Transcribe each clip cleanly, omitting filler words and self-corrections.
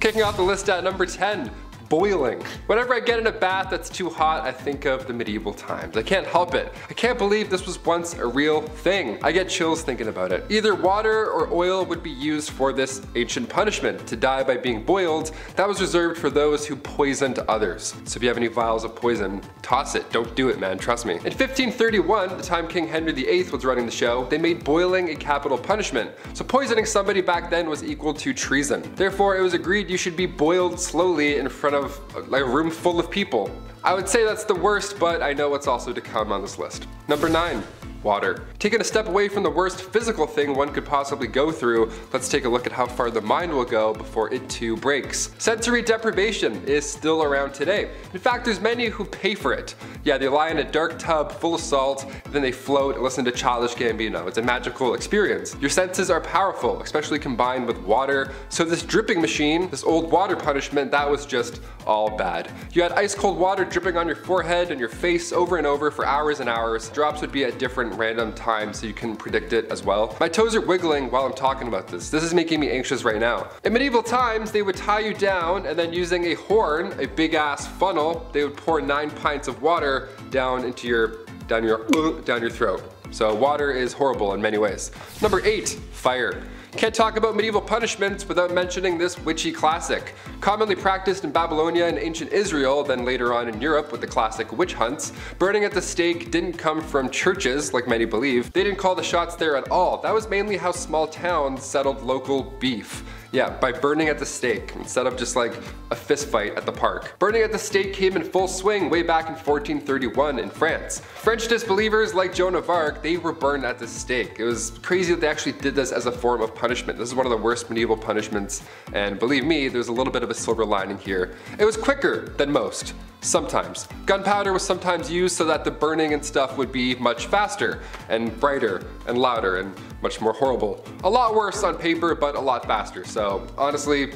Kicking off the list at number 10, boiling. Whenever I get in a bath that's too hot, I think of the medieval times. I can't help it. I can't believe this was once a real thing. I get chills thinking about it. Either water or oil would be used for this ancient punishment, to die by being boiled. That was reserved for those who poisoned others. So if you have any vials of poison, toss it. Don't do it, man, trust me. In 1531, the time King Henry VIII was running the show, they made boiling a capital punishment. So poisoning somebody back then was equal to treason. Therefore, it was agreed you should be boiled slowly in front of like a room full of people. I would say that's the worst, but I know what's also to come on this list. Number 9, water. Taking a step away from the worst physical thing one could possibly go through, let's take a look at how far the mind will go before it too breaks. Sensory deprivation is still around today. In fact, there's many who pay for it. Yeah, they lie in a dark tub full of salt, then they float and listen to childish Gambino. It's a magical experience. Your senses are powerful, especially combined with water. So this dripping machine, this old water punishment, that was just all bad. You had ice cold water dripping on your forehead and your face over and over for hours and hours. Drops would be at different random time, so you can predict it as well. My toes are wiggling while I'm talking about this. This is making me anxious right now. In medieval times, they would tie you down, and then using a horn, a big ass funnel, they would pour 9 pints of water down into your, down your throat. So water is horrible in many ways. Number 8, fire. Can't talk about medieval punishments without mentioning this witchy classic. Commonly practiced in Babylonia and ancient Israel, then later on in Europe with the classic witch hunts, burning at the stake didn't come from churches like many believe. They didn't call the shots there at all. That was mainly how small towns settled local beef. Yeah, by burning at the stake, instead of just like a fist fight at the park. Burning at the stake came in full swing way back in 1431 in France. French disbelievers like Joan of Arc, they were burned at the stake. It was crazy that they actually did this as a form of punishment. This is one of the worst medieval punishments, and believe me, there's a little bit of a silver lining here. It was quicker than most. Sometimes. Gunpowder was sometimes used so that the burning and stuff would be much faster and brighter and louder and much more horrible. A lot worse on paper, but a lot faster. So honestly,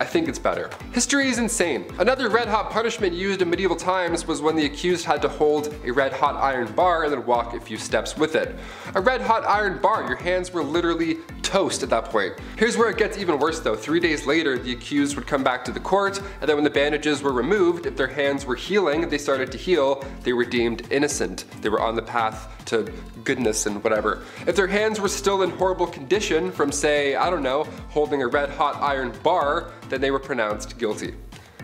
I think it's better. History is insane. Another red hot punishment used in medieval times was when the accused had to hold a red hot iron bar and then walk a few steps with it. A red hot iron bar, your hands were literally toast at that point. Here's where it gets even worse though. 3 days later, the accused would come back to the court, and then when the bandages were removed, if their hands were healing, if they started to heal, they were deemed innocent. They were on the path to goodness and whatever. If their hands were still in horrible condition from, say, I don't know, holding a red hot iron bar, then they were pronounced guilty.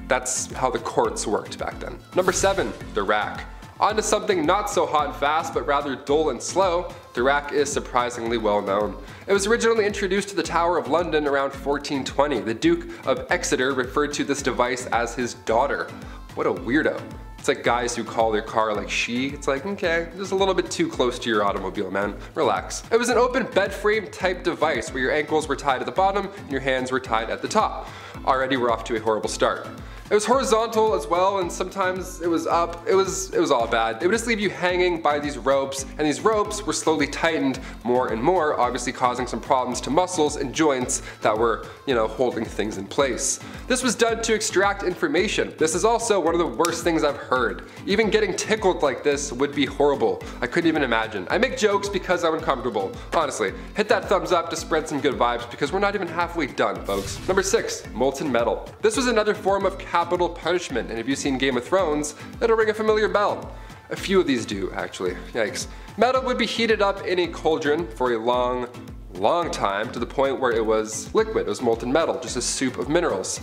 That's how the courts worked back then. Number 7, the rack. On to something not so hot and fast, but rather dull and slow. The rack is surprisingly well known. It was originally introduced to the Tower of London around 1420. The Duke of Exeter referred to this device as his daughter. What a weirdo. It's like guys who call their car like she. It's like, okay, just a little bit too close to your automobile, man. Relax. It was an open bed frame type device where your ankles were tied at the bottom and your hands were tied at the top. Already we're off to a horrible start. It was horizontal as well, and sometimes it was up. It was all bad. It would just leave you hanging by these ropes, and these ropes were slowly tightened more and more, obviously causing some problems to muscles and joints that were, you know, holding things in place. This was done to extract information. This is also one of the worst things I've heard. Even getting tickled like this would be horrible. I couldn't even imagine. I make jokes because I'm uncomfortable. Honestly, hit that thumbs up to spread some good vibes because we're not even halfway done, folks. Number 6, molten metal. This was another form of capital punishment, and if you've seen Game of Thrones, that'll ring a familiar bell. A few of these do, actually. Yikes. Metal would be heated up in a cauldron for a long time to the point where it was liquid. It was molten metal, just a soup of minerals.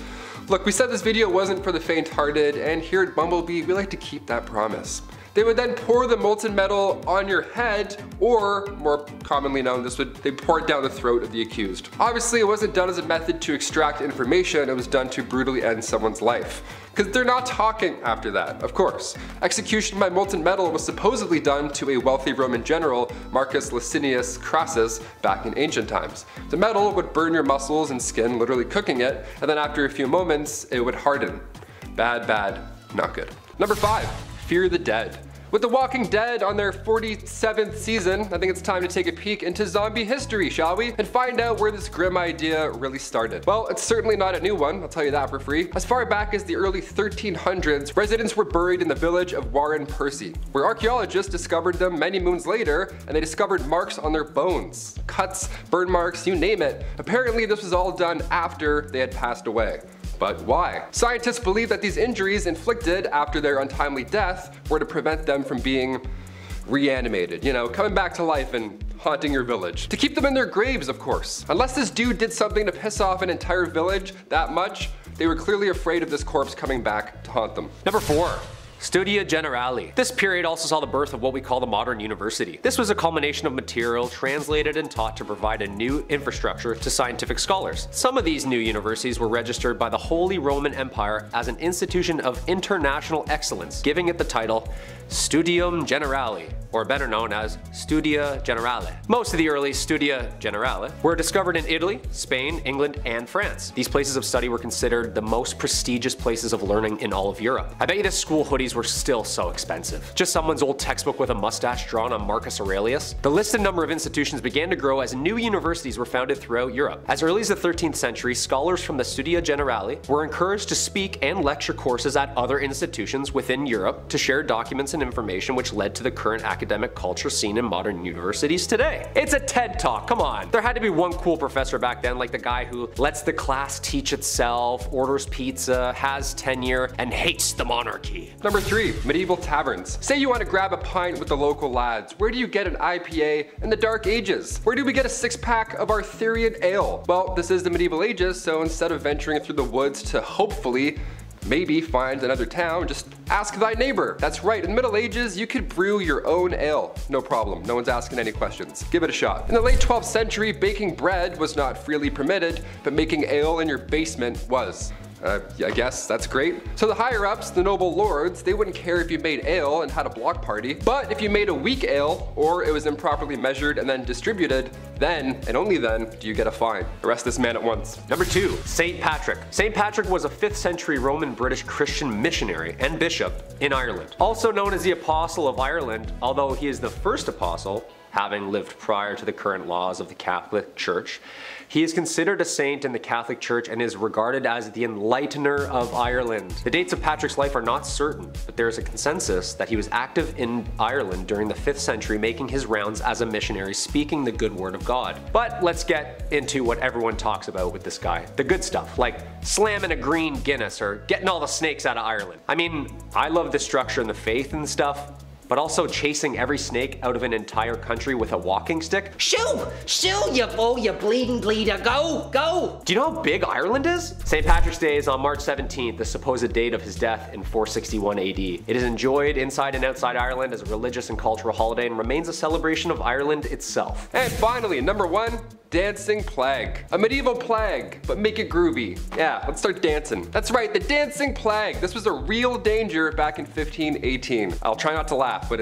Look, we said this video wasn't for the faint-hearted, and here at Bumblebee, we like to keep that promise. They would then pour the molten metal on your head, or more commonly known, they pour it down the throat of the accused. Obviously, it wasn't done as a method to extract information, it was done to brutally end someone's life. Because they're not talking after that, of course. Execution by molten metal was supposedly done to a wealthy Roman general, Marcus Licinius Crassus, back in ancient times. The metal would burn your muscles and skin, literally cooking it, and then after a few moments, it would harden. Bad, bad, not good. Number 5. Fear the Dead. With The Walking Dead on their 47th season, I think it's time to take a peek into zombie history, shall we? And find out where this grim idea really started. Well, it's certainly not a new one, I'll tell you that for free. As far back as the early 1300s, residents were buried in the village of Warren Percy, where archaeologists discovered them many moons later, and they discovered marks on their bones. Cuts, burn marks, you name it. Apparently this was all done after they had passed away. But why? Scientists believe that these injuries inflicted after their untimely death were to prevent them from being reanimated, you know, coming back to life and haunting your village. To keep them in their graves, of course. Unless this dude did something to piss off an entire village that much, they were clearly afraid of this corpse coming back to haunt them. Number 4. Studia Generale. This period also saw the birth of what we call the modern university. This was a culmination of material translated and taught to provide a new infrastructure to scientific scholars. Some of these new universities were registered by the Holy Roman Empire as an institution of international excellence, giving it the title Studium Generale, or better known as Studia Generale. Most of the early Studia Generale were discovered in Italy, Spain, England, and France. These places of study were considered the most prestigious places of learning in all of Europe. I bet you this school hoodies were still so expensive. Just someone's old textbook with a mustache drawn on Marcus Aurelius. The listed number of institutions began to grow as new universities were founded throughout Europe. As early as the 13th century, scholars from the Studia Generale were encouraged to speak and lecture courses at other institutions within Europe to share documents and information, which led to the current academic culture seen in modern universities today. It's a TED Talk, come on. There had to be one cool professor back then, like the guy who lets the class teach itself, orders pizza, has tenure, and hates the monarchy. Number 3, medieval taverns. Say you want to grab a pint with the local lads. Where do you get an IPA in the Dark Ages? Where do we get a 6-pack of Arthurian ale? Well, this is the medieval ages, so instead of venturing through the woods to hopefully maybe find another town, just ask thy neighbor. That's right, in the Middle Ages, you could brew your own ale. No problem, no one's asking any questions. Give it a shot. In the late 12th century, baking bread was not freely permitted, but making ale in your basement was. I guess that's great. So the higher-ups, the noble lords, they wouldn't care if you made ale and had a block party, but if you made a weak ale, or it was improperly measured and then distributed, then, and only then, do you get a fine. Arrest this man at once. Number 2, St. Patrick. St. Patrick was a 5th century Roman British Christian missionary and bishop in Ireland. Also known as the Apostle of Ireland, although he is the first apostle, having lived prior to the current laws of the Catholic Church. He is considered a saint in the Catholic Church and is regarded as the enlightener of Ireland. The dates of Patrick's life are not certain, but there is a consensus that he was active in Ireland during the 5th century, making his rounds as a missionary, speaking the good word of God. But let's get into what everyone talks about with this guy. The good stuff, like slamming a green Guinness or getting all the snakes out of Ireland. I mean, I love the structure and the faith and stuff, but also chasing every snake out of an entire country with a walking stick. Shoo! Shoo, you fool, you bleeding bleeder, go, go! Do you know how big Ireland is? St. Patrick's Day is on March 17th, the supposed date of his death in 461 AD. It is enjoyed inside and outside Ireland as a religious and cultural holiday and remains a celebration of Ireland itself. And finally, number 1, Dancing Plague. A medieval plague, but make it groovy. Yeah, let's start dancing. That's right, the Dancing Plague. This was a real danger back in 1518. I'll try not to laugh, but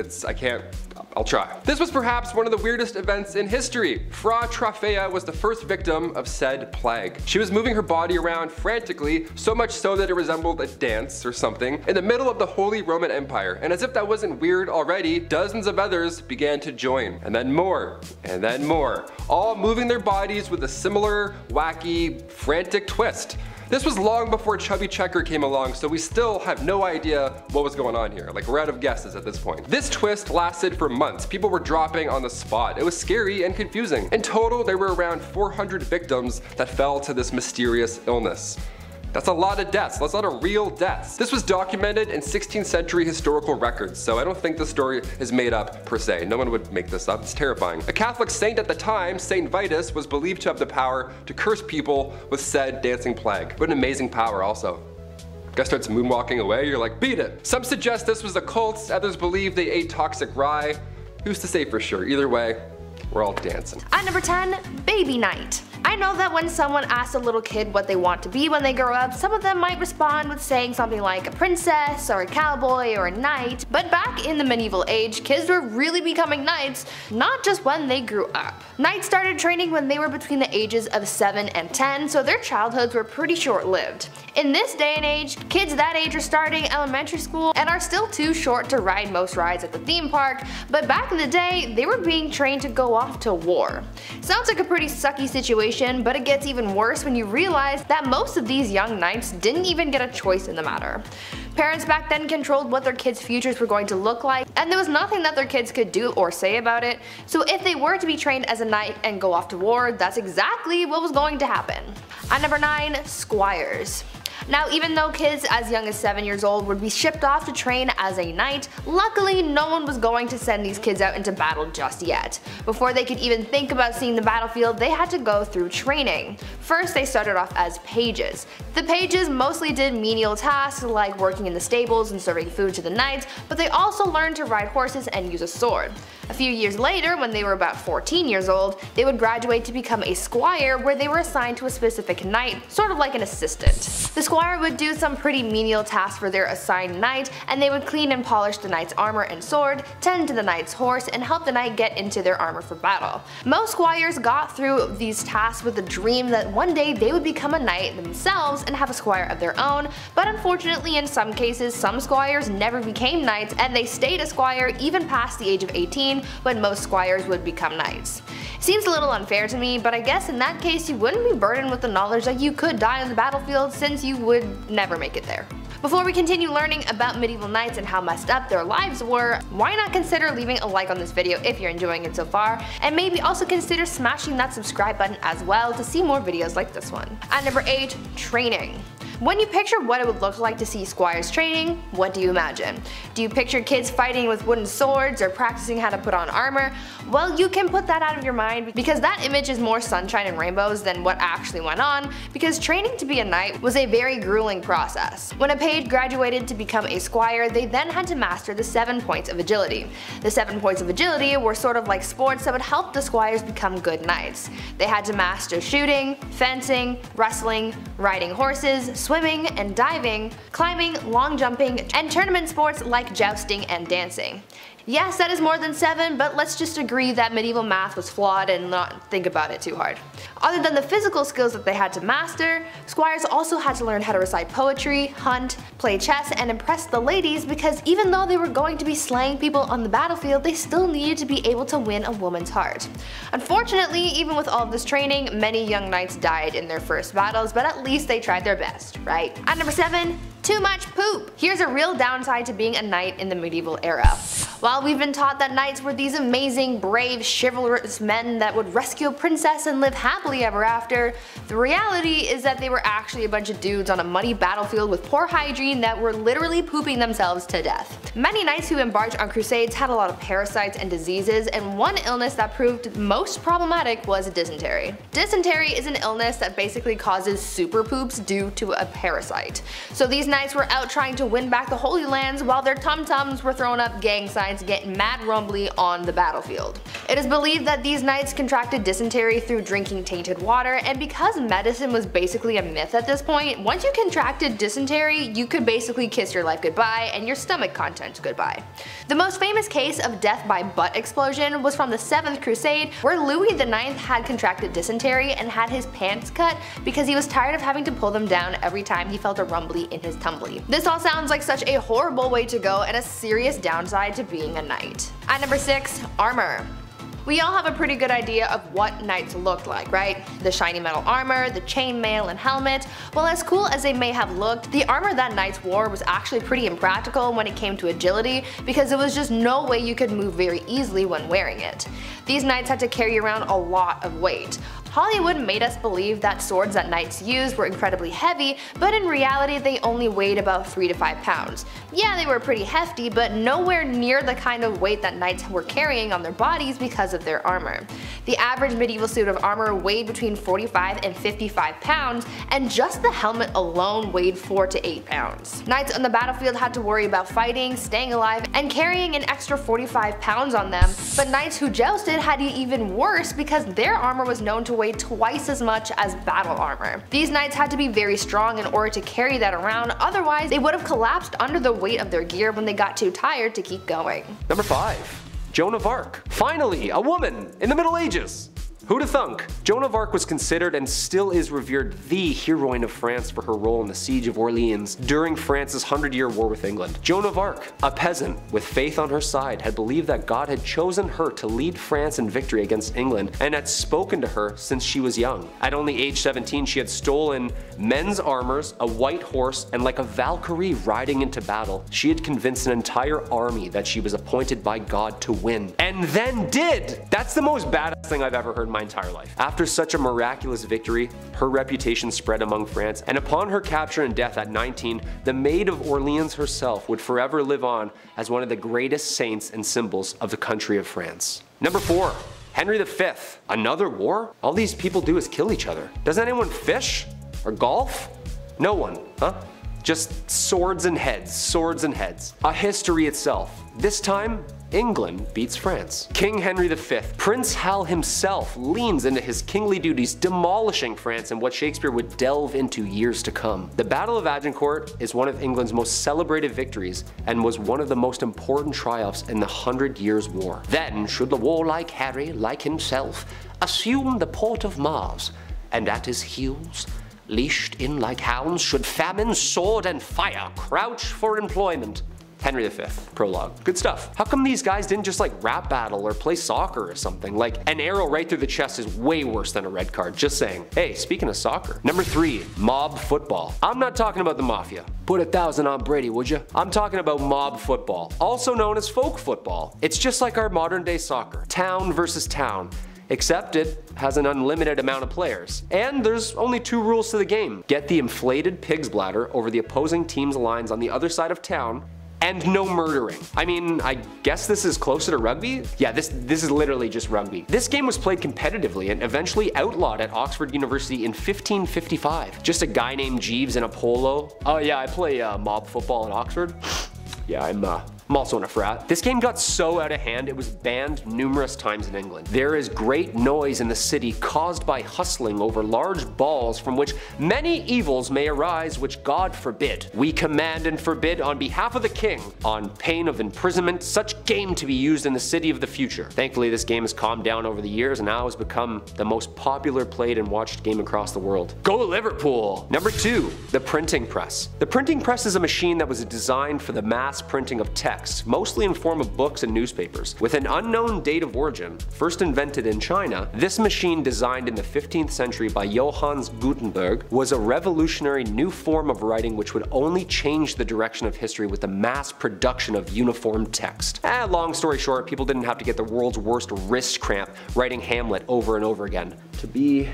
I'll try. This was perhaps one of the weirdest events in history. Fra Trofea was the first victim of said plague. She was moving her body around frantically, so much so that it resembled a dance or something, in the middle of the Holy Roman Empire. And as if that wasn't weird already, dozens of others began to join. And then more, all moving their bodies with a similar, wacky, frantic twist. This was long before Chubby Checker came along, so we still have no idea what was going on here. Like, we're out of guesses at this point. This twist lasted for months. People were dropping on the spot. It was scary and confusing. In total, there were around 400 victims that fell to this mysterious illness. That's a lot of deaths, that's a lot of real deaths. This was documented in 16th century historical records, so I don't think the story is made up per se. No one would make this up, it's terrifying. A Catholic saint at the time, Saint Vitus, was believed to have the power to curse people with said dancing plague. What an amazing power also. Guy starts moonwalking away, you're like, beat it. Some suggest this was a cult, others believe they ate toxic rye. Who's to say for sure? Either way, we're all dancing. At number 10, Baby Night. I know that when someone asks a little kid what they want to be when they grow up, some of them might respond with saying something like a princess or a cowboy or a knight, but back in the medieval age, kids were really becoming knights, not just when they grew up. Knights started training when they were between the ages of 7 and 10, so their childhoods were pretty short-lived. In this day and age, kids that age are starting elementary school and are still too short to ride most rides at the theme park, but back in the day, they were being trained to go off to war. Sounds like a pretty sucky situation, but it gets even worse when you realize that most of these young knights didn't even get a choice in the matter. Parents back then controlled what their kids' futures were going to look like, and there was nothing that their kids could do or say about it, so if they were to be trained as a knight and go off to war, that's exactly what was going to happen. At number 9, squires. Now, even though kids as young as 7 years old would be shipped off to train as a knight, luckily no one was going to send these kids out into battle just yet. Before they could even think about seeing the battlefield, they had to go through training. First, they started off as pages. The pages mostly did menial tasks like working in the stables and serving food to the knights, but they also learned to ride horses and use a sword. A few years later, when they were about 14 years old, they would graduate to become a squire, where they were assigned to a specific knight, sort of like an assistant. The squire would do some pretty menial tasks for their assigned knight, and they would clean and polish the knight's armor and sword, tend to the knight's horse, and help the knight get into their armor for battle. Most squires got through these tasks with the dream that one day they would become a knight themselves and have a squire of their own, but unfortunately in some cases some squires never became knights and they stayed a squire even past the age of 18 when most squires would become knights. Seems a little unfair to me, but I guess in that case you wouldn't be burdened with the knowledge that you could die on the battlefield since you would never make it there. Before we continue learning about medieval knights and how messed up their lives were, why not consider leaving a like on this video if you're enjoying it so far, and maybe also consider smashing that subscribe button as well to see more videos like this one. At number 8, training. When you picture what it would look like to see squires training, what do you imagine? Do you picture kids fighting with wooden swords or practicing how to put on armor? Well, you can put that out of your mind because that image is more sunshine and rainbows than what actually went on, because training to be a knight was a very grueling process. When a page graduated to become a squire, they then had to master the 7 points of agility. The 7 points of agility were sort of like sports that would help the squires become good knights. They had to master shooting, fencing, wrestling, riding horses, swimming and diving, climbing, long jumping, and tournament sports like jousting and dancing. Yes, that is more than 7, but let's just agree that medieval math was flawed and not think about it too hard. Other than the physical skills that they had to master, squires also had to learn how to recite poetry, hunt, play chess, and impress the ladies, because even though they were going to be slaying people on the battlefield, they still needed to be able to win a woman's heart. Unfortunately, even with all this training, many young knights died in their first battles, but at least they tried their best, right? At number 7, too much poop. Here's a real downside to being a knight in the medieval era. While we've been taught that knights were these amazing, brave, chivalrous men that would rescue a princess and live happily ever after, the reality is that they were actually a bunch of dudes on a muddy battlefield with poor hygiene that were literally pooping themselves to death. Many knights who embarked on crusades had a lot of parasites and diseases, and one illness that proved most problematic was dysentery. Dysentery is an illness that basically causes super poops due to a parasite. So these knights were out trying to win back the Holy Lands while their tum-tums were throwing up gang signs to get mad rumbly on the battlefield. It is believed that these knights contracted dysentery through drinking tainted water, and because medicine was basically a myth at this point, once you contracted dysentery, you could basically kiss your life goodbye and your stomach contents goodbye. The most famous case of death by butt explosion was from the 7th Crusade, where Louis IX had contracted dysentery and had his pants cut because he was tired of having to pull them down every time he felt a rumbly in his tumbly. This all sounds like such a horrible way to go and a serious downside to being a knight. At number 6, armor. We all have a pretty good idea of what knights looked like, right? The shiny metal armor, the chainmail and helmet. Well, as cool as they may have looked, the armor that knights wore was actually pretty impractical when it came to agility, because there was just no way you could move very easily when wearing it. These knights had to carry around a lot of weight. Hollywood made us believe that swords that knights used were incredibly heavy, but in reality they only weighed about 3 to 5 pounds. Yeah, they were pretty hefty, but nowhere near the kind of weight that knights were carrying on their bodies because of their armor. The average medieval suit of armor weighed between 45 and 55 pounds, and just the helmet alone weighed 4 to 8 pounds. Knights on the battlefield had to worry about fighting, staying alive, and carrying an extra 45 pounds on them, but knights who jousted had it even worse because their armor was known to weigh twice as much as battle armor. These knights had to be very strong in order to carry that around, otherwise they would have collapsed under the weight of their gear when they got too tired to keep going. Number 5. Joan of Arc. Finally, a woman in the Middle Ages. Who'da thunk? Joan of Arc was considered and still is revered the heroine of France for her role in the Siege of Orleans during France's 100-year war with England. Joan of Arc, a peasant with faith on her side, had believed that God had chosen her to lead France in victory against England and had spoken to her since she was young. At only age 17, she had stolen men's armors, a white horse, and like a Valkyrie riding into battle, she had convinced an entire army that she was appointed by God to win. And then did! That's the most badass thing I've ever heard my entire life. After such a miraculous victory, her reputation spread among France, and upon her capture and death at 19, the Maid of Orleans herself would forever live on as one of the greatest saints and symbols of the country of France. Number 4. Henry V. Another war? All these people do is kill each other. Doesn't anyone fish? Or golf? No one, huh? Just swords and heads, swords and heads. A history itself. This time, England beats France. King Henry V, Prince Hal himself, leans into his kingly duties, demolishing France and what Shakespeare would delve into years to come. The Battle of Agincourt is one of England's most celebrated victories and was one of the most important triumphs in the Hundred Years' War. Then should the warlike Harry, like himself, assume the port of Mars, and at his heels, leashed in like hounds, should famine, sword, and fire crouch for employment. Henry V, prologue. Good stuff. How come these guys didn't just like rap battle or play soccer or something? Like, an arrow right through the chest is way worse than a red card. Just saying. Hey, speaking of soccer. Number 3, mob football. I'm not talking about the mafia. Put 1,000 on Brady, would ya? I'm talking about mob football, also known as folk football. It's just like our modern day soccer. Town versus town. Except it has an unlimited amount of players. And there's only 2 rules to the game. Get the inflated pig's bladder over the opposing team's lines on the other side of town, and no murdering. I mean, I guess this is closer to rugby? Yeah, this is literally just rugby. This game was played competitively and eventually outlawed at Oxford University in 1555. Just a guy named Jeeves in a polo. Oh yeah, I play mob football at Oxford. Yeah, I'm also in a frat. This game got so out of hand, it was banned numerous times in England. There is great noise in the city caused by hustling over large balls, from which many evils may arise, which God forbid. We command and forbid on behalf of the king, on pain of imprisonment, such game to be used in the city of the future. Thankfully, this game has calmed down over the years and now has become the most popular, played, and watched game across the world. Go Liverpool! Number 2, the printing press. The printing press is a machine that was designed for the mass printing of text, mostly in form of books and newspapers. With an unknown date of origin, first invented in China, this machine, designed in the 15th century by Johannes Gutenberg, was a revolutionary new form of writing which would only change the direction of history with the mass production of uniform text. Long story short, people didn't have to get the world's worst wrist cramp writing Hamlet over and over again. To be,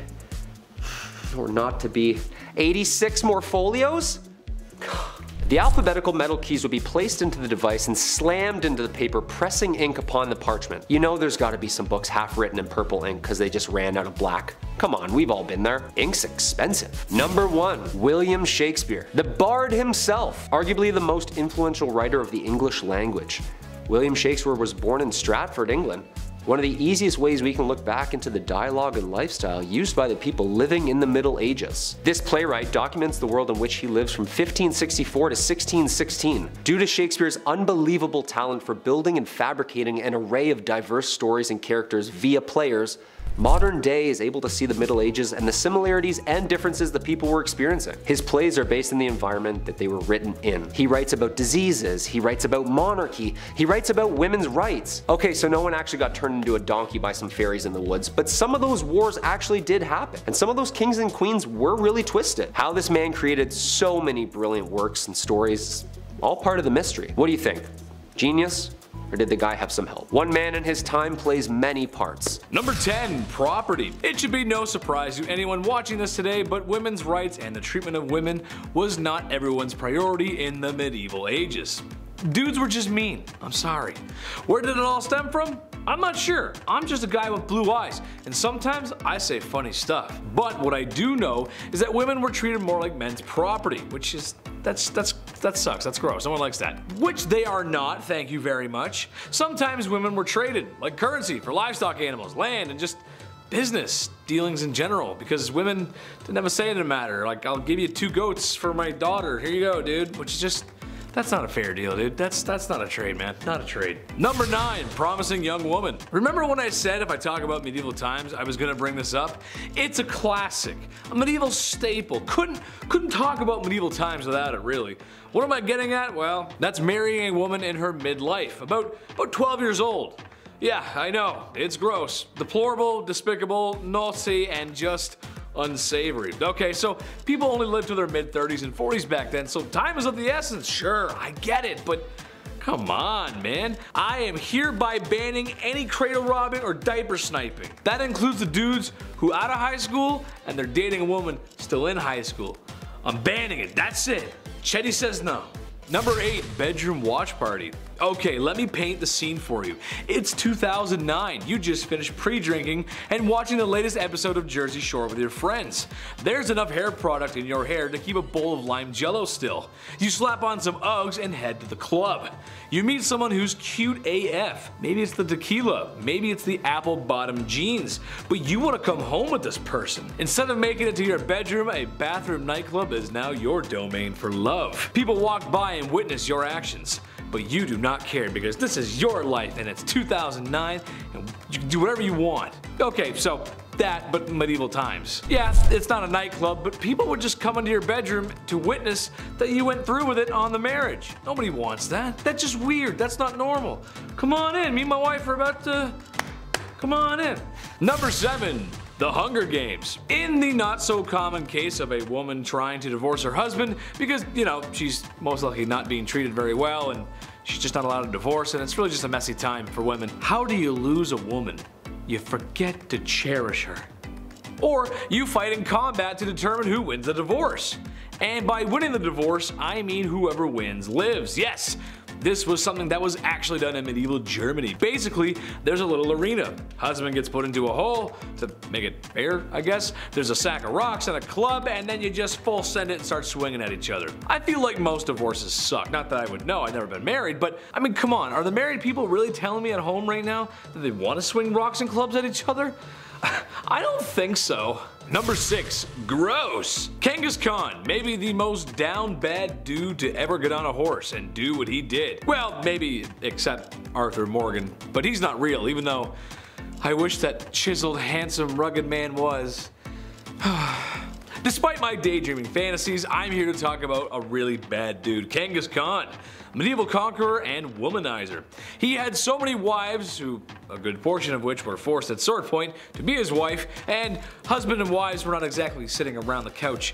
or not to be, 86 more folios? The alphabetical metal keys would be placed into the device and slammed into the paper, pressing ink upon the parchment. You know there's gotta be some books half written in purple ink because they just ran out of black. Come on, we've all been there. Ink's expensive. Number 1, William Shakespeare. The Bard himself, arguably the most influential writer of the English language. William Shakespeare was born in Stratford, England. One of the easiest ways we can look back into the dialogue and lifestyle used by the people living in the Middle Ages. This playwright documents the world in which he lives from 1564 to 1616. Due to Shakespeare's unbelievable talent for building and fabricating an array of diverse stories and characters via players, modern day is able to see the Middle Ages and the similarities and differences the people were experiencing. His plays are based in the environment that they were written in. He writes about diseases, he writes about monarchy, he writes about women's rights. Okay, so no one actually got turned into a donkey by some fairies in the woods, but some of those wars actually did happen, and some of those kings and queens were really twisted. How this man created so many brilliant works and stories, all part of the mystery. What do you think? Genius? Or did the guy have some help? One man in his time plays many parts. Number 10, property. It should be no surprise to anyone watching this today, but women's rights and the treatment of women was not everyone's priority in the medieval ages. Dudes were just mean, I'm sorry. Where did it all stem from? I'm not sure. I'm just a guy with blue eyes, and sometimes I say funny stuff. But what I do know is that women were treated more like men's property, which is, that sucks, that's gross, no one likes that. Which they are not, thank you very much. Sometimes women were traded, like currency, for livestock animals, land, and just business dealings in general, because women didn't have a say in the matter. Like, I'll give you 2 goats for my daughter, here you go, dude, which is just, that's not a fair deal, dude. That's not a trade, man. Not a trade. Number 9, promising young woman. Remember when I said if I talk about medieval times, I was gonna bring this up? It's a classic, a medieval staple. Couldn't talk about medieval times without it, really. What am I getting at? Well, that's marrying a woman in her midlife, about 12 years old. Yeah, I know, it's gross, deplorable, despicable, naughty, and just unsavory. Okay, so people only lived to their mid-30s and 40s back then, so time is of the essence. Sure, I get it, but Come on, man. I am hereby banning any cradle robbing or diaper sniping. That includes the dudes who out of high school and they're dating a woman still in high school. I'm banning it, that's it. Chetty says no. Number 8, bedroom watch party. Okay, let me paint the scene for you. It's 2009, you just finished pre-drinking and watching the latest episode of Jersey Shore with your friends. There's enough hair product in your hair to keep a bowl of lime jello still. You slap on some Uggs and head to the club. You meet someone who's cute AF. Maybe it's the tequila, maybe it's the apple bottom jeans, but you want to come home with this person. Instead of making it to your bedroom, a bathroom nightclub is now your domain for love. People walk by and witness your actions, but you do not care because this is your life and it's 2009 and you can do whatever you want. Okay, so that but medieval times. Yeah, it's not a nightclub, but people would just come into your bedroom to witness that you went through with it on the marriage. Nobody wants that. That's just weird. That's not normal. Come on in. Me and my wife are about to... Come on in. Number 7. The Hunger Games. In the not so common case of a woman trying to divorce her husband because, you know, she's most likely not being treated very well and she's just not allowed to divorce and it's really just a messy time for women. How do you lose a woman? You forget to cherish her. Or you fight in combat to determine who wins the divorce. And by winning the divorce, I mean whoever wins lives. Yes. This was something that was actually done in medieval Germany. Basically, there's a little arena. Husband gets put into a hole, to make it fair, I guess. There's a sack of rocks and a club, and then you just full send it and start swinging at each other. I feel like most divorces suck. Not that I would know, I've never been married, but I mean, come on, are the married people really telling me at home right now that they want to swing rocks and clubs at each other? I don't think so. Number 6, gross. Kangas Khan, maybe the most down bad dude to ever get on a horse and do what he did. Well, maybe except Arthur Morgan, but he's not real, even though I wish that chiseled, handsome, rugged man was. Despite my daydreaming fantasies, I'm here to talk about a really bad dude, Kangas Khan, medieval conqueror and womanizer. He had so many wives, who a good portion of which were forced at sword point to be his wife, and husband and wives were not exactly sitting around the couch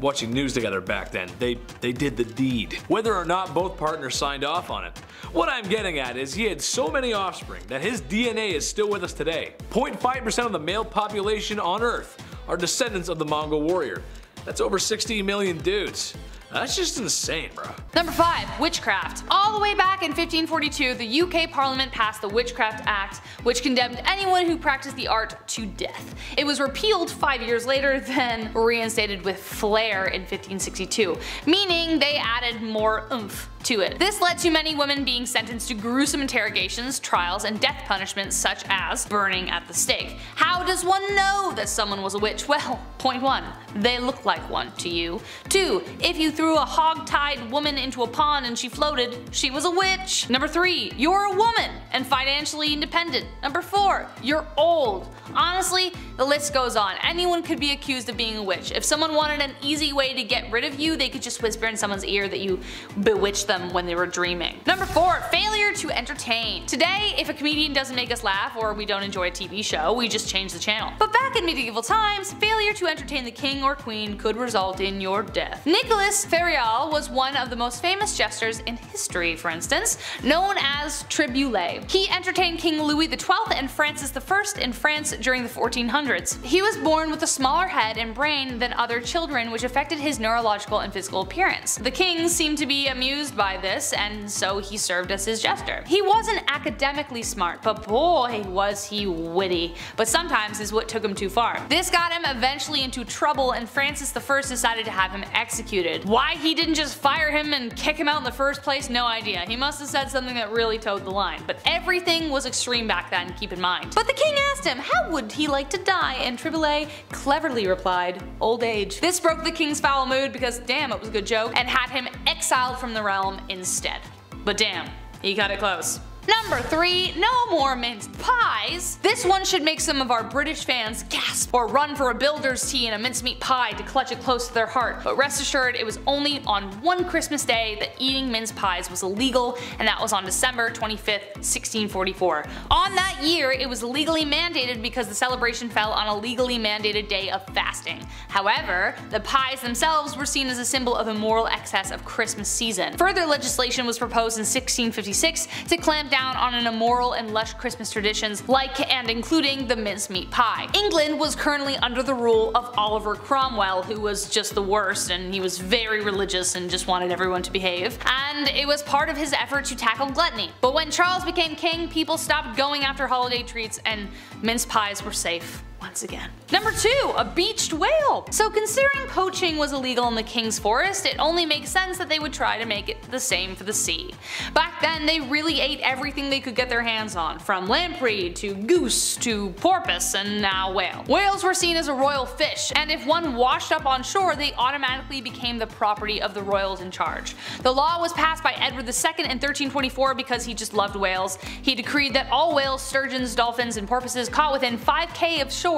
watching news together back then. They did the deed, whether or not both partners signed off on it. What I'm getting at is he had so many offspring that his DNA is still with us today. 0.5% of the male population on Earth are descendants of the Mongol warrior. That's over 60 million dudes. That's just insane, bro. Number 5, witchcraft. All the way back in 1542, the UK Parliament passed the Witchcraft Act, which condemned anyone who practiced the art to death. It was repealed 5 years later, then reinstated with flair in 1562, meaning they added more oomph to it. This led to many women being sentenced to gruesome interrogations, trials, and death punishments such as burning at the stake. How does one know that someone was a witch? Well, point 1, they look like one to you. 2, if you threw a hog-tied woman into a pond and she floated, she was a witch. Number 3, you're a woman and financially independent. Number 4, you're old. Honestly, the list goes on. Anyone could be accused of being a witch. If someone wanted an easy way to get rid of you, they could just whisper in someone's ear that you bewitched them when they were dreaming. Number 4, failure to entertain. Today, if a comedian doesn't make us laugh or we don't enjoy a TV show, we just change the channel. But back in medieval times, failure to entertain the king or queen could result in your death. Nicolas Ferial was one of the most famous jesters in history, for instance, known as Triboulet. He entertained King Louis XII and Francis I in France during the 1400s. He was born with a smaller head and brain than other children, which affected his neurological and physical appearance. The king seemed to be amused by this, and so he served as his jester. He wasn't academically smart, but boy was he witty. But sometimes his wit took him too far. This got him eventually into trouble, and Francis I decided to have him executed. Why he didn't just fire him and kick him out in the first place, no idea. He must have said something that really towed the line. But everything was extreme back then, keep in mind. But the king asked him how would he like to die, and Triboulet cleverly replied, old age. This broke the king's foul mood because damn, it was a good joke, and had him exiled from the realm instead. But damn, he cut it close. Number 3, no more mince pies. This one should make some of our British fans gasp or run for a builder's tea and a mincemeat pie to clutch it close to their heart, but rest assured it was only on one Christmas day that eating mince pies was illegal, and that was on December 25th, 1644. On that year, it was legally mandated because the celebration fell on a legally mandated day of fasting. However, the pies themselves were seen as a symbol of immoral excess of Christmas season. Further legislation was proposed in 1656 to clamp down on an immoral and lush Christmas traditions like and including the mincemeat pie. England was currently under the rule of Oliver Cromwell, who was just the worst, and he was very religious and just wanted everyone to behave, and it was part of his effort to tackle gluttony. But when Charles became king, people stopped going after holiday treats and mince pies were safe once again. Number 2, a beached whale. So considering poaching was illegal in the King's Forest, it only makes sense that they would try to make it the same for the sea. Back then they really ate everything they could get their hands on, from lamprey to goose to porpoise and now whale. Whales were seen as a royal fish, and if one washed up on shore they automatically became the property of the royals in charge. The law was passed by Edward II in 1324 because he just loved whales. He decreed that all whales, sturgeons, dolphins, and porpoises caught within 5k of shore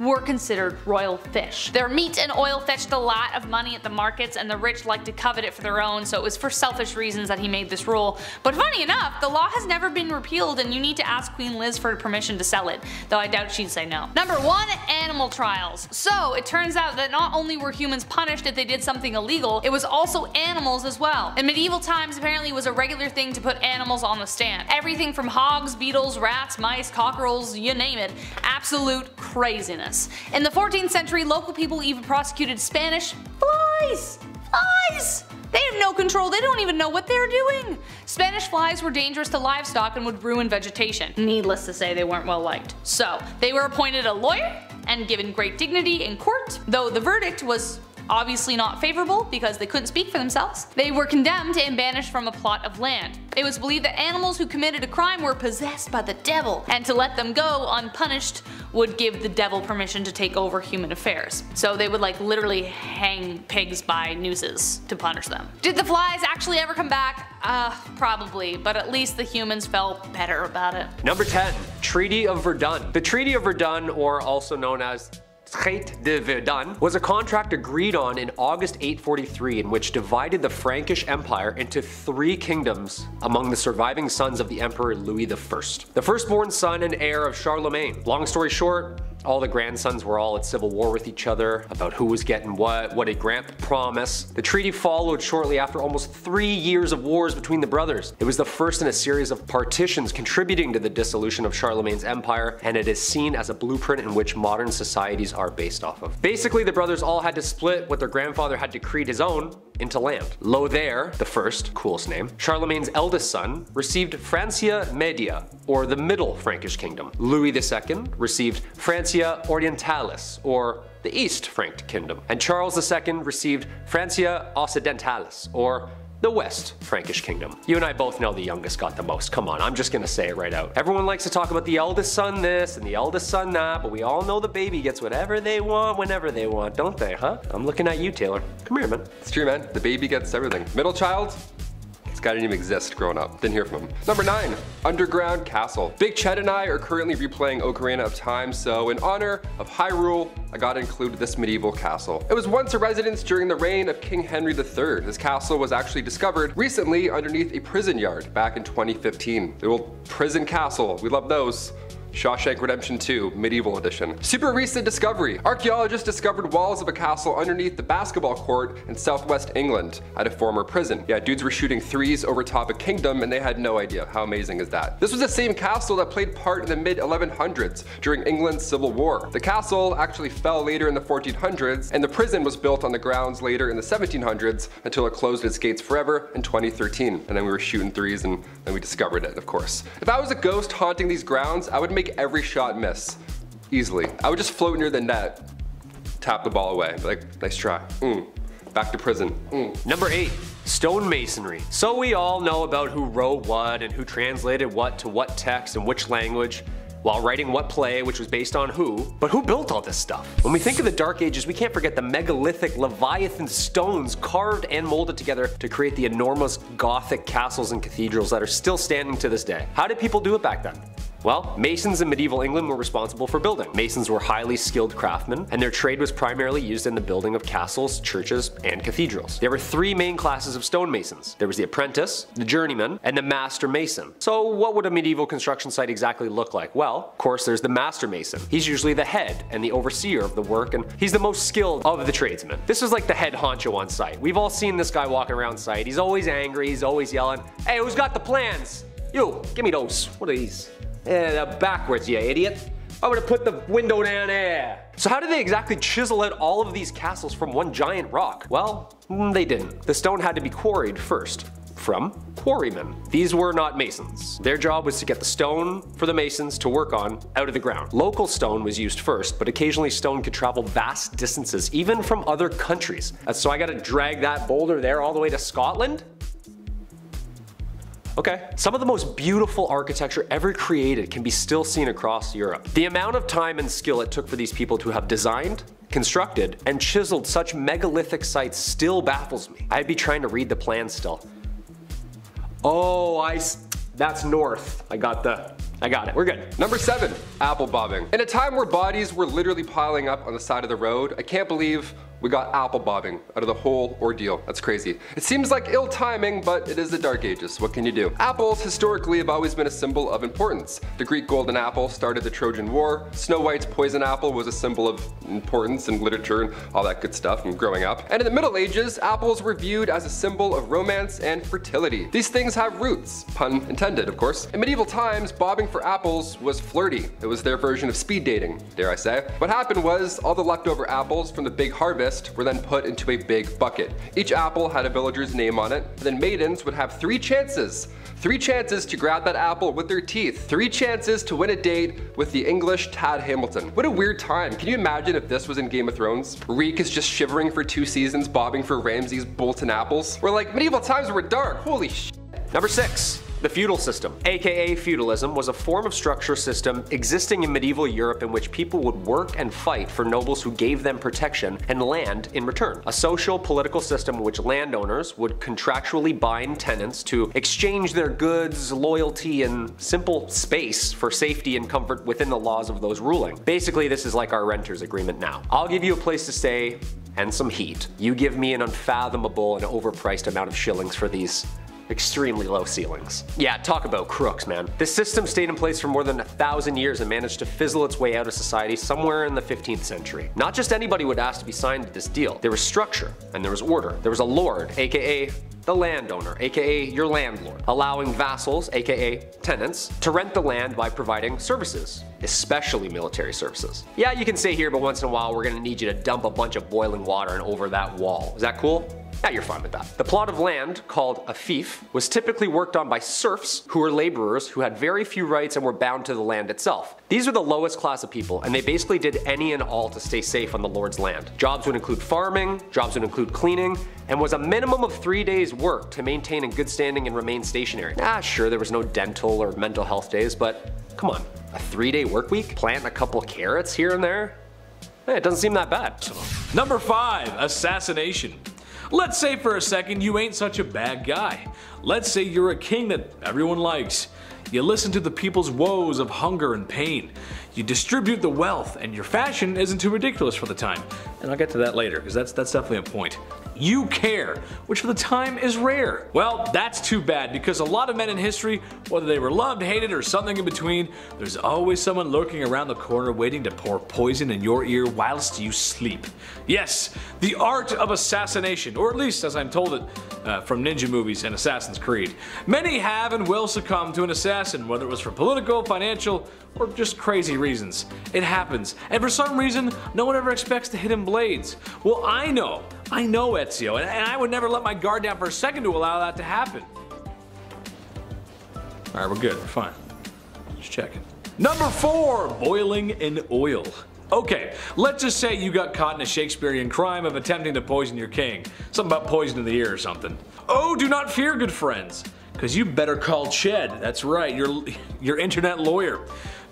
were considered royal fish. Their meat and oil fetched a lot of money at the markets, and the rich liked to covet it for their own, so it was for selfish reasons that he made this rule. But funny enough, the law has never been repealed, and you need to ask Queen Liz for permission to sell it, though I doubt she'd say no. Number 1, animal trials. So it turns out that not only were humans punished if they did something illegal, it was also animals as well. In medieval times, apparently it was a regular thing to put animals on the stand. Everything from hogs, beetles, rats, mice, cockerels, you name it. Absolute craziness. In the 14th century, local people even prosecuted Spanish flies. Flies! They have no control, they don't even know what they're doing. Spanish flies were dangerous to livestock and would ruin vegetation. Needless to say, they weren't well liked. So they were appointed a lawyer and given great dignity in court, though the verdict was obviously not favorable because they couldn't speak for themselves. They were condemned and banished from a plot of land. It was believed that animals who committed a crime were possessed by the devil, and to let them go unpunished would give the devil permission to take over human affairs. So they would like literally hang pigs by nooses to punish them. Did the flies actually ever come back? Probably, but at least the humans felt better about it. Number 10, Treaty of Verdun. The Treaty of Verdun, or also known as Traité de Verdun, was a contract agreed on in August 843 in which divided the Frankish Empire into 3 kingdoms among the surviving sons of the Emperor Louis I, the firstborn son and heir of Charlemagne. Long story short, all the grandsons were all at civil war with each other about who was getting what did Grant promise. The treaty followed shortly after almost 3 years of wars between the brothers. It was the first in a series of partitions contributing to the dissolution of Charlemagne's empire, and it is seen as a blueprint in which modern societies are based off of. Basically, the brothers all had to split what their grandfather had decreed his own into land. Lothaire I, coolest name, Charlemagne's eldest son, received Francia Media, or the Middle Frankish Kingdom. Louis II received Francia Orientalis, or the East Frank Kingdom, and Charles II received Francia Occidentalis, or the West Frankish Kingdom. You and I both know the youngest got the most. Come on, I'm just gonna say it right out. Everyone likes to talk about the eldest son this and the eldest son that, but we all know the baby gets whatever they want whenever they want, don't they, huh? I'm looking at you, Taylor. Come here, man. It's true, man. The baby gets everything. Middle child? This guy didn't even exist growing up. Didn't hear from him. Number 9, Underground Castle. Big Chet and I are currently replaying Ocarina of Time, so in honor of Hyrule, I gotta include this medieval castle. It was once a residence during the reign of King Henry III. This castle was actually discovered recently underneath a prison yard back in 2015. The old prison castle, we love those. Shawshank Redemption 2 Medieval Edition. Super recent discovery. Archaeologists discovered walls of a castle underneath the basketball court in southwest England at a former prison. Yeah, dudes were shooting threes over top a kingdom and they had no idea. How amazing is that? This was the same castle that played part in the mid-1100s during England's Civil War. The castle actually fell later in the 1400s, and the prison was built on the grounds later in the 1700s until it closed its gates forever in 2013. And then we were shooting threes and then we discovered it, of course. If I was a ghost haunting these grounds, I would make every shot miss easily. I would just float near the net, tap the ball away, like, nice try. Back to prison. Number 8, stonemasonry. So we all know about who wrote what and who translated what to what text and which language. while writing what play, which was based on who, but who built all this stuff? When we think of the Dark Ages, we can't forget the megalithic Leviathan stones carved and molded together to create the enormous Gothic castles and cathedrals that are still standing to this day. How did people do it back then? Well, masons in medieval England were responsible for building. Masons were highly skilled craftsmen, and their trade was primarily used in the building of castles, churches, and cathedrals. There were three main classes of stonemasons. There was the apprentice, the journeyman, and the master mason. So what would a medieval construction site exactly look like? Well, of course there's the master mason. He's usually the head and the overseer of the work, and he's the most skilled of the tradesmen. This is like the head honcho on site. We've all seen this guy walking around site. He's always angry, he's always yelling, "Hey, who's got the plans? You, give me those. What are these? Backwards, you idiot. I'm gonna put the window down there." So how did they exactly chisel out all of these castles from one giant rock? Well, they didn't. The stone had to be quarried first from quarrymen. These were not masons. Their job was to get the stone for the masons to work on out of the ground. Local stone was used first, but occasionally stone could travel vast distances, even from other countries. So I gotta drag that boulder there all the way to Scotland? Okay. Some of the most beautiful architecture ever created can be still seen across Europe. The amount of time and skill it took for these people to have designed, constructed, and chiseled such megalithic sites still baffles me. I'd be trying to read the plans still. Oh, that's north. I got it. We're good. Number 7, apple bobbing. In a time where bodies were literally piling up on the side of the road, I can't believe we got apple bobbing out of the whole ordeal. That's crazy. It seems like ill timing, but it is the Dark Ages. What can you do? Apples historically have always been a symbol of importance. The Greek golden apple started the Trojan War. Snow White's poison apple was a symbol of importance in literature and all that good stuff from growing up. And in the Middle Ages, apples were viewed as a symbol of romance and fertility. These things have roots, pun intended, of course. In medieval times, bobbing for apples was flirty. It was their version of speed dating, dare I say. What happened was all the leftover apples from the big harvest were then put into a big bucket. Each apple had a villager's name on it, and then maidens would have 3 chances. 3 chances to grab that apple with their teeth. 3 chances to win a date with the English Tad Hamilton. What a weird time. Can you imagine if this was in Game of Thrones? Reek is just shivering for 2 seasons, bobbing for Ramsay's Bolton apples. We're like, medieval times were dark, holy shit. Number 6. The feudal system, aka feudalism, was a form of structure system existing in medieval Europe in which people would work and fight for nobles who gave them protection and land in return. A social political system in which landowners would contractually bind tenants to exchange their goods, loyalty, and simple space for safety and comfort within the laws of those ruling. Basically, this is like our renters agreement now. I'll give you a place to stay and some heat. You give me an unfathomable and overpriced amount of shillings for these extremely low ceilings. Yeah, talk about crooks, man. This system stayed in place for more than 1,000 years and managed to fizzle its way out of society somewhere in the 15th century. Not just anybody would ask to be signed to this deal. There was structure and there was order. There was a lord, aka the landowner, aka your landlord, allowing vassals, aka tenants, to rent the land by providing services, especially military services. Yeah, you can stay here, but once in a while we're gonna need you to dump a bunch of boiling water and over that wall. Is that cool? Yeah, you're fine with that. The plot of land, called a fief, was typically worked on by serfs, who were laborers who had very few rights and were bound to the land itself. These were the lowest class of people, and they basically did any and all to stay safe on the lord's land. Jobs would include farming, jobs would include cleaning, and was a minimum of 3 days work to maintain in good standing and remain stationary. Ah, sure, there was no dental or mental health days, but come on, a 3-day work week? Plant a couple carrots here and there? Hey, it doesn't seem that bad. Number 5, assassination. Let's say for a second you ain't such a bad guy. Let's say you're a king that everyone likes. You listen to the people's woes of hunger and pain. You distribute the wealth, and your fashion isn't too ridiculous for the time. And I'll get to that later, because that's definitely a point. You care, which for the time is rare. Well, that's too bad, because a lot of men in history, whether they were loved, hated, or something in between, there's always someone lurking around the corner waiting to pour poison in your ear whilst you sleep. Yes, the art of assassination, or at least as I'm told it from ninja movies and Assassin's Creed. Many have and will succumb to an assassin, whether it was for political, financial, or just crazy reasons. It happens, and for some reason, no one ever expects to hit him blades. Well, I know Ezio, and I would never let my guard down for a second to allow that to happen. Alright, we're good, we're fine. Just checking. Number 4, boiling in oil. Okay, let's just say you got caught in a Shakespearean crime of attempting to poison your king. Something about poison in the ear or something. Oh, do not fear, good friends, because you better call Ched. That's right, your internet lawyer.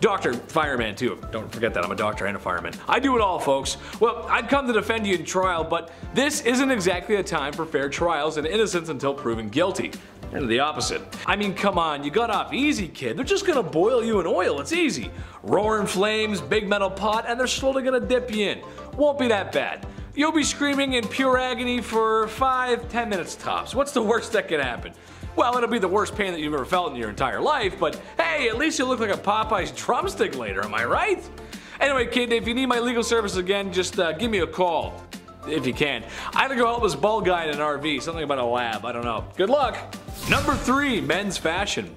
Doctor, fireman too. Don't forget that, I'm a doctor and a fireman. I do it all, folks. Well, I'd come to defend you in trial, but this isn't exactly a time for fair trials and innocence until proven guilty. And the opposite. I mean, come on, you got off easy, kid. They're just gonna boil you in oil, it's easy. Roaring flames, big metal pot, and they're slowly gonna dip you in. Won't be that bad. You'll be screaming in pure agony for 5-10 minutes tops. What's the worst that could happen? Well, it'll be the worst pain that you've ever felt in your entire life, but hey, at least you'll look like a Popeye's drumstick later, am I right? Anyway, kid, if you need my legal service again, just give me a call. If you can. I had to go help this bald guy in an RV, something about a lab, I don't know. Good luck. Number 3, men's fashion.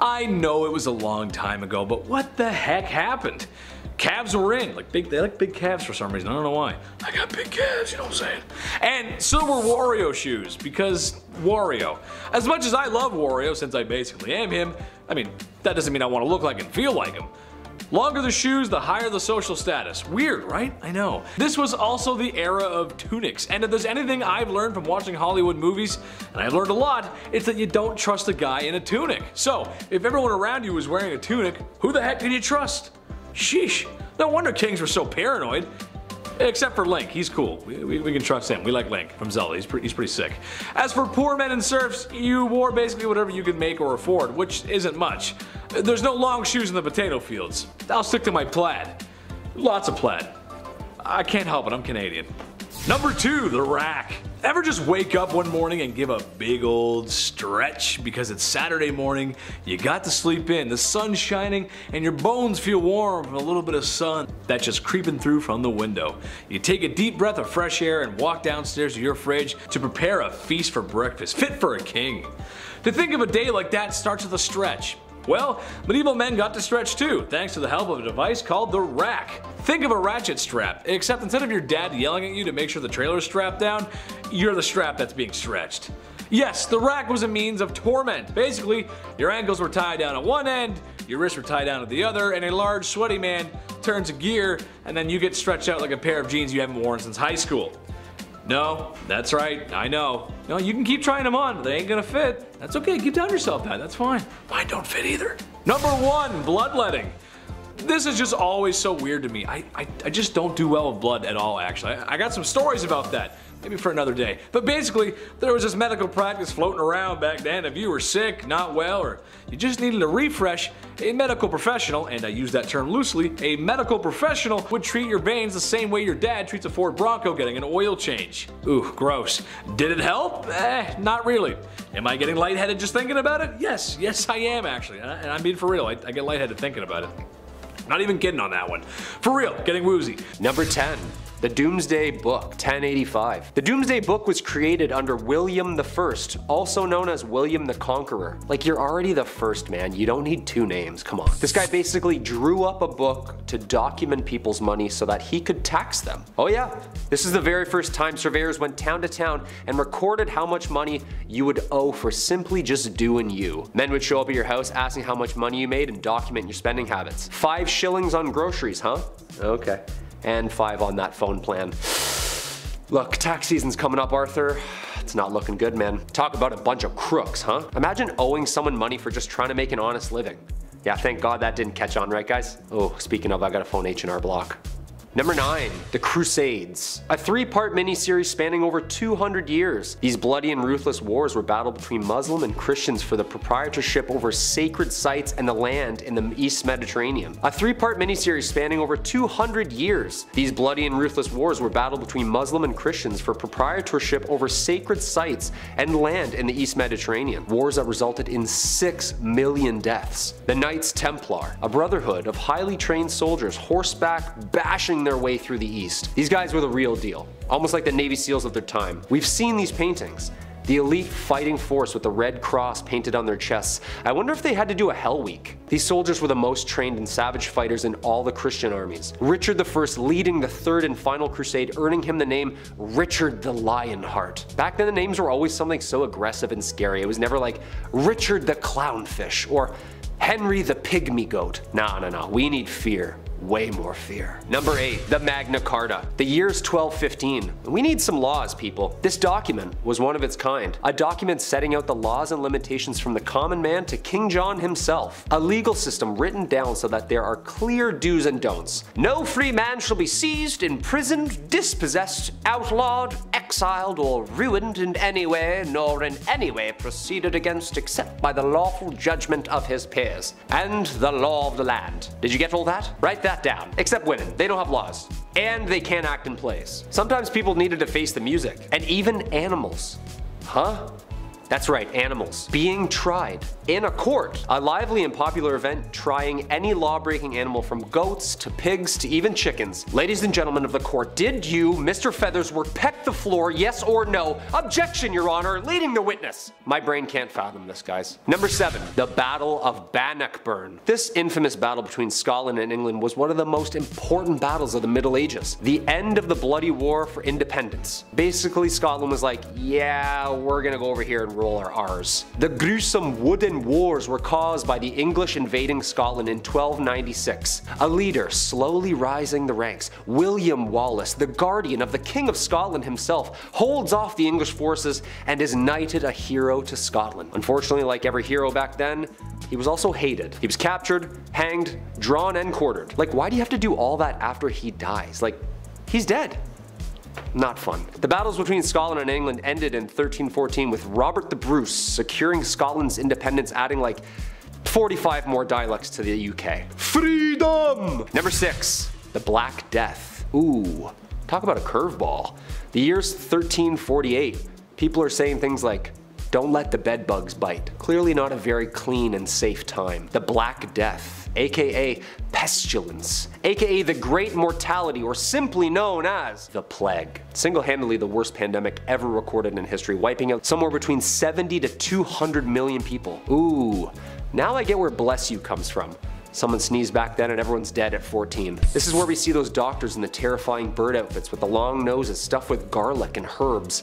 I know it was a long time ago, but what the heck happened? Calves were in, they like big calves for some reason, I don't know why. I got big calves, you know what I'm saying? And so were Wario shoes, because Wario. As much as I love Wario, since I basically am him, I mean, that doesn't mean I want to look like and feel like him. Longer the shoes, the higher the social status. Weird, right? I know. This was also the era of tunics, and if there's anything I've learned from watching Hollywood movies, and I've learned a lot, it's that you don't trust a guy in a tunic. So, if everyone around you was wearing a tunic, who the heck can you trust? Sheesh, no wonder kings were so paranoid. Except for Link, he's cool. We can trust him. We like Link from Zelda, he's pretty sick. As for poor men and serfs, you wore basically whatever you could make or afford, which isn't much. There's no long shoes in the potato fields. I'll stick to my plaid. Lots of plaid. I can't help it, I'm Canadian. Number 2, the rack. Ever just wake up one morning and give a big old stretch because it's Saturday morning, you got to sleep in, the sun's shining, and your bones feel warm from a little bit of sun that's just creeping through from the window. You take a deep breath of fresh air and walk downstairs to your fridge to prepare a feast for breakfast, fit for a king. To think of a day like that starts with a stretch. Well, medieval men got to stretch too, thanks to the help of a device called the rack. Think of a ratchet strap, except instead of your dad yelling at you to make sure the trailer's strapped down, you're the strap that's being stretched. Yes, the rack was a means of torment. Basically, your ankles were tied down at one end, your wrists were tied down at the other, and a large sweaty man turns a gear, and then you get stretched out like a pair of jeans you haven't worn since high school. No, that's right, I know. No, you can keep trying them on, but they ain't gonna fit. That's okay, keep telling yourself that, that's fine. Mine don't fit either. Number 1, bloodletting. This is just always so weird to me. I just don't do well with blood at all, actually. I got some stories about that, maybe for another day. But basically, there was this medical practice floating around back then. If you were sick, not well, or you just needed a refresh, a medical professional, and I use that term loosely, a medical professional would treat your veins the same way your dad treats a Ford Bronco getting an oil change. Ooh, gross. Did it help? Not really. Am I getting lightheaded just thinking about it? Yes I am actually, and I mean for real, I get lightheaded thinking about it. Not even kidding on that one. For real, getting woozy. Number 10. The Doomsday Book, 1085. The Doomsday Book was created under William I, also known as William the Conqueror. Like, you're already the first man, you don't need two names, come on. This guy basically drew up a book to document people's money so that he could tax them. Oh yeah, this is the very first time surveyors went town to town and recorded how much money you would owe for simply just doing you. Men would show up at your house asking how much money you made and document your spending habits. 5 shillings on groceries, huh? Okay. And 5 on that phone plan. Look, tax season's coming up, Arthur. It's not looking good, man. Talk about a bunch of crooks, huh? Imagine owing someone money for just trying to make an honest living. Yeah, thank God that didn't catch on, right guys? Oh, speaking of, I gotta phone H&R Block. Number 9, the Crusades. A 3-part miniseries spanning over 200 years. These bloody and ruthless wars were battled between Muslim and Christians for the proprietorship over sacred sites and the land in the East Mediterranean. A 3-part miniseries spanning over 200 years. These bloody and ruthless wars were battled between Muslim and Christians for proprietorship over sacred sites and land in the East Mediterranean. Wars that resulted in 6 million deaths. The Knights Templar, a brotherhood of highly trained soldiers horseback bashing their way through the East. These guys were the real deal, almost like the Navy SEALs of their time. We've seen these paintings. The elite fighting force with the Red Cross painted on their chests. I wonder if they had to do a Hell Week. These soldiers were the most trained and savage fighters in all the Christian armies. Richard I leading the 3rd and final crusade, earning him the name Richard the Lionheart. Back then the names were always something so aggressive and scary. It was never like Richard the Clownfish or Henry the Pygmy Goat. No, we need fear. way more fear. Number 8, the Magna Carta. The year's 1215. We need some laws, people. This document was one of its kind. A document setting out the laws and limitations from the common man to King John himself. A legal system written down so that there are clear do's and don'ts. No free man shall be seized, imprisoned, dispossessed, outlawed, exiled, or ruined in any way, nor in any way proceeded against except by the lawful judgment of his peers, and the law of the land. Did you get all that? Write that down. Except women, they don't have laws. And they can't act in plays. Sometimes people needed to face the music. And even animals. Huh? That's right, animals. Being tried in a court. A lively and popular event trying any law-breaking animal from goats to pigs to even chickens. Ladies and gentlemen of the court, did you, Mr. Feathersworth, peck the floor, yes or no? Objection, Your Honor, leading the witness. My brain can't fathom this, guys. Number 7, the Battle of Bannockburn. This infamous battle between Scotland and England was one of the most important battles of the Middle Ages. The end of the bloody war for independence. Basically, Scotland was like, yeah, we're gonna go over here and or ours. The gruesome wooden wars were caused by the English invading Scotland in 1296. A leader slowly rising the ranks, William Wallace, the guardian of the King of Scotland himself, holds off the English forces and is knighted a hero to Scotland. Unfortunately, like every hero back then, he was also hated. He was captured, hanged, drawn, and quartered. Like, why do you have to do all that after he dies? Like, he's dead. Not fun. The battles between Scotland and England ended in 1314 with Robert the Bruce securing Scotland's independence, adding like 45 more dialects to the UK. Freedom! Number 6, the Black Death. Ooh, talk about a curveball. The year's 1348. People are saying things like, don't let the bed bugs bite. Clearly not a very clean and safe time. The Black Death, aka pestilence, aka the Great Mortality, or simply known as the Plague. Single-handedly the worst pandemic ever recorded in history, wiping out somewhere between 70 to 200 million people. Ooh, now I get where bless you comes from. Someone sneezed back then and everyone's dead at 14. This is where we see those doctors in the terrifying bird outfits with the long noses stuffed with garlic and herbs.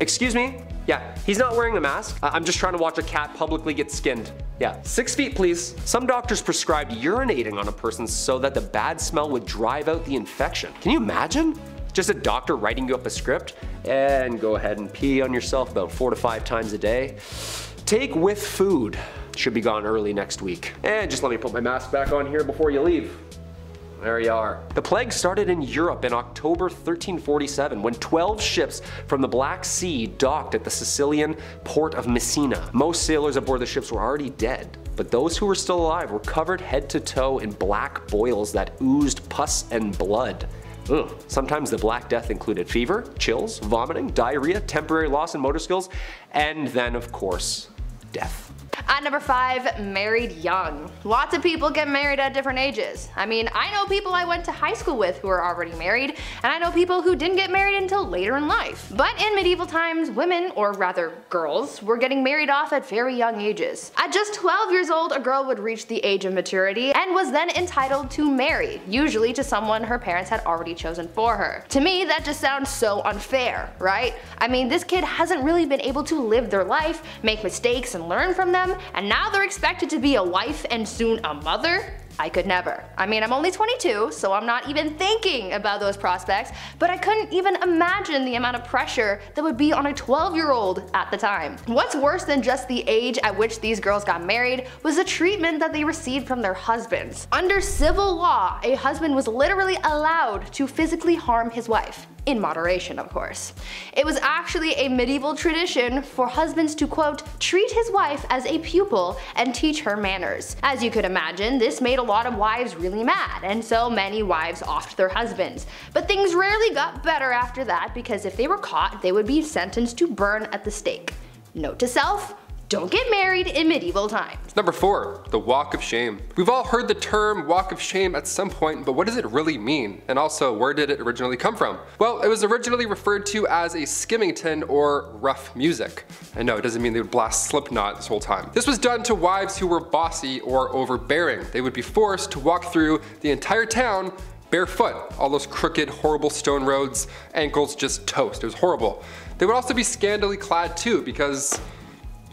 Excuse me? Yeah, he's not wearing a mask. I'm just trying to watch a cat publicly get skinned. Yeah, 6 feet please. Some doctors prescribed urinating on a person so that the bad smell would drive out the infection. Can you imagine? Just a doctor writing you up a script and go ahead and pee on yourself about 4 to 5 times a day. Take with food. Should be gone early next week. And just let me put my mask back on here before you leave. There you are. The plague started in Europe in October 1347 when 12 ships from the Black Sea docked at the Sicilian port of Messina. Most sailors aboard the ships were already dead, but those who were still alive were covered head to toe in black boils that oozed pus and blood. Ugh. Sometimes the Black Death included fever, chills, vomiting, diarrhea, temporary loss in motor skills, and then of course, death. At number 5, married young. Lots of people get married at different ages. I mean, I know people I went to high school with who are already married, and I know people who didn't get married until later in life. But in medieval times, women, or rather girls, were getting married off at very young ages. At just 12 years old, a girl would reach the age of maturity and was then entitled to marry, usually to someone her parents had already chosen for her. To me, that just sounds so unfair, right? I mean, this kid hasn't really been able to live their life, make mistakes, and learn from them, and now they're expected to be a wife and soon a mother? I could never. I mean, I'm only 22, so I'm not even thinking about those prospects, but I couldn't even imagine the amount of pressure that would be on a 12-year-old at the time. What's worse than just the age at which these girls got married was the treatment that they received from their husbands. Under civil law, a husband was literally allowed to physically harm his wife. In moderation, of course. It was actually a medieval tradition for husbands to, quote, treat his wife as a pupil and teach her manners. As you could imagine, this made a lot of wives really mad, and so many wives offed their husbands. But things rarely got better after that because if they were caught, they would be sentenced to burn at the stake. Note to self, don't get married in medieval times. Number 4, the Walk of Shame. We've all heard the term Walk of Shame at some point, but what does it really mean? And also, where did it originally come from? Well, it was originally referred to as a skimmington or rough music. I know, it doesn't mean they would blast Slipknot this whole time. This was done to wives who were bossy or overbearing. They would be forced to walk through the entire town barefoot, all those crooked, horrible stone roads, ankles just toast. It was horrible. They would also be scantily clad too because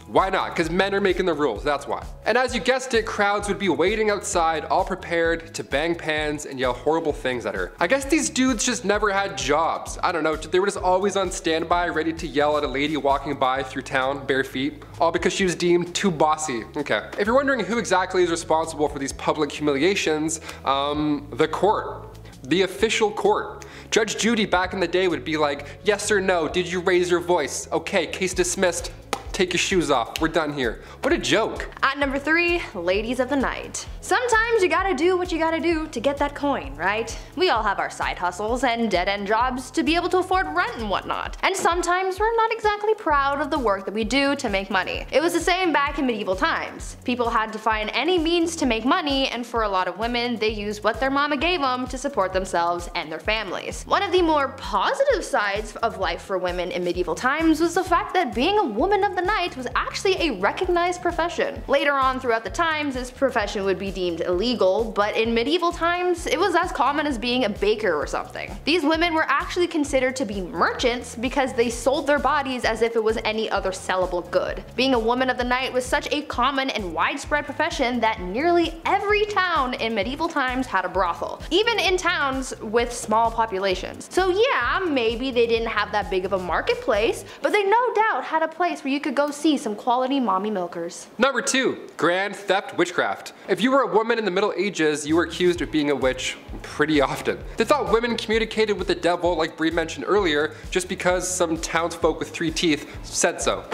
Why not? Because men are making the rules, that's why. And as you guessed it, crowds would be waiting outside, all prepared to bang pans and yell horrible things at her. I guess these dudes just never had jobs. I don't know, they were just always on standby, ready to yell at a lady walking by through town, bare feet, all because she was deemed too bossy. Okay. If you're wondering who exactly is responsible for these public humiliations, the court. The official court. Judge Judy back in the day would be like, yes or no, did you raise your voice? Okay, case dismissed. Take your shoes off, we're done here. What a joke. At number 3, ladies of the night. Sometimes you gotta do what you gotta do to get that coin, right? We all have our side hustles and dead-end jobs to be able to afford rent and whatnot. And sometimes we're not exactly proud of the work that we do to make money. It was the same back in medieval times. People had to find any means to make money, and for a lot of women, they used what their mama gave them to support themselves and their families. One of the more positive sides of life for women in medieval times was the fact that being a woman of the night was actually a recognized profession. Later on throughout the times, this profession would be deemed illegal, but in medieval times, it was as common as being a baker or something. These women were actually considered to be merchants because they sold their bodies as if it was any other sellable good. Being a woman of the night was such a common and widespread profession that nearly every town in medieval times had a brothel, even in towns with small populations. So yeah, maybe they didn't have that big of a marketplace, but they no doubt had a place where you could go see some quality mommy milkers. Number 2, grand theft witchcraft. If you were a woman in the Middle Ages, you were accused of being a witch pretty often. They thought women communicated with the devil, like Bree mentioned earlier, just because some townsfolk with 3 teeth said so.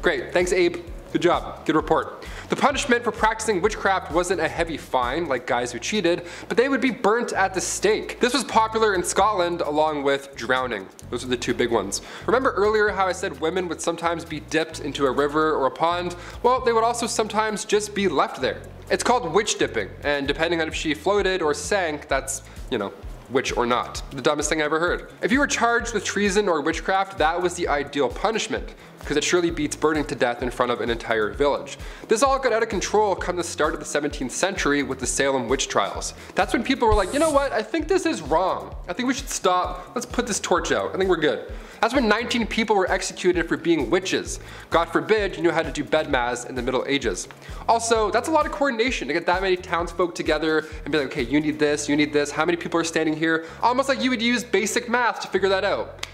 Great, thanks Abe. Good job, good report. The punishment for practicing witchcraft wasn't a heavy fine like guys who cheated, but they would be burnt at the stake. This was popular in Scotland along with drowning. Those are the 2 big ones. Remember earlier how I said women would sometimes be dipped into a river or a pond? Well, they would also sometimes just be left there. It's called witch dipping, and depending on if she floated or sank, that's, you know, witch or not. The dumbest thing I ever heard. If you were charged with treason or witchcraft, that was the ideal punishment, because it surely beats burning to death in front of an entire village. This all got out of control come the start of the 17th century with the Salem witch trials. That's when people were like, you know what, I think this is wrong. I think we should stop, let's put this torch out, I think we're good. That's when 19 people were executed for being witches. God forbid you knew how to do bed mass in the Middle Ages. Also, that's a lot of coordination to get that many townsfolk together and be like, okay, you need this, how many people are standing here? Almost like you would use basic math to figure that out.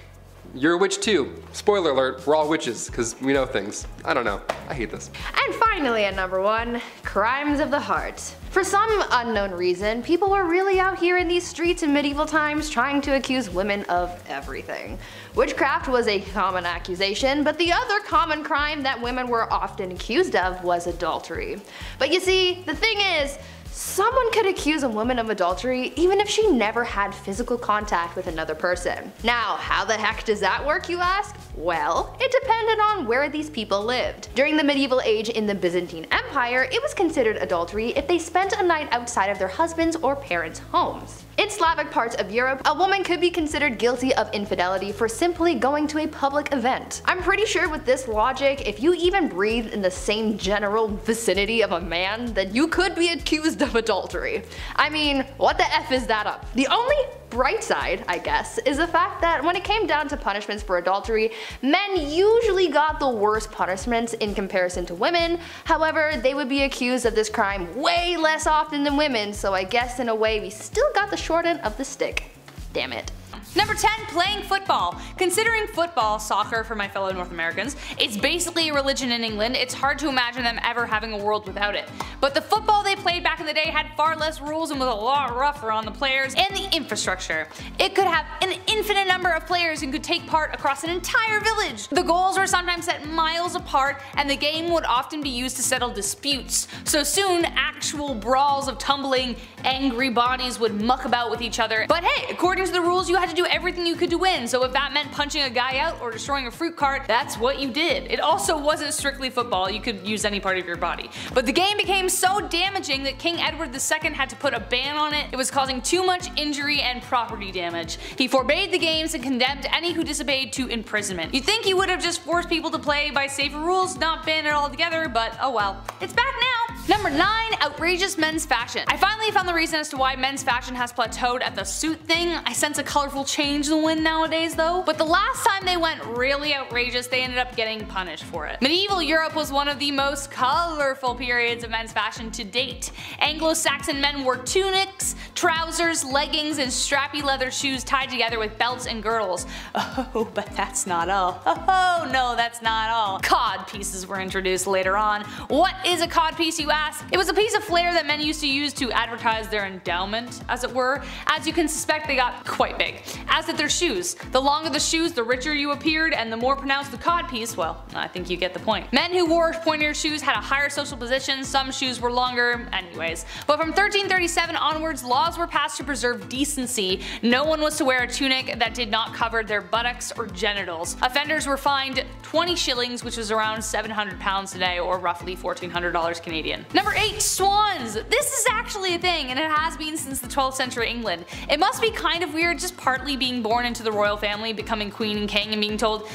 You're a witch too. Spoiler alert, we're all witches, because we know things. I don't know, I hate this. And finally at number 1, crimes of the heart. For some unknown reason, people were really out here in these streets in medieval times trying to accuse women of everything. Witchcraft was a common accusation, but the other common crime that women were often accused of was adultery. But you see, the thing is, someone could accuse a woman of adultery even if she never had physical contact with another person. Now, how the heck does that work, you ask? Well, it depended on where these people lived. During the medieval age in the Byzantine Empire, it was considered adultery if they spent a night outside of their husbands' or parents' homes. In Slavic parts of Europe, a woman could be considered guilty of infidelity for simply going to a public event. I'm pretty sure with this logic, if you even breathe in the same general vicinity of a man, then you could be accused of adultery. I mean, what the F is that up? The only bright side, I guess, is the fact that when it came down to punishments for adultery, men usually got the worst punishments in comparison to women. However, they would be accused of this crime way less often than women, so I guess in a way we still got the short end of the stick. Damn it. Number 10, playing football. Considering football, soccer for my fellow North Americans, it's basically a religion in England, it's hard to imagine them ever having a world without it. But the football they played back in the day had far less rules and was a lot rougher on the players and the infrastructure. It could have an infinite number of players and could take part across an entire village. The goals were sometimes set miles apart, and the game would often be used to settle disputes. So soon, actual brawls of tumbling, angry bodies would muck about with each other. But hey, according to the rules, you had to do everything you could to win, so if that meant punching a guy out or destroying a fruit cart, that's what you did. It also wasn't strictly football, you could use any part of your body. But the game became so damaging that King Edward II had to put a ban on it. It was causing too much injury and property damage. He forbade the games and condemned any who disobeyed to imprisonment. You'd think he would have just forced people to play by safer rules, not banned it altogether, but oh well. It's back now! Number 9, outrageous men's fashion. I finally found the reason as to why men's fashion has plateaued at the suit thing. I sense a colorful change in the wind nowadays though, but the last time they went really outrageous, they ended up getting punished for it. Medieval Europe was one of the most colorful periods of men's fashion to date. Anglo-Saxon men wore tunics, trousers, leggings, and strappy leather shoes tied together with belts and girdles. Oh, but that's not all. Oh no, that's not all. Cod pieces were introduced later on. What is a cod piece, you ask? It was a piece of flair that men used to use to advertise their endowment, as it were. As you can suspect, they got quite big. As did their shoes. The longer the shoes, the richer you appeared, and the more pronounced the cod piece. Well, I think you get the point. Men who wore pointier shoes had a higher social position. Some shoes were longer. Anyways, but from 1337 onwards, laws were passed to preserve decency. No one was to wear a tunic that did not cover their buttocks or genitals. Offenders were fined 20 shillings, which was around £700 today, or roughly $1,400 Canadian. Number 8, swans. This is actually a thing, and it has been since the 12th century England. It must be kind of weird just partly being born into the royal family, becoming queen and king, and being told,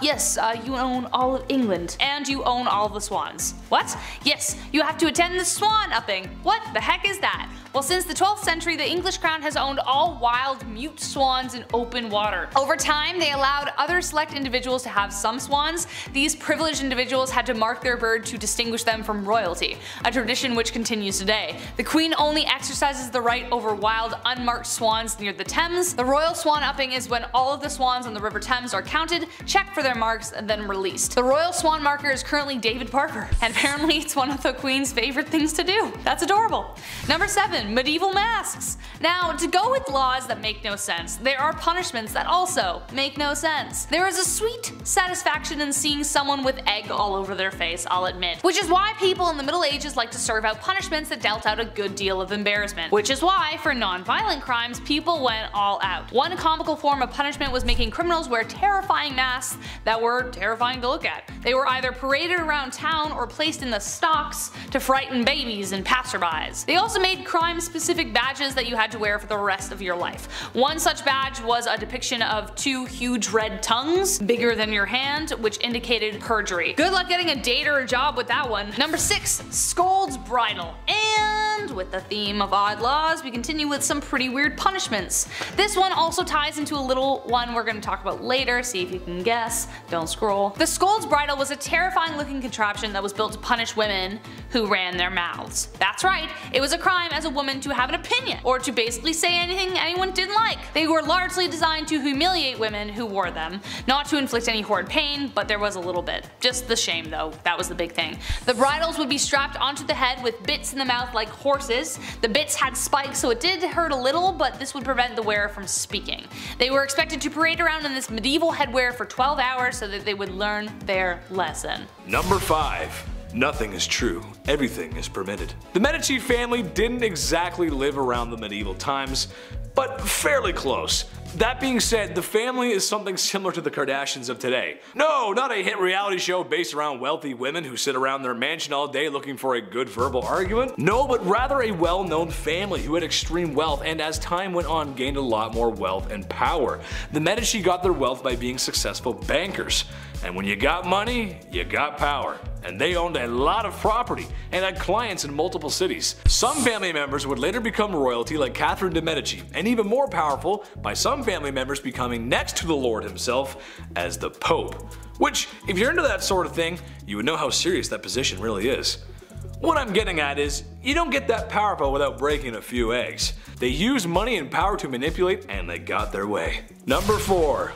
yes, you own all of England, and you own all the swans. What? Yes, you have to attend the swan upping. What the heck is that? Well, since the 12th century, the English crown has owned all wild, mute swans in open water. Over time, they allowed other select individuals to have some swans. These privileged individuals had to mark their bird to distinguish them from royalty, a tradition which continues today. The Queen only exercises the right over wild, unmarked swans near the Thames. The royal swan upping is when all of the swans on the River Thames are counted, checked for their marks, and then released. The royal swan marker is currently David Parker, and apparently it's one of the Queen's favorite things to do. That's adorable. Number 7. Medieval masks. Now, to go with laws that make no sense, there are punishments that also make no sense. There is a sweet satisfaction in seeing someone with egg all over their face, I'll admit, which is why people in the Middle Ages like to serve out punishments that dealt out a good deal of embarrassment, which is why for non-violent crimes people went all out. One comical form of punishment was making criminals wear terrifying masks that were terrifying to look at. They were either paraded around town or placed in the stocks to frighten babies and passerbys. They also made crime-specific badges that you had to wear for the rest of your life. One such badge was a depiction of two huge red tongues, bigger than your hand, which indicated perjury. Good luck getting a date or a job with that one. Number 6, scold's bridle. And with the theme of odd laws, we continue with some pretty weird punishments. This one also ties into a little one we're going to talk about later, see if you can guess. Don't scroll. The scold's bridle was a terrifying looking contraption that was built to punish women who ran their mouths. That's right, it was a crime as a woman to have an opinion, or to basically say anything anyone didn't like. They were largely designed to humiliate women who wore them, not to inflict any horrid pain, but there was a little bit. Just the shame though, that was the big thing. The bridles would be strapped onto the head with bits in the mouth like horses. The bits had spikes, so it did hurt a little, but this would prevent the wearer from speaking. They were expected to parade around in this medieval headwear for 12 hours so that they would learn their lesson. Number 5. Nothing is true, everything is permitted. The Medici family didn't exactly live around the medieval times, but fairly close. That being said, the family is something similar to the Kardashians of today. No, not a hit reality show based around wealthy women who sit around their mansion all day looking for a good verbal argument. No, but rather a well-known family who had extreme wealth and as time went on gained a lot more wealth and power. The Medici got their wealth by being successful bankers. And when you got money, you got power. And they owned a lot of property and had clients in multiple cities. Some family members would later become royalty like Catherine de' Medici, and even more powerful by some family members becoming next to the Lord himself as the Pope. Which, if you're into that sort of thing, you would know how serious that position really is. What I'm getting at is, you don't get that powerful without breaking a few eggs. They used money and power to manipulate, and they got their way. Number 4.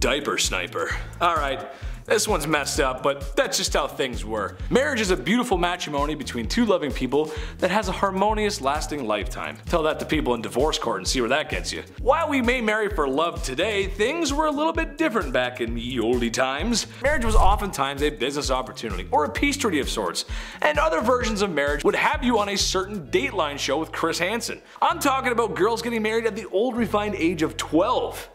Diaper sniper. Alright, this one's messed up, but that's just how things were. Marriage is a beautiful matrimony between two loving people that has a harmonious, lasting lifetime. Tell that to people in divorce court and see where that gets you. While we may marry for love today, things were a little bit different back in the oldie times. Marriage was oftentimes a business opportunity or a peace treaty of sorts, and other versions of marriage would have you on a certain Dateline show with Chris Hansen. I'm talking about girls getting married at the old refined age of 12.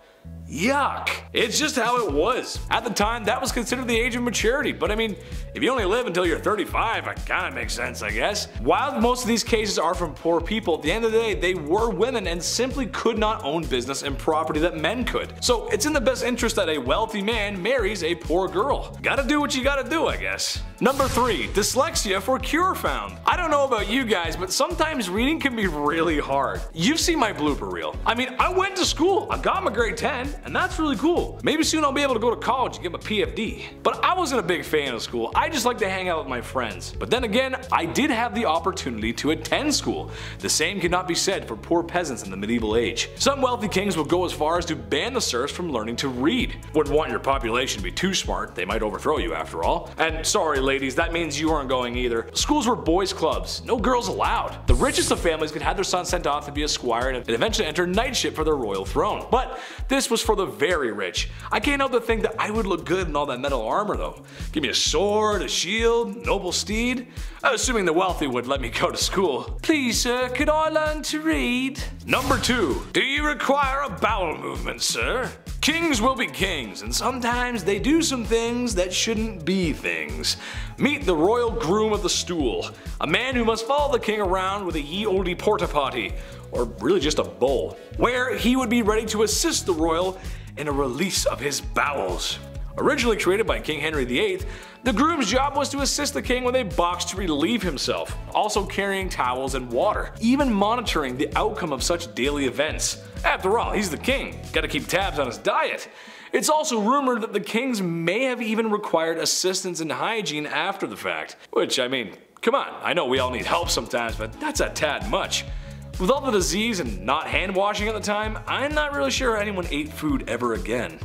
Yuck! It's just how it was. At the time, that was considered the age of maturity, but I mean, if you only live until you're 35, it kinda makes sense, I guess. While most of these cases are from poor people, at the end of the day, they were women and simply could not own business and property that men could. So it's in the best interest that a wealthy man marries a poor girl. Gotta do what you gotta do, I guess. Number 3. Dyslexia for cure found. I don't know about you guys, but sometimes reading can be really hard. You've seen my blooper reel. I mean, I went to school, I got my grade 10, and that's really cool. Maybe soon I'll be able to go to college and get my PFD. But I wasn't a big fan of school. I just like to hang out with my friends. But then again, I did have the opportunity to attend school. The same cannot be said for poor peasants in the medieval age. Some wealthy kings will go as far as to ban the serfs from learning to read. Wouldn't want your population to be too smart, they might overthrow you after all. And sorry ladies, that means you aren't going either. Schools were boys' clubs, no girls allowed. The richest of families could have their son sent off to be a squire and eventually enter knightship for their royal throne. But this was for the very rich. I can't help but think that I would look good in all that metal armor though. Give me a sword, a shield, noble steed. Assuming the wealthy would let me go to school. Please sir, could I learn to read? Number 2. Do you require a bowel movement, sir? Kings will be kings, and sometimes they do some things that shouldn't be things. Meet the royal groom of the stool, a man who must follow the king around with a ye olde porta potty, or really just a bowl, where he would be ready to assist the royal in a release of his bowels. Originally created by King Henry VIII, the groom's job was to assist the king with a box to relieve himself, also carrying towels and water, even monitoring the outcome of such daily events. After all, he's the king, gotta keep tabs on his diet. It's also rumored that the kings may have even required assistance in hygiene after the fact, which I mean, come on, I know we all need help sometimes, but that's a tad much. With all the disease and not hand washing at the time, I'm not really sure anyone ate food ever again.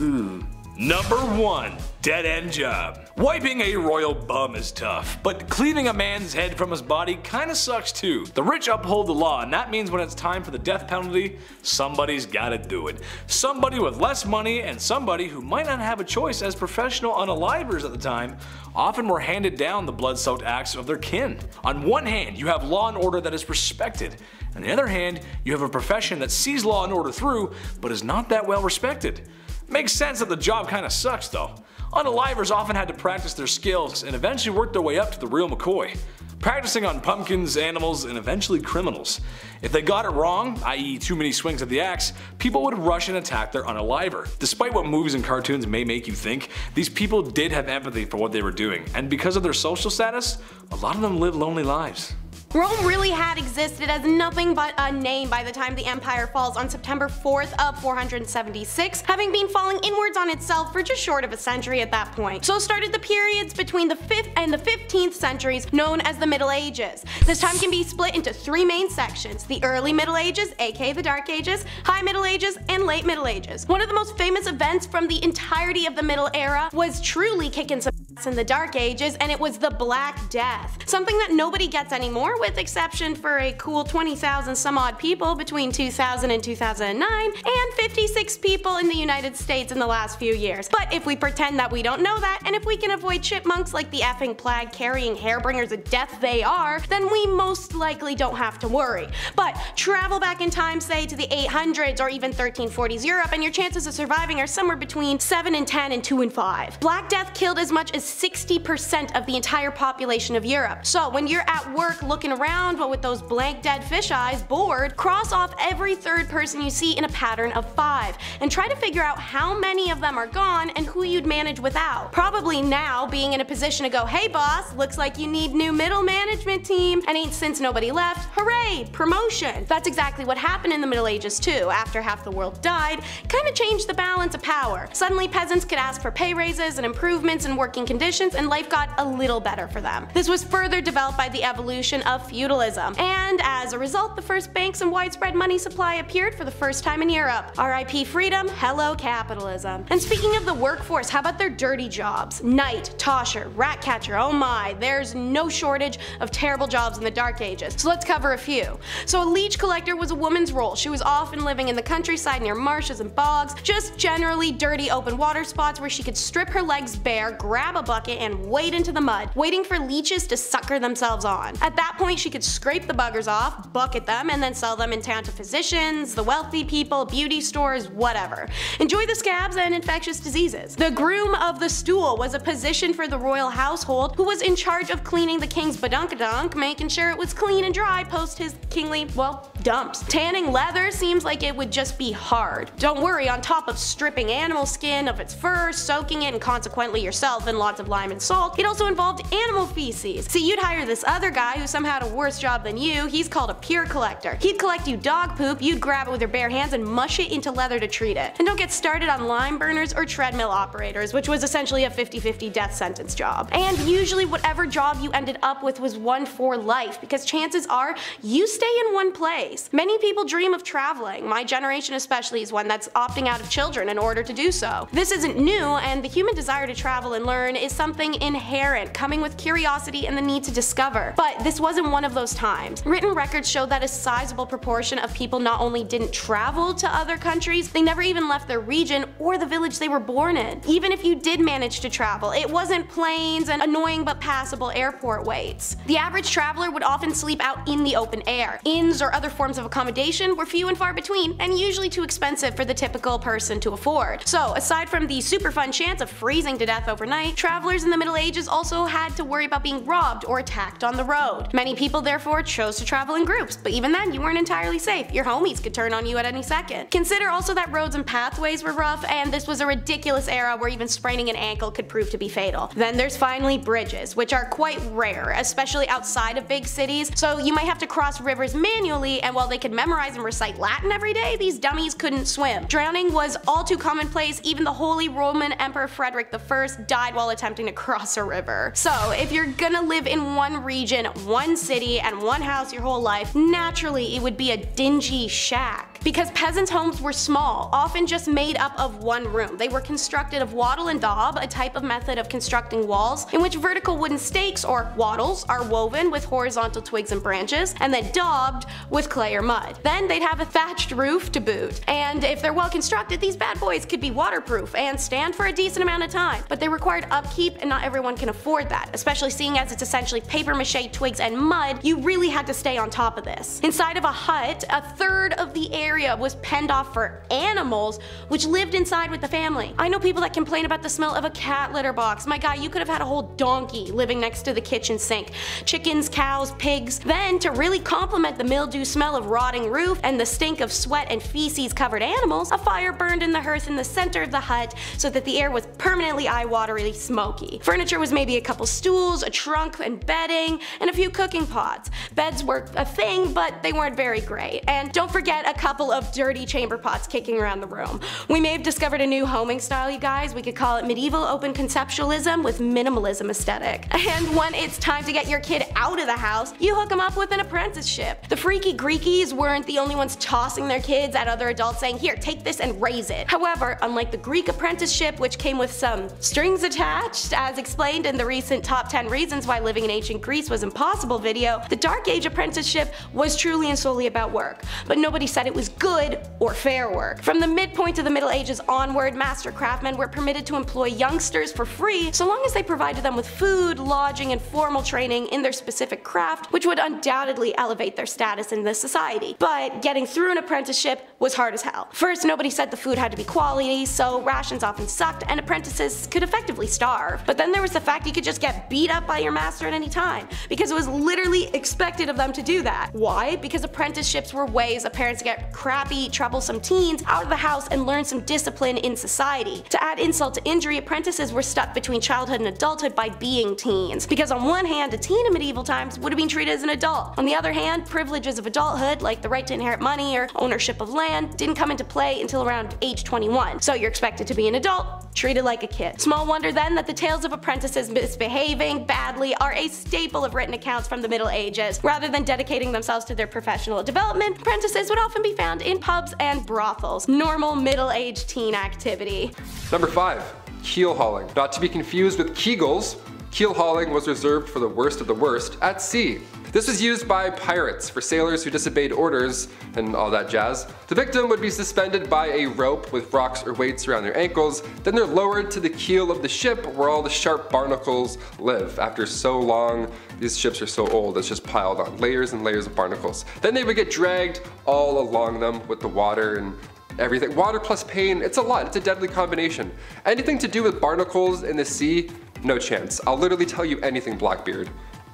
Ooh. Number 1. Dead end job. Wiping a royal bum is tough, but cleaving a man's head from his body kinda sucks too. The rich uphold the law, and that means when it's time for the death penalty, somebody's gotta do it. Somebody with less money and somebody who might not have a choice, as professional unalivers at the time often were handed down the blood-soaked acts of their kin. On one hand, you have law and order that is respected. On the other hand, you have a profession that sees law and order through, but is not that well respected. Makes sense that the job kinda sucks though. Unalivers often had to practice their skills and eventually worked their way up to the real McCoy, practicing on pumpkins, animals, and eventually criminals. If they got it wrong, i.e. too many swings of the axe, people would rush and attack their unaliver. Despite what movies and cartoons may make you think, these people did have empathy for what they were doing, and because of their social status, a lot of them lived lonely lives. Rome really had existed as nothing but a name by the time the empire falls on September 4th of 476, having been falling inwards on itself for just short of a century at that point. So started the periods between the 5th and the 15th centuries known as the Middle Ages. This time can be split into three main sections: the early Middle Ages, aka the Dark Ages, High Middle Ages, and Late Middle Ages. One of the most famous events from the entirety of the Middle Era was truly kicking some ass in the Dark Ages, and it was the Black Death, something that nobody gets anymore, with exception for a cool 20,000 some odd people between 2000 and 2009, and 56 people in the United States in the last few years. But if we pretend that we don't know that, and if we can avoid chipmunks like the effing plague carrying hairbringers of death they are, then we most likely don't have to worry. But travel back in time, say to the 800s or even 1340s Europe, and your chances of surviving are somewhere between 7 and 10 and 2 and 5. Black Death killed as much as 60% of the entire population of Europe. So when you're at work looking around, but with those blank dead fish eyes, bored, cross off every third person you see in a pattern of 5, and try to figure out how many of them are gone and who you'd manage without. Probably now being in a position to go, hey boss, looks like you need new middle management team, and ain't since nobody left, hooray, promotion. That's exactly what happened in the Middle Ages too. After half the world died, kinda changed the balance of power. Suddenly peasants could ask for pay raises and improvements in working conditions, and life got a little better for them. This was further developed by the evolution of feudalism, and as a result, the first banks and widespread money supply appeared for the first time in Europe. RIP freedom, hello capitalism. And speaking of the workforce, how about their dirty jobs? Knight, tosher, rat catcher, oh my, there's no shortage of terrible jobs in the Dark Ages, so let's cover a few. So a leech collector was a woman's role. She was often living in the countryside near marshes and bogs, just generally dirty open water spots where she could strip her legs bare, grab a a bucket and wade into the mud, waiting for leeches to sucker themselves on. At that point, she could scrape the buggers off, bucket them, and then sell them in town to physicians, the wealthy people, beauty stores, whatever. Enjoy the scabs and infectious diseases. The groom of the stool was a position for the royal household who was in charge of cleaning the king's badunkadunk, making sure it was clean and dry post his kingly, well, dumps. Tanning leather seems like it would just be hard. Don't worry, on top of stripping animal skin of its fur, soaking it, and consequently yourself in lots of lime and salt, it also involved animal feces. See, you'd hire this other guy who somehow had a worse job than you. He's called a pure collector. He'd collect you dog poop, you'd grab it with your bare hands and mush it into leather to treat it. And don't get started on lime burners or treadmill operators, which was essentially a 50-50 death sentence job. And usually whatever job you ended up with was one for life, because chances are you stay in one place. Many people dream of traveling. My generation especially is one that's opting out of children in order to do so. This isn't new, and the human desire to travel and learn is something inherent, coming with curiosity and the need to discover. But this wasn't one of those times. Written records show that a sizable proportion of people not only didn't travel to other countries, they never even left their region or the village they were born in. Even if you did manage to travel, it wasn't planes and annoying but passable airport waits. The average traveler would often sleep out in the open air. Inns or other forms of accommodation were few and far between, and usually too expensive for the typical person to afford. So aside from the super fun chance of freezing to death overnight, travelers in the Middle Ages also had to worry about being robbed or attacked on the road. Many people therefore chose to travel in groups, but even then you weren't entirely safe. Your homies could turn on you at any second. Consider also that roads and pathways were rough, and this was a ridiculous era where even spraining an ankle could prove to be fatal. Then there's finally bridges, which are quite rare, especially outside of big cities, so you might have to cross rivers manually, and while they could memorize and recite Latin every day, these dummies couldn't swim. Drowning was all too commonplace. Even the Holy Roman Emperor Frederick I died while attempting to cross a river. So if you're gonna live in one region, one city, and one house your whole life, naturally it would be a dingy shack. Because peasants' homes were small, often just made up of one room. They were constructed of wattle and daub, a type of method of constructing walls in which vertical wooden stakes, or wattles, are woven with horizontal twigs and branches, and then daubed with clay or mud. Then they'd have a thatched roof to boot, and if they're well constructed, these bad boys could be waterproof and stand for a decent amount of time. But they required upkeep, and not everyone can afford that, especially seeing as it's essentially paper mache twigs and mud. You really had to stay on top of this. Inside of a hut, a third of the area was penned off for animals, which lived inside with the family. I know people that complain about the smell of a cat litter box. My God, you could have had a whole donkey living next to the kitchen sink. Chickens, cows, pigs. Then, to really complement the mildew smell of rotting roof and the stink of sweat and feces covered animals, a fire burned in the hearth in the center of the hut so that the air was permanently eye-wateringly smoky. Furniture was maybe a couple stools, a trunk and bedding, and a few cooking pots. Beds were a thing, but they weren't very great. And don't forget a couple of dirty chamber pots kicking around the room. We may have discovered a new homing style, you guys. We could call it medieval open conceptualism with minimalism aesthetic. And when it's time to get your kid out of the house, you hook them up with an apprenticeship. The freaky Greekies weren't the only ones tossing their kids at other adults saying, here, take this and raise it. However, unlike the Greek apprenticeship, which came with some strings attached, as explained in the recent Top 10 Reasons Why Living in Ancient Greece Was Impossible video, the Dark Age apprenticeship was truly and solely about work, but nobody said it was good or fair work. From the midpoint of the Middle Ages onward, master craftsmen were permitted to employ youngsters for free so long as they provided them with food, lodging, and formal training in their specific craft, which would undoubtedly elevate their status in this society. But getting through an apprenticeship was hard as hell. First, nobody said the food had to be quality, so rations often sucked and apprentices could effectively starve. But then there was the fact you could just get beat up by your master at any time, because it was literally expected of them to do that. Why? Because apprenticeships were ways of parents to get crappy, troublesome teens out of the house and learn some discipline in society. To add insult to injury, apprentices were stuck between childhood and adulthood by being teens, because on one hand, a teen in medieval times would have been treated as an adult. On the other hand, privileges of adulthood, like the right to inherit money or ownership of land, didn't come into play until around age 21. So you're expected to be an adult, treated like a kid. Small wonder then that the tales of apprentices misbehaving badly are a staple of written accounts from the Middle Ages. Rather than dedicating themselves to their professional development, apprentices would often be found in pubs and brothels. Normal middle-aged teen activity. Number 5. Keel hauling. Not to be confused with Kegels, Keel hauling was reserved for the worst of the worst at sea. This was used by pirates for sailors who disobeyed orders and all that jazz. The victim would be suspended by a rope with rocks or weights around their ankles, then they're lowered to the keel of the ship where all the sharp barnacles live. After so long, these ships are so old, it's just piled on layers and layers of barnacles. Then they would get dragged all along them with the water and everything. Water plus pain, it's a lot, it's a deadly combination. Anything to do with barnacles in the sea, no chance. I'll literally tell you anything, Blackbeard.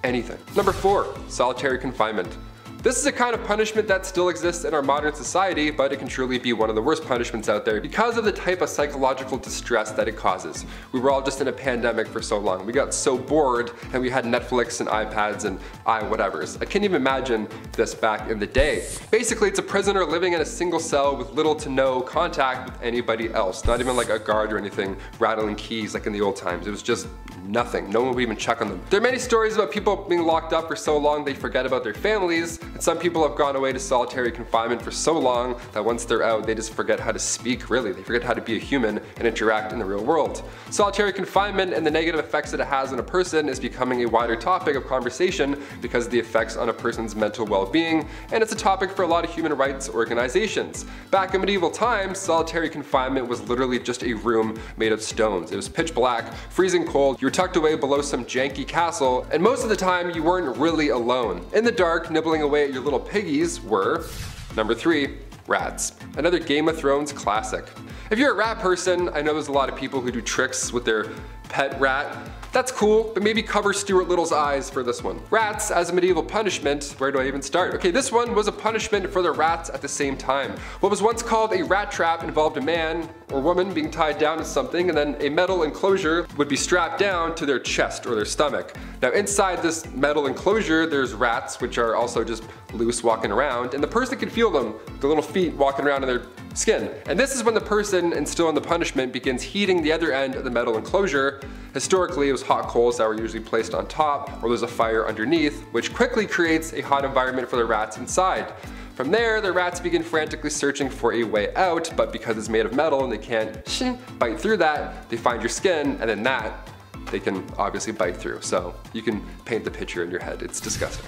Anything. Number 4, solitary confinement. This is a kind of punishment that still exists in our modern society, but it can truly be one of the worst punishments out there because of the type of psychological distress that it causes. We were all just in a pandemic for so long. We got so bored and we had Netflix and iPads and whatevers. I can't even imagine this back in the day. Basically, it's a prisoner living in a single cell with little to no contact with anybody else. Not even like a guard or anything rattling keys like in the old times. It was just nothing. No one would even check on them. There are many stories about people being locked up for so long they forget about their families. And some people have gone away to solitary confinement for so long that once they're out, they just forget how to speak, really. They forget how to be a human and interact in the real world. Solitary confinement and the negative effects that it has on a person is becoming a wider topic of conversation because of the effects on a person's mental well-being, and it's a topic for a lot of human rights organizations. Back in medieval times, solitary confinement was literally just a room made of stones. It was pitch black, freezing cold, you were tucked away below some janky castle, and most of the time, you weren't really alone. In the dark, nibbling away at your little piggies were... Number 3, rats. Another Game of Thrones classic. If you're a rat person, I know there's a lot of people who do tricks with their pet rat. That's cool, but maybe cover Stuart Little's eyes for this one. Rats as a medieval punishment, where do I even start? Okay, this one was a punishment for the rats at the same time. What was once called a rat trap involved a man or woman being tied down to something, and then a metal enclosure would be strapped down to their chest or their stomach. Now inside this metal enclosure, there's rats, which are also just loose walking around, and the person can feel them, the little feet walking around in their skin. And this is when the person instilling the punishment begins heating the other end of the metal enclosure. Historically, it was hot coals that were usually placed on top, or there's a fire underneath, which quickly creates a hot environment for the rats inside. From there, the rats begin frantically searching for a way out, but because it's made of metal and they can't bite through that, they find your skin, and then that they can obviously bite through. So you can paint the picture in your head, it's disgusting.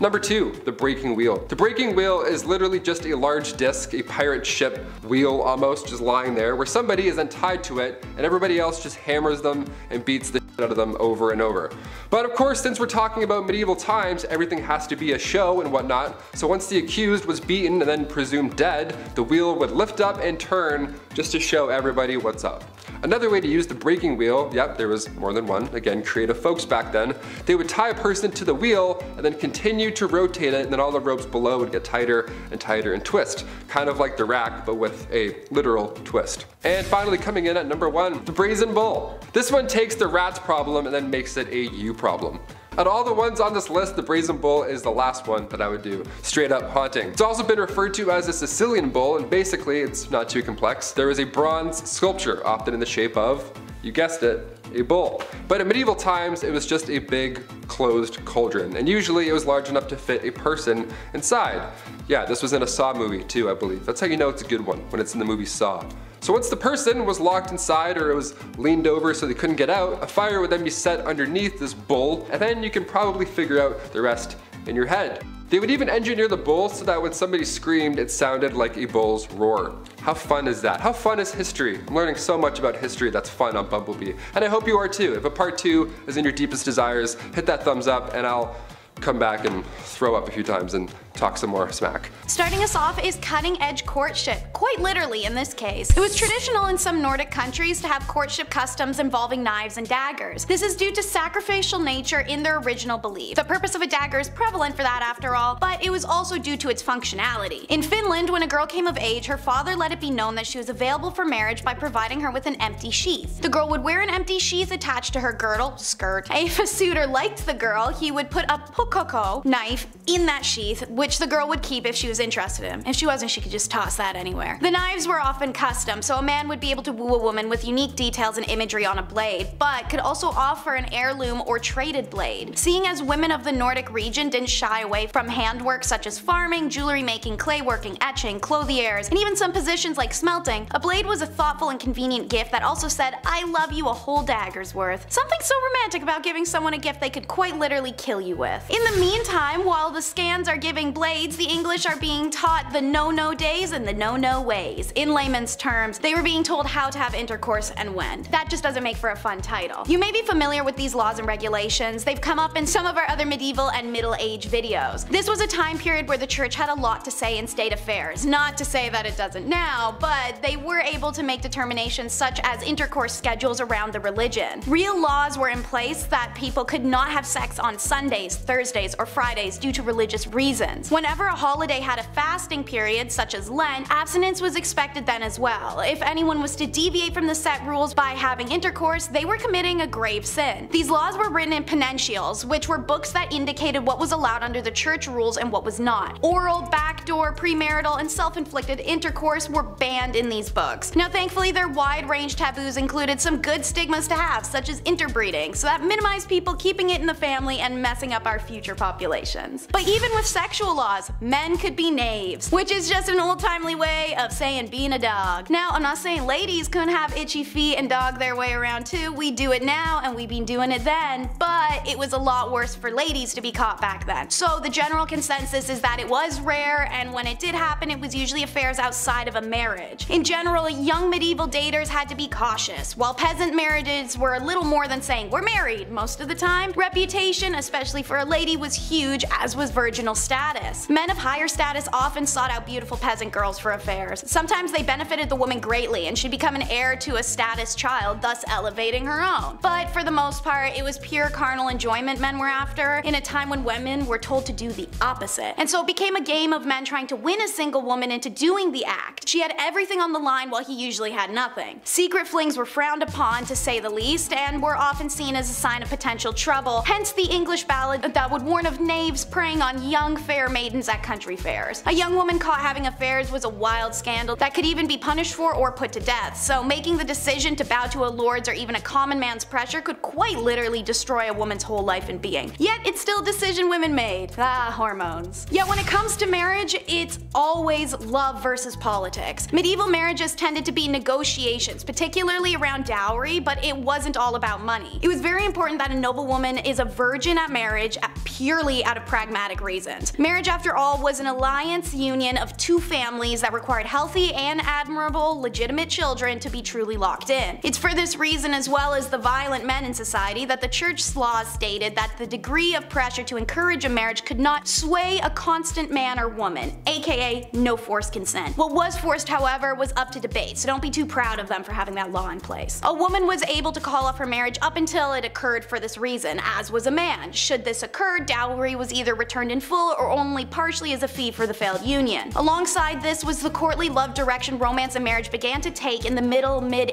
Number 2, the breaking wheel. The breaking wheel is literally just a large disc, a pirate ship wheel almost, just lying there, where somebody is then tied to it and everybody else just hammers them and beats the shit out of them over and over. But of course, since we're talking about medieval times, everything has to be a show and whatnot. So once the accused was beaten and then presumed dead, the wheel would lift up and turn just to show everybody what's up. Another way to use the breaking wheel, yep, there was more than one, again, creative folks back then, they would tie a person to the wheel and then continue to rotate it, and then all the ropes below would get tighter and tighter and twist. Kind of like the rack, but with a literal twist. And finally, coming in at number 1, the brazen bull. This one takes the rat's problem and then makes it a you problem. Out of all the ones on this list, the brazen bull is the last one that I would do. Straight up haunting. It's also been referred to as a Sicilian bull, and basically it's not too complex. There is a bronze sculpture, often in the shape of, you guessed it, a bull. But in medieval times, it was just a big closed cauldron, and usually it was large enough to fit a person inside. Yeah, this was in a Saw movie too, I believe. That's how you know it's a good one, when it's in the movie Saw. So once the person was locked inside, or it was leaned over so they couldn't get out, a fire would then be set underneath this bull, and then you can probably figure out the rest in your head. They would even engineer the bull so that when somebody screamed, it sounded like a bull's roar. How fun is that? How fun is history? I'm learning so much about history that's fun on Bumblebee, and I hope you are too. If a part 2 is in your deepest desires, hit that thumbs up and I'll come back and throw up a few times and talk some more smack. Starting us off is cutting edge courtship, quite literally in this case. It was traditional in some Nordic countries to have courtship customs involving knives and daggers. This is due to sacrificial nature in their original belief. The purpose of a dagger is prevalent for that after all, but it was also due to its functionality. In Finland, when a girl came of age, her father let it be known that she was available for marriage by providing her with an empty sheath. The girl would wear an empty sheath attached to her girdle, skirt. If a suitor liked the girl, he would put a pukoko knife in that sheath, which which the girl would keep if she was interested in him. If she wasn't, she could just toss that anywhere. The knives were often custom, so a man would be able to woo a woman with unique details and imagery on a blade, but could also offer an heirloom or traded blade. Seeing as women of the Nordic region didn't shy away from handwork such as farming, jewelry making, clay working, etching, clothiers, and even some positions like smelting, a blade was a thoughtful and convenient gift that also said, "I love you" a whole dagger's worth. Something so romantic about giving someone a gift they could quite literally kill you with. In the meantime, while the Scans are giving blades, the English are being taught the no-no days and the no-no ways. In layman's terms, they were being told how to have intercourse and when. That just doesn't make for a fun title. You may be familiar with these laws and regulations. They've come up in some of our other medieval and middle age videos. This was a time period where the church had a lot to say in state affairs. Not to say that it doesn't now, but they were able to make determinations such as intercourse schedules around the religion. Real laws were in place that people could not have sex on Sundays, Thursdays, or Fridays due to religious reasons. Whenever a holiday had a fasting period, such as Lent, abstinence was expected then as well. If anyone was to deviate from the set rules by having intercourse, they were committing a grave sin. These laws were written in penitentials, which were books that indicated what was allowed under the church rules and what was not. Oral, backdoor, premarital, and self-inflicted intercourse were banned in these books. Now thankfully, their wide range taboos included some good stigmas to have, such as interbreeding, so that minimized people keeping it in the family and messing up our future populations. But even with sexual laws, men could be knaves, which is just an old-timely way of saying being a dog. Now, I'm not saying ladies couldn't have itchy feet and dog their way around too. We do it now and we've been doing it then, but it was a lot worse for ladies to be caught back then. So the general consensus is that it was rare, and when it did happen, it was usually affairs outside of a marriage. In general, young medieval daters had to be cautious. While peasant marriages were a little more than saying we're married most of the time, reputation, especially for a lady, was huge, as was virginal status. Men of higher status often sought out beautiful peasant girls for affairs. Sometimes they benefited the woman greatly and she'd become an heir to a status child, thus elevating her own. But for the most part, it was pure carnal enjoyment men were after, in a time when women were told to do the opposite. And so it became a game of men trying to win a single woman into doing the act. She had everything on the line while he usually had nothing. Secret flings were frowned upon, to say the least, and were often seen as a sign of potential trouble, hence the English ballad that would warn of knaves preying on young fair maidens at country fairs. A young woman caught having affairs was a wild scandal that could even be punished for or put to death, so making the decision to bow to a lord's or even a common man's pressure could quite literally destroy a woman's whole life and being. Yet it's still a decision women made. Hormones. Yet when it comes to marriage, it's always love versus politics. Medieval marriages tended to be negotiations, particularly around dowry, but it wasn't all about money. It was very important that a noblewoman is a virgin at marriage purely out of pragmatic reasons. Marriage, after all, was an alliance union of two families that required healthy and admirable, legitimate children to be truly locked in. It's for this reason, as well as the violent men in society, that the church's laws stated that the degree of pressure to encourage a marriage could not sway a constant man or woman, aka no forced consent. What was forced, however, was up to debate, so don't be too proud of them for having that law in place. A woman was able to call off her marriage up until it occurred for this reason, as was a man. Should this occur, dowry was either returned in full or only partially as a fee for the failed union. Alongside this was the courtly love direction romance and marriage began to take in the mid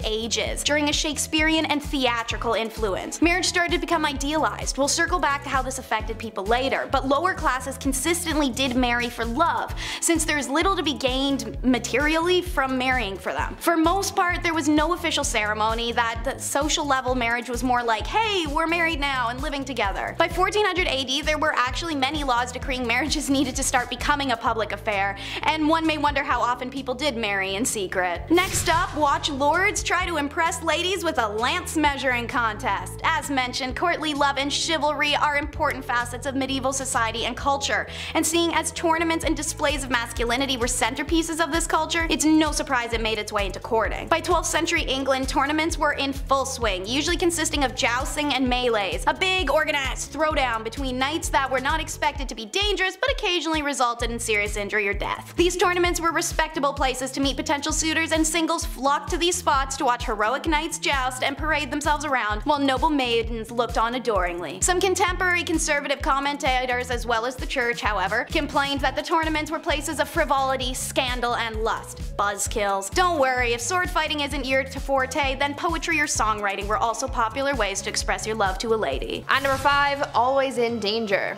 ages, during a Shakespearean and theatrical influence. Marriage started to become idealized. We'll circle back to how this affected people later, but lower classes consistently did marry for love, since there's little to be gained materially from marrying for them. For most part, there was no official ceremony. That social level marriage was more like, hey, we're married now and living together. By 1400 AD, there were actually many laws decreeing marriages needed to start becoming a public affair, and one may wonder how often people did marry in secret. Next up, watch lords try to impress ladies with a lance measuring contest. As mentioned, courtly love and chivalry are important facets of medieval society and culture, and seeing as tournaments and displays of masculinity were centerpieces of this culture, it's no surprise it made its way into courting. By 12th century England, tournaments were in full swing, usually consisting of jousting and melees, a big organized throwdown between knights that were not expected to be dangerous but occasionally resulted in serious injury or death. These tournaments were respectable places to meet potential suitors, and singles flocked to these spots to watch heroic knights joust and parade themselves around, while noble maidens looked on adoringly. Some contemporary conservative commentators, as well as the church, however, complained that the tournaments were places of frivolity, scandal, and lust. Buzzkills. Don't worry, if sword fighting isn't your forte, then poetry or songwriting were also popular ways to express your love to a lady. At number 5, always in danger.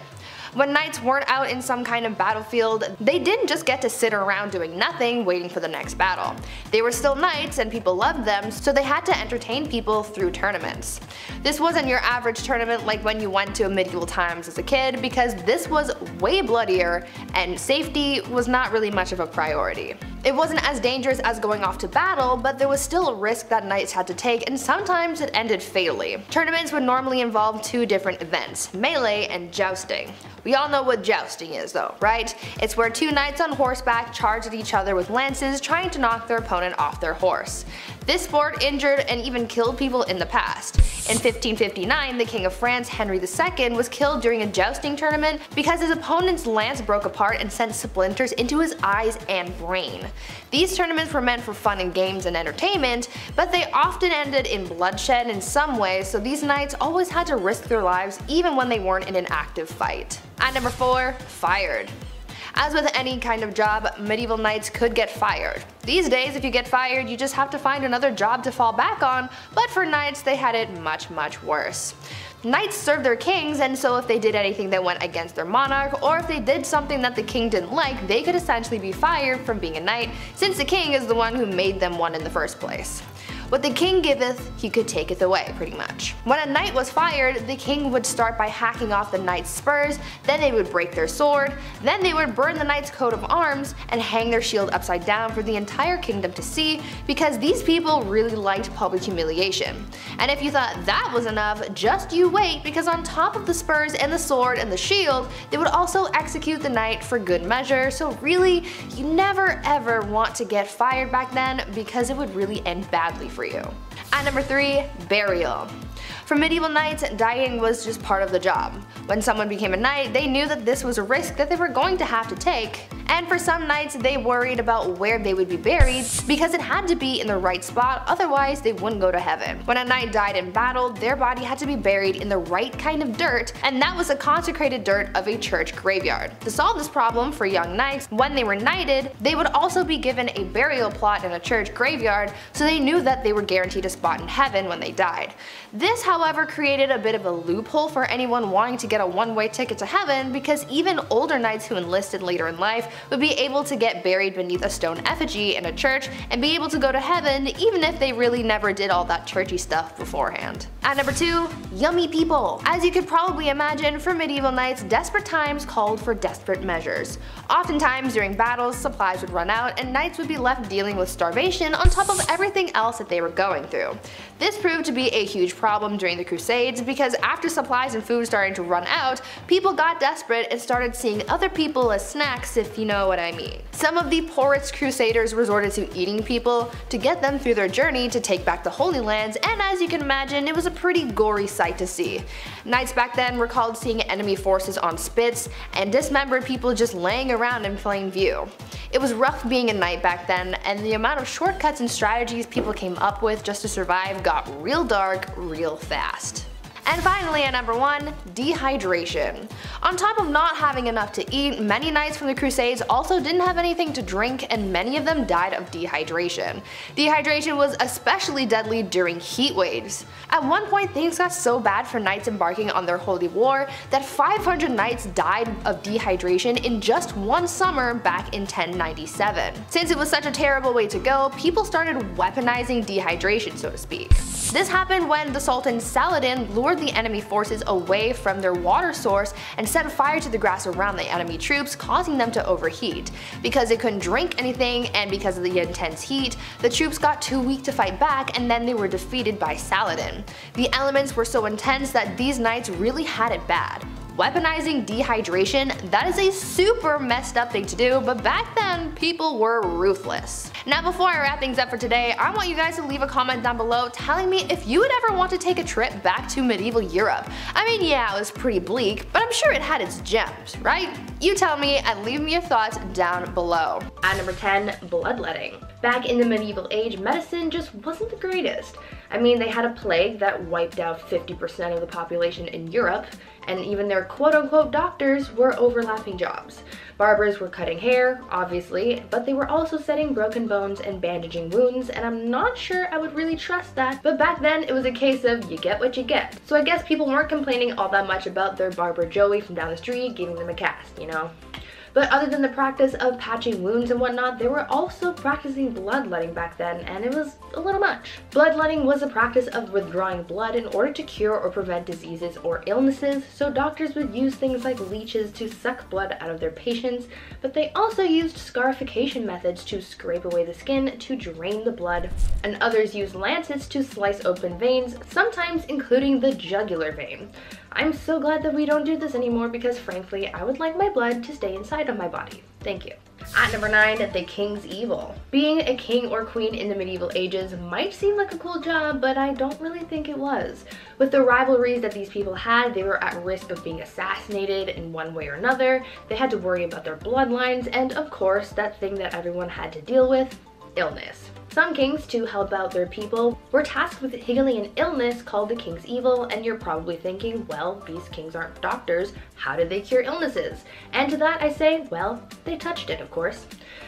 When knights weren't out in some kind of battlefield, they didn't just get to sit around doing nothing waiting for the next battle. They were still knights and people loved them, so they had to entertain people through tournaments. This wasn't your average tournament like when you went to medieval times as a kid, because this was way bloodier and safety was not really much of a priority. It wasn't as dangerous as going off to battle, but there was still a risk that knights had to take, and sometimes it ended fatally. Tournaments would normally involve two different events, melee and jousting. We all know what jousting is though, right? It's where two knights on horseback charge at each other with lances, trying to knock their opponent off their horse. This sport injured and even killed people in the past. In 1559, the King of France, Henry II, was killed during a jousting tournament because his opponent's lance broke apart and sent splinters into his eyes and brain. These tournaments were meant for fun and games and entertainment, but they often ended in bloodshed in some way, so these knights always had to risk their lives even when they weren't in an active fight. At number 4, fired. As with any kind of job, medieval knights could get fired. These days, if you get fired, you just have to find another job to fall back on, but for knights, they had it much, much worse. Knights served their kings, and so if they did anything that went against their monarch, or if they did something that the king didn't like, they could essentially be fired from being a knight, since the king is the one who made them one in the first place. What the king giveth, he could taketh away, pretty much. When a knight was fired, the king would start by hacking off the knight's spurs, then they would break their sword, then they would burn the knight's coat of arms and hang their shield upside down for the entire kingdom to see, because these people really liked public humiliation. And if you thought that was enough, just you wait, because on top of the spurs and the sword and the shield, they would also execute the knight for good measure, so really, you never ever want to get fired back then, because it would really end badly for you. At number 3, burial. For medieval knights, dying was just part of the job. When someone became a knight, they knew that this was a risk that they were going to have to take, and for some knights, they worried about where they would be buried because it had to be in the right spot, otherwise they wouldn't go to heaven. When a knight died in battle, their body had to be buried in the right kind of dirt, and that was the consecrated dirt of a church graveyard. To solve this problem for young knights, when they were knighted, they would also be given a burial plot in a church graveyard, so they knew that they were guaranteed a spot in heaven when they died. This, however, created a bit of a loophole for anyone wanting to get a one-way ticket to heaven, because even older knights who enlisted later in life would be able to get buried beneath a stone effigy in a church and be able to go to heaven, even if they really never did all that churchy stuff beforehand. At number 2, yummy people. As you could probably imagine, for medieval knights, desperate times called for desperate measures. Oftentimes during battles, supplies would run out and knights would be left dealing with starvation on top of everything else that they were going through. This proved to be a huge problem during the Crusades, because after supplies and food started to run out, people got desperate and started seeing other people as snacks, if you know what I mean. Some of the poorest crusaders resorted to eating people to get them through their journey to take back the Holy Lands, and as you can imagine, it was a pretty gory sight to see. Knights back then recalled seeing enemy forces on spits and dismembered people just laying around in plain view. It was rough being a knight back then, and the amount of shortcuts and strategies people came up with just to survive got real dark real fast. And finally, at number 1, dehydration. On top of not having enough to eat, many knights from the Crusades also didn't have anything to drink, and many of them died of dehydration. Dehydration was especially deadly during heat waves. At one point, things got so bad for knights embarking on their holy war that 500 knights died of dehydration in just one summer back in 1097. Since it was such a terrible way to go, people started weaponizing dehydration, so to speak. This happened when the Sultan Saladin lured the enemy forces away from their water source and set fire to the grass around the enemy troops, causing them to overheat. Because they couldn't drink anything and because of the intense heat, the troops got too weak to fight back, and then they were defeated by Saladin. The elements were so intense that these knights really had it bad. Weaponizing dehydration, that is a super messed up thing to do, but back then, people were ruthless. Now before I wrap things up for today, I want you guys to leave a comment down below telling me if you would ever want to take a trip back to medieval Europe. I mean, yeah, it was pretty bleak, but I'm sure it had its gems, right? You tell me and leave me your thoughts down below. At number 10, bloodletting. Back in the medieval age, medicine just wasn't the greatest. I mean, they had a plague that wiped out 50% of the population in Europe, and even their quote-unquote doctors were overlapping jobs. Barbers were cutting hair, obviously, but they were also setting broken bones and bandaging wounds, and I'm not sure I would really trust that, but back then it was a case of you get what you get. So I guess people weren't complaining all that much about their barber Joey from down the street giving them a cast, you know? But other than the practice of patching wounds and whatnot, they were also practicing bloodletting back then, and it was a little much. Bloodletting was the practice of withdrawing blood in order to cure or prevent diseases or illnesses, so doctors would use things like leeches to suck blood out of their patients, but they also used scarification methods to scrape away the skin to drain the blood, and others used lancets to slice open veins, sometimes including the jugular vein. I'm so glad that we don't do this anymore because frankly, I would like my blood to stay inside of my body. Thank you. At number 9, the king's evil. Being a king or queen in the medieval ages might seem like a cool job, but I don't really think it was. With the rivalries that these people had, they were at risk of being assassinated in one way or another. They had to worry about their bloodlines and, of course, that thing that everyone had to deal with, illness. Some kings, to help out their people, were tasked with healing an illness called the king's evil, and you're probably thinking, well, these kings aren't doctors, how did they cure illnesses? And to that I say, well, they touched it, of course.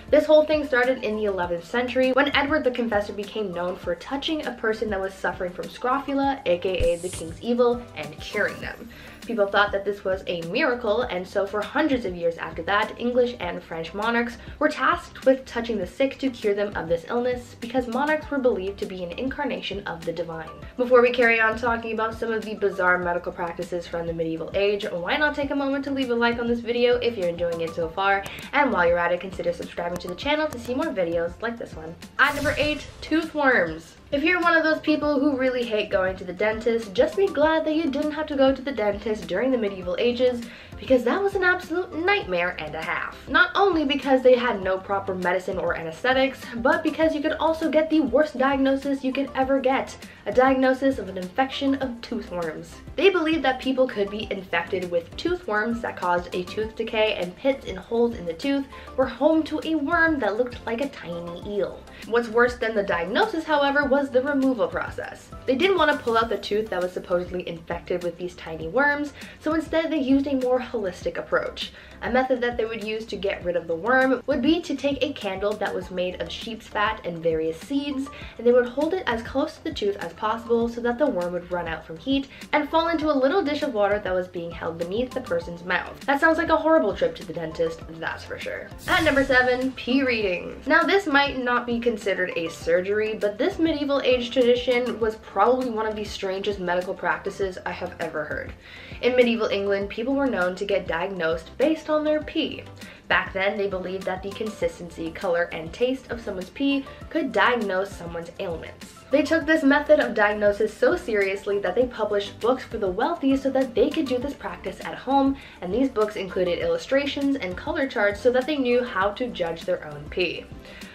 This whole thing started in the 11th century when Edward the Confessor became known for touching a person that was suffering from scrofula, aka the king's evil, and curing them. People thought that this was a miracle, and so for hundreds of years after that, English and French monarchs were tasked with touching the sick to cure them of this illness because monarchs were believed to be an incarnation of the divine. Before we carry on talking about some of the bizarre medical practices from the medieval age, why not take a moment to leave a like on this video if you're enjoying it so far, and while you're at it, consider subscribing to the channel to see more videos like this one. At number 8, tooth worms. If you're one of those people who really hate going to the dentist, just be glad that you didn't have to go to the dentist during the medieval ages, because that was an absolute nightmare and a half. Not only because they had no proper medicine or anesthetics, but because you could also get the worst diagnosis you could ever get, a diagnosis of an infection of tooth worms. They believed that people could be infected with tooth worms that caused a tooth decay, and pits and holes in the tooth were home to a worm that looked like a tiny eel. What's worse than the diagnosis, however, was the removal process. They didn't want to pull out the tooth that was supposedly infected with these tiny worms, so instead they used a more holistic approach. A method that they would use to get rid of the worm would be to take a candle that was made of sheep's fat and various seeds, and they would hold it as close to the tooth as possible so that the worm would run out from heat and fall into a little dish of water that was being held beneath the person's mouth. That sounds like a horrible trip to the dentist, that's for sure. At number 7, pee reading. Now this might not be considered a surgery, but this medieval age tradition was probably one of the strangest medical practices I have ever heard. In medieval England, people were known to get diagnosed based on their pee. Back then, they believed that the consistency, color, and taste of someone's pee could diagnose someone's ailments. They took this method of diagnosis so seriously that they published books for the wealthy so that they could do this practice at home, and these books included illustrations and color charts so that they knew how to judge their own pee.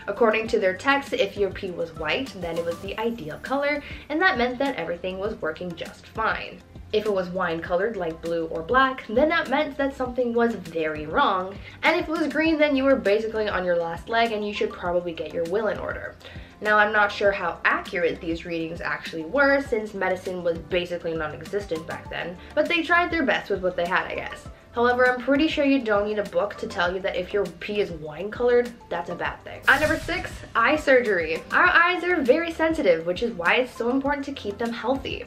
According to their text, if your pee was white, then it was the ideal color, and that meant that everything was working just fine. If it was wine-colored, like blue or black, then that meant that something was very wrong, and if it was green, then you were basically on your last leg and you should probably get your will in order. Now, I'm not sure how accurate these readings actually were, since medicine was basically non-existent back then, but they tried their best with what they had, I guess. However, I'm pretty sure you don't need a book to tell you that if your pee is wine-colored, that's a bad thing. At number 6, eye surgery. Our eyes are very sensitive, which is why it's so important to keep them healthy.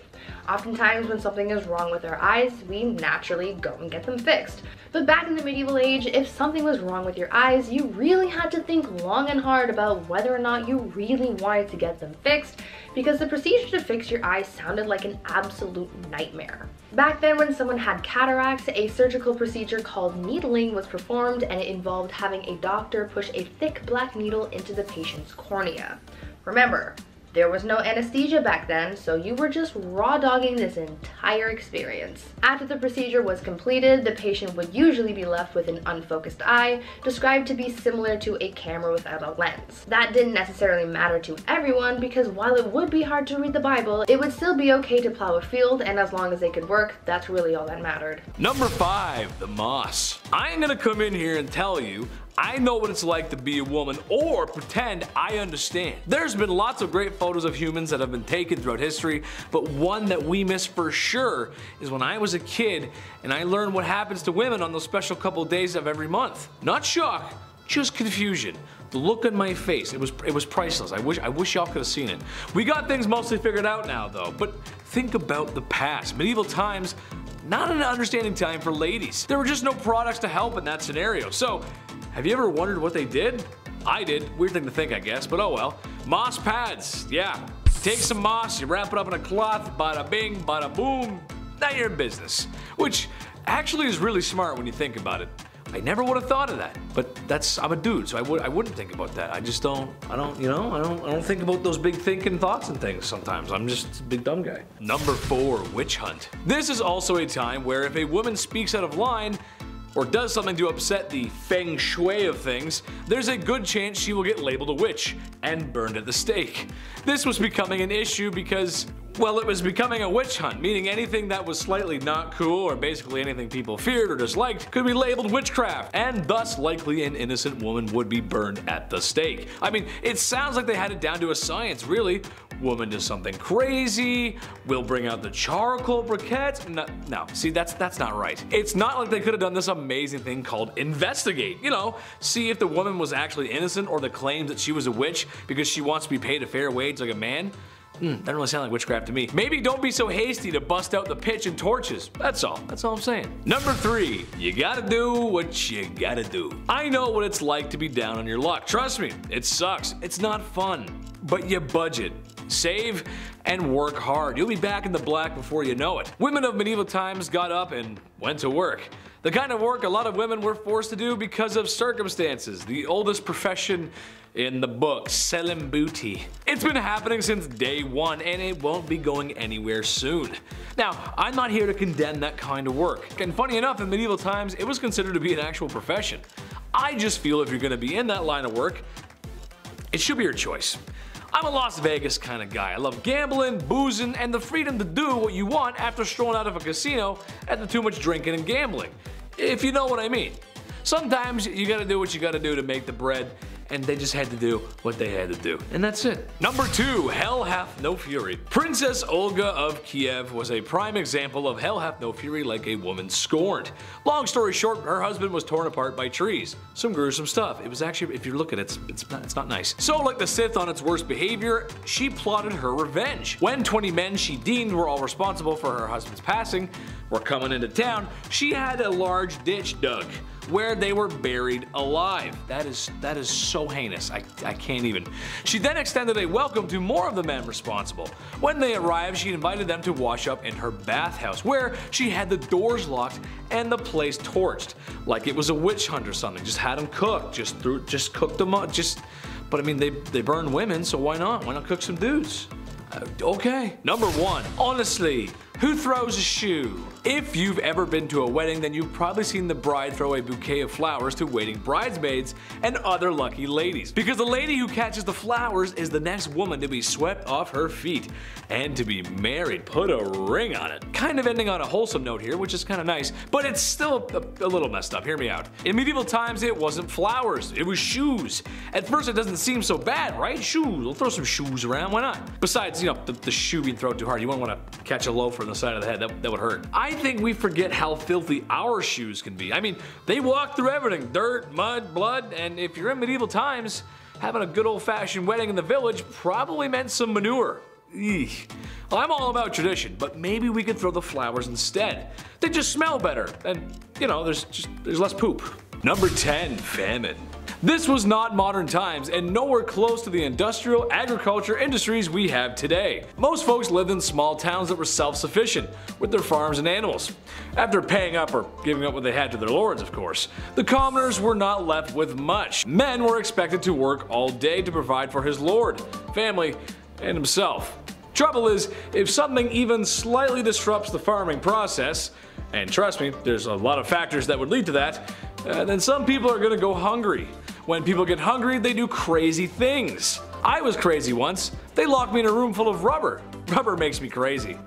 Oftentimes, when something is wrong with our eyes, we naturally go and get them fixed. But back in the medieval age, if something was wrong with your eyes, you really had to think long and hard about whether or not you really wanted to get them fixed, because the procedure to fix your eyes sounded like an absolute nightmare. Back then, when someone had cataracts, a surgical procedure called needling was performed, and it involved having a doctor push a thick black needle into the patient's cornea. Remember, there was no anesthesia back then, so you were just raw dogging this entire experience. After the procedure was completed, the patient would usually be left with an unfocused eye, described to be similar to a camera without a lens. That didn't necessarily matter to everyone, because while it would be hard to read the Bible, it would still be okay to plow a field, and as long as they could work, that's really all that mattered. Number 5, the moss. I'm gonna come in here and tell you, I know what it's like to be a woman, or pretend I understand. There's been lots of great photos of humans that have been taken throughout history, but one that we miss for sure is when I was a kid and I learned what happens to women on those special couple days of every month. Not shock, just confusion. The look on my face, it was priceless. I wish y'all could have seen it. We got things mostly figured out now though, but think about the past. Medieval times, not an understanding time for ladies. There were just no products to help in that scenario. So, have you ever wondered what they did? I did. Weird thing to think, I guess, but oh well. Moss pads, yeah. Take some moss, you wrap it up in a cloth, bada bing, bada boom, now you're in business. Which actually is really smart when you think about it. I never would have thought of that, but that's, I'm a dude, so I wouldn't think about that. I just don't, you know, I don't think about those big thinking thoughts and things sometimes. I'm just a big dumb guy. Number 4, witch hunt. This is also a time where if a woman speaks out of line or does something to upset the feng shui of things, there's a good chance she will get labeled a witch and burned at the stake. This was becoming an issue because, well, it was becoming a witch hunt, meaning anything that was slightly not cool or basically anything people feared or disliked could be labeled witchcraft, and thus likely an innocent woman would be burned at the stake. I mean, it sounds like they had it down to a science, really. Woman does something crazy, we'll bring out the charcoal briquettes. No, see, that's not right. It's not like they could have done this amazing thing called investigate. You know, see if the woman was actually innocent or the claims that she was a witch because she wants to be paid a fair wage like a man. That doesn't really sound like witchcraft to me. Maybe don't be so hasty to bust out the pitch and torches. That's all I'm saying. Number 3, you gotta do what you gotta do. I know what it's like to be down on your luck. Trust me, it sucks. It's not fun. But you budget, save, and work hard. You'll be back in the black before you know it. Women of medieval times got up and went to work. The kind of work a lot of women were forced to do because of circumstances. The oldest profession in the book, selling booty. It's been happening since day 1 and it won't be going anywhere soon. Now, I'm not here to condemn that kind of work. And funny enough, in medieval times, it was considered to be an actual profession. I just feel if you're gonna be in that line of work, it should be your choice. I'm a Las Vegas kind of guy. I love gambling, boozing, and the freedom to do what you want after strolling out of a casino after too much drinking and gambling, if you know what I mean. Sometimes you gotta do what you gotta do to make the bread, and they just had to do what they had to do, and that's it. Number 2, Hell Hath No Fury. Princess Olga of Kiev was a prime example of Hell Hath No Fury, like a woman scorned. Long story short, her husband was torn apart by trees. Some gruesome stuff. It was actually, if you look at it, it's not nice. So like the Sith on its worst behavior, she plotted her revenge. When 20 men she deemed were all responsible for her husband's passing were coming into town, she had a large ditch dug where they were buried alive. That is so heinous, I can't even. She then extended a welcome to more of the men responsible. When they arrived, she invited them to wash up in her bathhouse, where she had the doors locked and the place torched, like it was a witch hunt or something. Just had them cooked, just cooked them up, but I mean, they burn women, so why not? Why not cook some dudes? Okay. Number 1, honestly, who throws a shoe? If you've ever been to a wedding, then you've probably seen the bride throw a bouquet of flowers to waiting bridesmaids and other lucky ladies, because the lady who catches the flowers is the next woman to be swept off her feet and to be married. Put a ring on it. Kind of ending on a wholesome note here, which is kind of nice, but it's still a little messed up. Hear me out. In medieval times, it wasn't flowers, it was shoes. At first, it doesn't seem so bad, right? Shoes, we'll throw some shoes around, why not? Besides, you know, the shoe being thrown too hard, you wouldn't want to catch a loafer in the side of the head, that would hurt. I think we forget how filthy our shoes can be. I mean, they walk through everything, dirt, mud, blood, and if you're in medieval times, having a good old-fashioned wedding in the village probably meant some manure. Eek. Well, I'm all about tradition, but maybe we could throw the flowers instead. They just smell better, and you know, there's less poop. Number 10, famine. This was not modern times and nowhere close to the industrial agriculture industries we have today. Most folks lived in small towns that were self-sufficient with their farms and animals, after paying up or giving up what they had to their lords, of course. The commoners were not left with much. Men were expected to work all day to provide for his lord, family, and himself. Trouble is, if something even slightly disrupts the farming process, and trust me, there's a lot of factors that would lead to that, then some people are gonna go hungry. When people get hungry, they do crazy things. I was crazy once. They locked me in a room full of rubber. Rubber makes me crazy.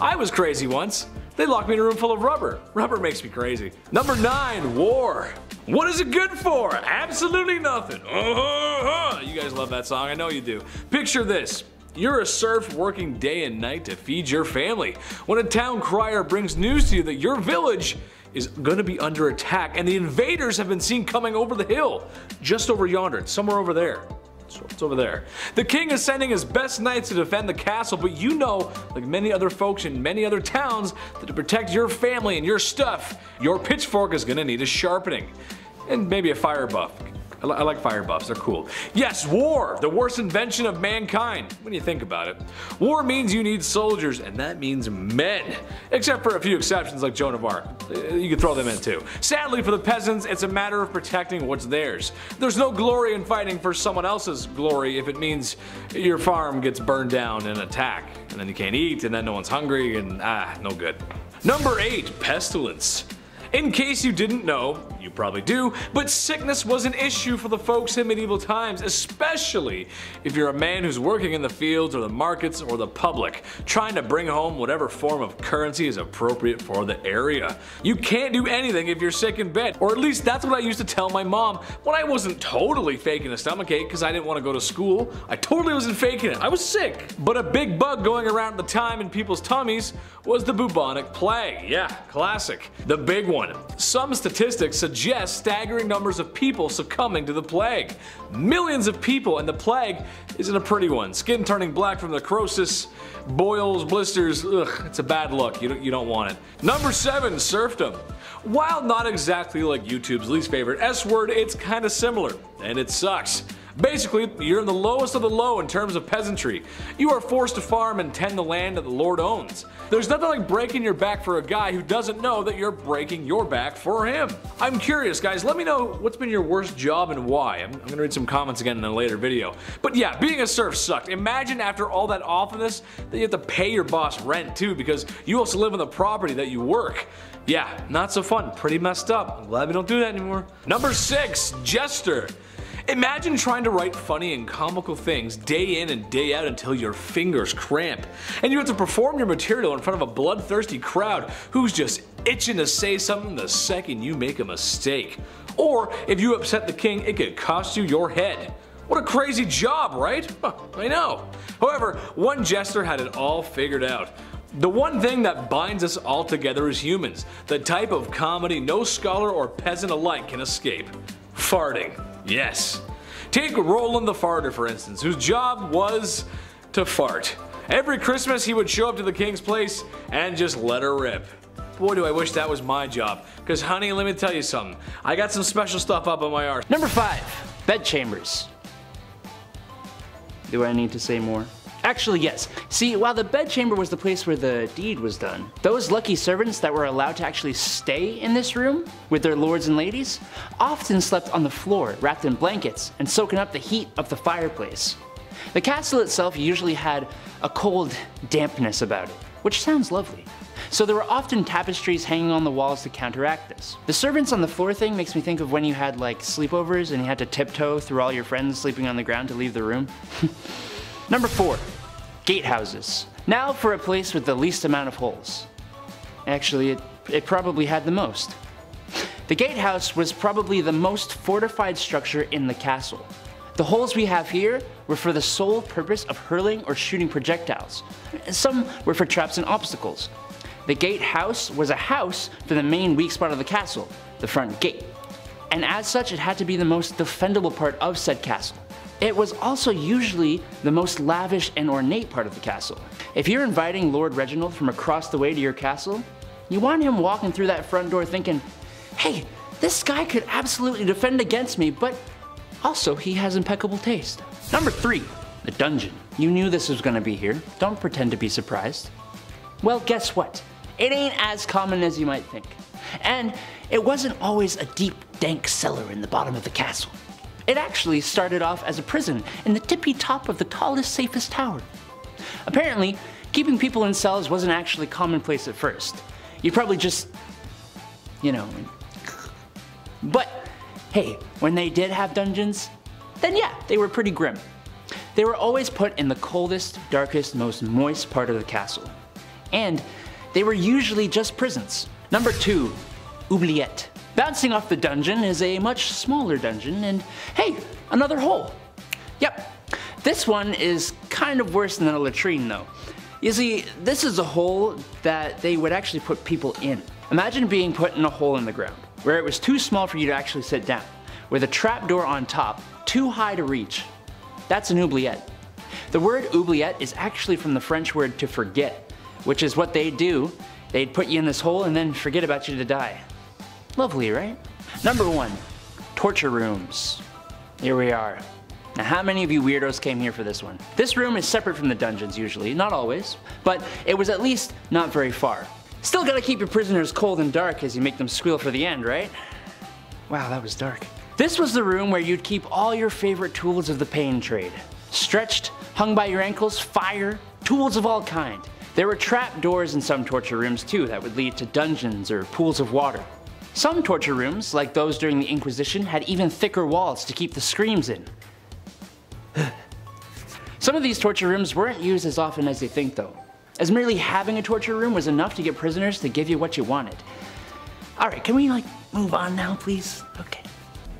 I was crazy once. They lock me in a room full of rubber. Rubber makes me crazy. Number 9, war. What is it good for? Absolutely nothing. You guys love that song, I know you do. Picture this. You're a serf working day and night to feed your family. When a town crier brings news to you that your village is gonna be under attack and the invaders have been seen coming over the hill. Just over yonder, it's somewhere over there. It's over there. The king is sending his best knights to defend the castle, but you know, like many other folks in many other towns, that to protect your family and your stuff, your pitchfork is gonna need a sharpening. And maybe a fire buff. I like fire buffs, they're cool. Yes, war, the worst invention of mankind, when you think about it. War means you need soldiers, and that means men. Except for a few exceptions like Joan of Arc. You can throw them in too. Sadly for the peasants, it's a matter of protecting what's theirs. There's no glory in fighting for someone else's glory if it means your farm gets burned down in an attack, and then you can't eat, and then no one's hungry, and no good. Number 8, pestilence. In case you didn't know, you probably do, but sickness was an issue for the folks in medieval times, especially if you're a man who's working in the fields or the markets or the public, trying to bring home whatever form of currency is appropriate for the area. You can't do anything if you're sick in bed, or at least that's what I used to tell my mom when I wasn't totally faking a stomachache because I didn't want to go to school. I totally wasn't faking it, I was sick. But a big bug going around at the time in people's tummies was the bubonic plague. Yeah, classic. The big one. Some statistics suggest staggering numbers of people succumbing to the plague. Millions of people, and the plague isn't a pretty one. Skin turning black from necrosis, boils, blisters, ugh, it's a bad look, you don't want it. Number 7, serfdom. While not exactly like YouTube's least favorite S-word, it's kinda similar, and it sucks. Basically, you're in the lowest of the low in terms of peasantry. You are forced to farm and tend the land that the Lord owns. There's nothing like breaking your back for a guy who doesn't know that you're breaking your back for him. I'm curious, guys, let me know what's been your worst job and why. I'm gonna read some comments again in a later video. But yeah, being a serf sucked. Imagine after all that awfulness that you have to pay your boss rent too because you also live on the property that you work. Yeah, not so fun, pretty messed up. I'm glad we don't do that anymore. Number 6, jester. Imagine trying to write funny and comical things day in and day out until your fingers cramp, and you have to perform your material in front of a bloodthirsty crowd who's just itching to say something the second you make a mistake. Or if you upset the king, it could cost you your head. What a crazy job, right? Huh, I know. However, one jester had it all figured out. The one thing that binds us all together as humans, the type of comedy no scholar or peasant alike can escape. Farting. Yes. Take Roland the Farter, for instance, whose job was to fart. Every Christmas he would show up to the king's place and just let her rip. Boy, do I wish that was my job, because honey, let me tell you something, I got some special stuff up on my arse. Number 5, bedchambers. Do I need to say more? Actually, yes. See, while the bedchamber was the place where the deed was done, those lucky servants that were allowed to actually stay in this room with their lords and ladies often slept on the floor wrapped in blankets and soaking up the heat of the fireplace. The castle itself usually had a cold dampness about it, which sounds lovely. So there were often tapestries hanging on the walls to counteract this. The servants on the floor thing makes me think of when you had like sleepovers and you had to tiptoe through all your friends sleeping on the ground to leave the room. Number 4, gatehouses. Now for a place with the least amount of holes. Actually, it probably had the most. The gatehouse was probably the most fortified structure in the castle. The holes we have here were for the sole purpose of hurling or shooting projectiles. Some were for traps and obstacles. The gatehouse was a house for the main weak spot of the castle, the front gate. And as such, it had to be the most defendable part of said castle. It was also usually the most lavish and ornate part of the castle. If you're inviting Lord Reginald from across the way to your castle, you want him walking through that front door thinking, hey, this guy could absolutely defend against me, but also he has impeccable taste. Number 3, the dungeon. You knew this was gonna be here. Don't pretend to be surprised. Well, guess what? It ain't as common as you might think. And it wasn't always a deep, dank cellar in the bottom of the castle. It actually started off as a prison in the tippy top of the tallest, safest tower. Apparently, keeping people in cells wasn't actually commonplace at first. You'd probably just, you know. But hey, when they did have dungeons, then yeah, they were pretty grim. They were always put in the coldest, darkest, most moist part of the castle. And they were usually just prisons. Number 2, oubliette. Bouncing off the dungeon is a much smaller dungeon, and hey, another hole. Yep, this one is kind of worse than a latrine though. You see, this is a hole that they would actually put people in. Imagine being put in a hole in the ground, where it was too small for you to actually sit down, with a trapdoor on top, too high to reach. That's an oubliette. The word oubliette is actually from the French word to forget, which is what they'd do. They'd put you in this hole and then forget about you to die. Lovely, right? Number 1, torture rooms. Here we are. Now, how many of you weirdos came here for this one? This room is separate from the dungeons usually, not always, but it was at least not very far. Still gotta keep your prisoners cold and dark as you make them squeal for the end, right? Wow, that was dark. This was the room where you'd keep all your favorite tools of the pain trade. Stretched, hung by your ankles, fire, tools of all kind. There were trap doors in some torture rooms too that would lead to dungeons or pools of water. Some torture rooms, like those during the Inquisition, had even thicker walls to keep the screams in. Some of these torture rooms weren't used as often as you think though, as merely having a torture room was enough to get prisoners to give you what you wanted. Alright, can we move on now, please? Okay.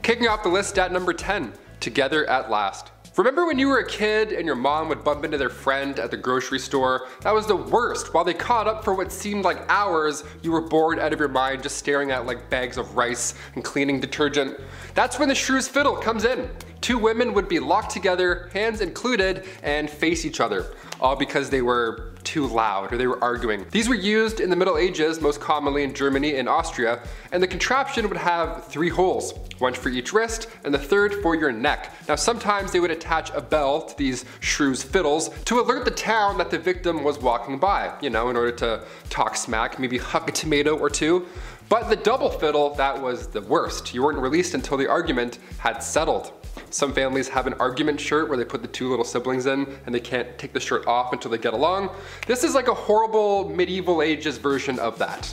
Kicking off the list at number 10, Together at Last. Remember when you were a kid and your mom would bump into their friend at the grocery store? That was the worst. While they caught up for what seemed like hours, you were bored out of your mind just staring at bags of rice and cleaning detergent. That's when the Shrew's Fiddle comes in. 2 women would be locked together, hands included, and face each other, all because they were too loud or they were arguing. These were used in the Middle Ages, most commonly in Germany and Austria, and the contraption would have 3 holes, 1 for each wrist and the 3rd for your neck. Now sometimes they would attach a bell to these shrews' fiddles to alert the town that the victim was walking by, you know, in order to talk smack, maybe huck a tomato or 2. But the double fiddle, that was the worst. You weren't released until the argument had settled. Some families have an argument shirt where they put the 2 little siblings in and they can't take the shirt off until they get along. This is like a horrible medieval ages version of that.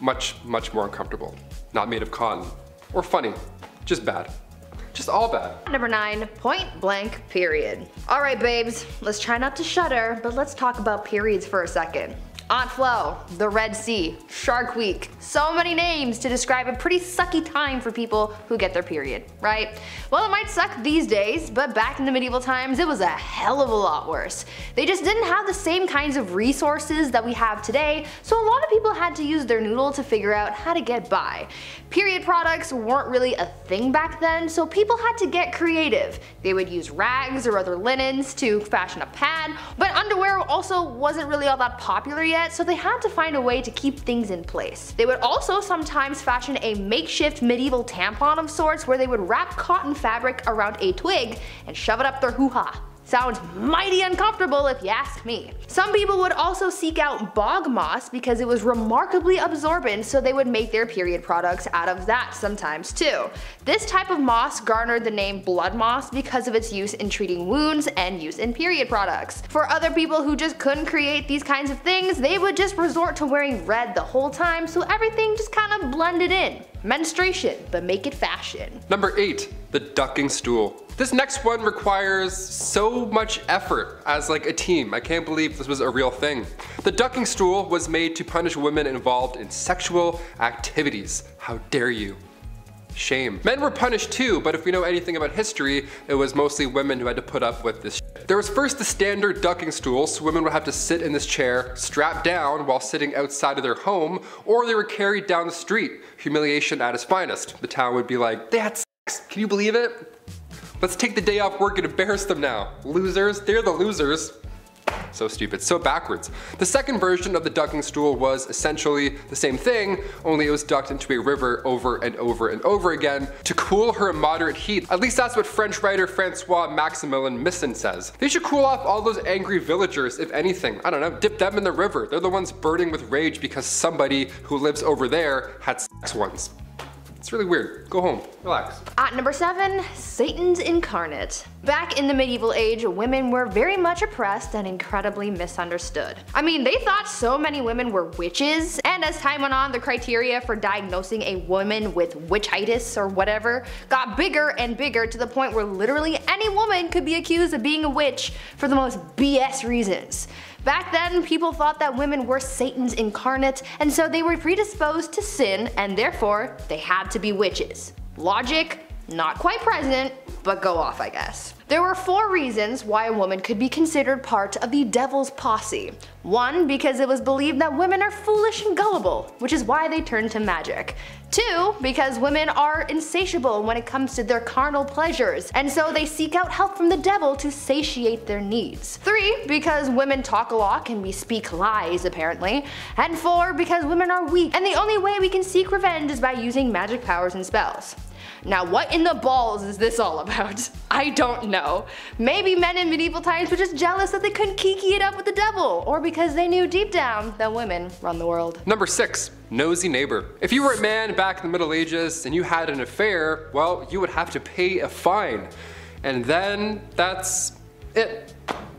Much, much more uncomfortable. Not made of cotton. Or funny. Just bad. Just all bad. Number 9, point blank period. All right, babes, let's try not to shudder, but let's talk about periods for a second. Aunt Flo, the Red Sea, Shark Week, so many names to describe a pretty sucky time for people who get their period, right? Well, it might suck these days, but back in the medieval times it was a hell of a lot worse. They just didn't have the same kinds of resources that we have today, so a lot of people had to use their noodle to figure out how to get by. Period products weren't really a thing back then, so people had to get creative. They would use rags or other linens to fashion a pad, but underwear also wasn't really all that popular yet, so they had to find a way to keep things in place. They would also sometimes fashion a makeshift medieval tampon of sorts where they would wrap cotton fabric around a twig and shove it up their hoo-ha. Sounds mighty uncomfortable if you ask me. Some people would also seek out bog moss because it was remarkably absorbent, so they would make their period products out of that sometimes too. This type of moss garnered the name blood moss because of its use in treating wounds and use in period products. For other people who just couldn't create these kinds of things, they would just resort to wearing red the whole time, so everything just kind of blended in. Menstruation, but make it fashion. Number 8, the ducking stool. This next one requires so much effort as a team. I can't believe this was a real thing. The ducking stool was made to punish women involved in sexual activities. How dare you? Shame. Men were punished too, but if we know anything about history, it was mostly women who had to put up with this shit. There was first the standard ducking stool, so women would have to sit in this chair, strapped down while sitting outside of their home, or they were carried down the street. Humiliation at its finest. The town would be like, that's sex, can you believe it? Let's take the day off work and embarrass them now. Losers, they're the losers. So stupid, so backwards. The second version of the ducking stool was essentially the same thing, only it was ducked into a river over and over and over again to cool her immoderate heat. At least that's what French writer Francois Maximilien Misson says. They should cool off all those angry villagers, if anything. I don't know, dip them in the river. They're the ones burning with rage because somebody who lives over there had sex once. It's really weird. Go home. Relax. At number 7, Satan's incarnate. Back in the medieval age, women were very much oppressed and incredibly misunderstood. I mean, they thought so many women were witches, and as time went on, the criteria for diagnosing a woman with witchitis or whatever got bigger and bigger to the point where literally any woman could be accused of being a witch for the most BS reasons. Back then, people thought that women were Satan's incarnate, and so they were predisposed to sin, and therefore, they had to be witches. Logic? Not quite present, but go off, I guess. There were four reasons why a woman could be considered part of the devil's posse. One, because it was believed that women are foolish and gullible, which is why they turned to magic. Two, because women are insatiable when it comes to their carnal pleasures, and so they seek out help from the devil to satiate their needs. Three, because women talk a lot and we speak lies, apparently. And four, because women are weak, and the only way we can seek revenge is by using magic powers and spells. Now, what in the balls is this all about? I don't know. Maybe men in medieval times were just jealous that they couldn't kiki it up with the devil, or because they knew deep down that women run the world. Number 6. Nosy neighbor. If you were a man back in the Middle Ages and you had an affair, well, you would have to pay a fine. And then that's it.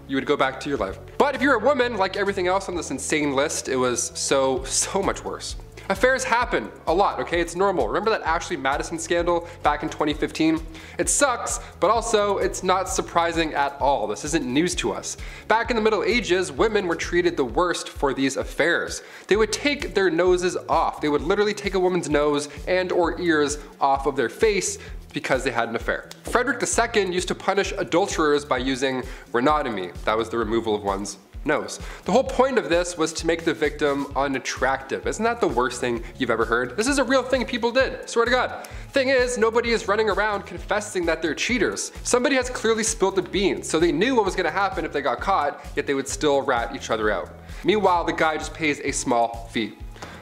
You would go back to your life. But if you're a woman, like everything else on this insane list, it was so much worse. Affairs happen a lot, okay? It's normal. Remember that Ashley Madison scandal back in 2015? It sucks, but also it's not surprising at all. This isn't news to us. Back in the Middle Ages, women were treated the worst for these affairs. They would take their noses off. They would literally take a woman's nose and/or ears off of their face because they had an affair. Frederick II used to punish adulterers by using rhenotomy. That was the removal of one's nose. The whole point of this was to make the victim unattractive. Isn't that the worst thing you've ever heard? This is a real thing people did, swear to God. Thing is, nobody is running around confessing that they're cheaters. Somebody has clearly spilled the beans, so they knew what was gonna happen if they got caught, yet they would still rat each other out. Meanwhile, the guy just pays a small fee.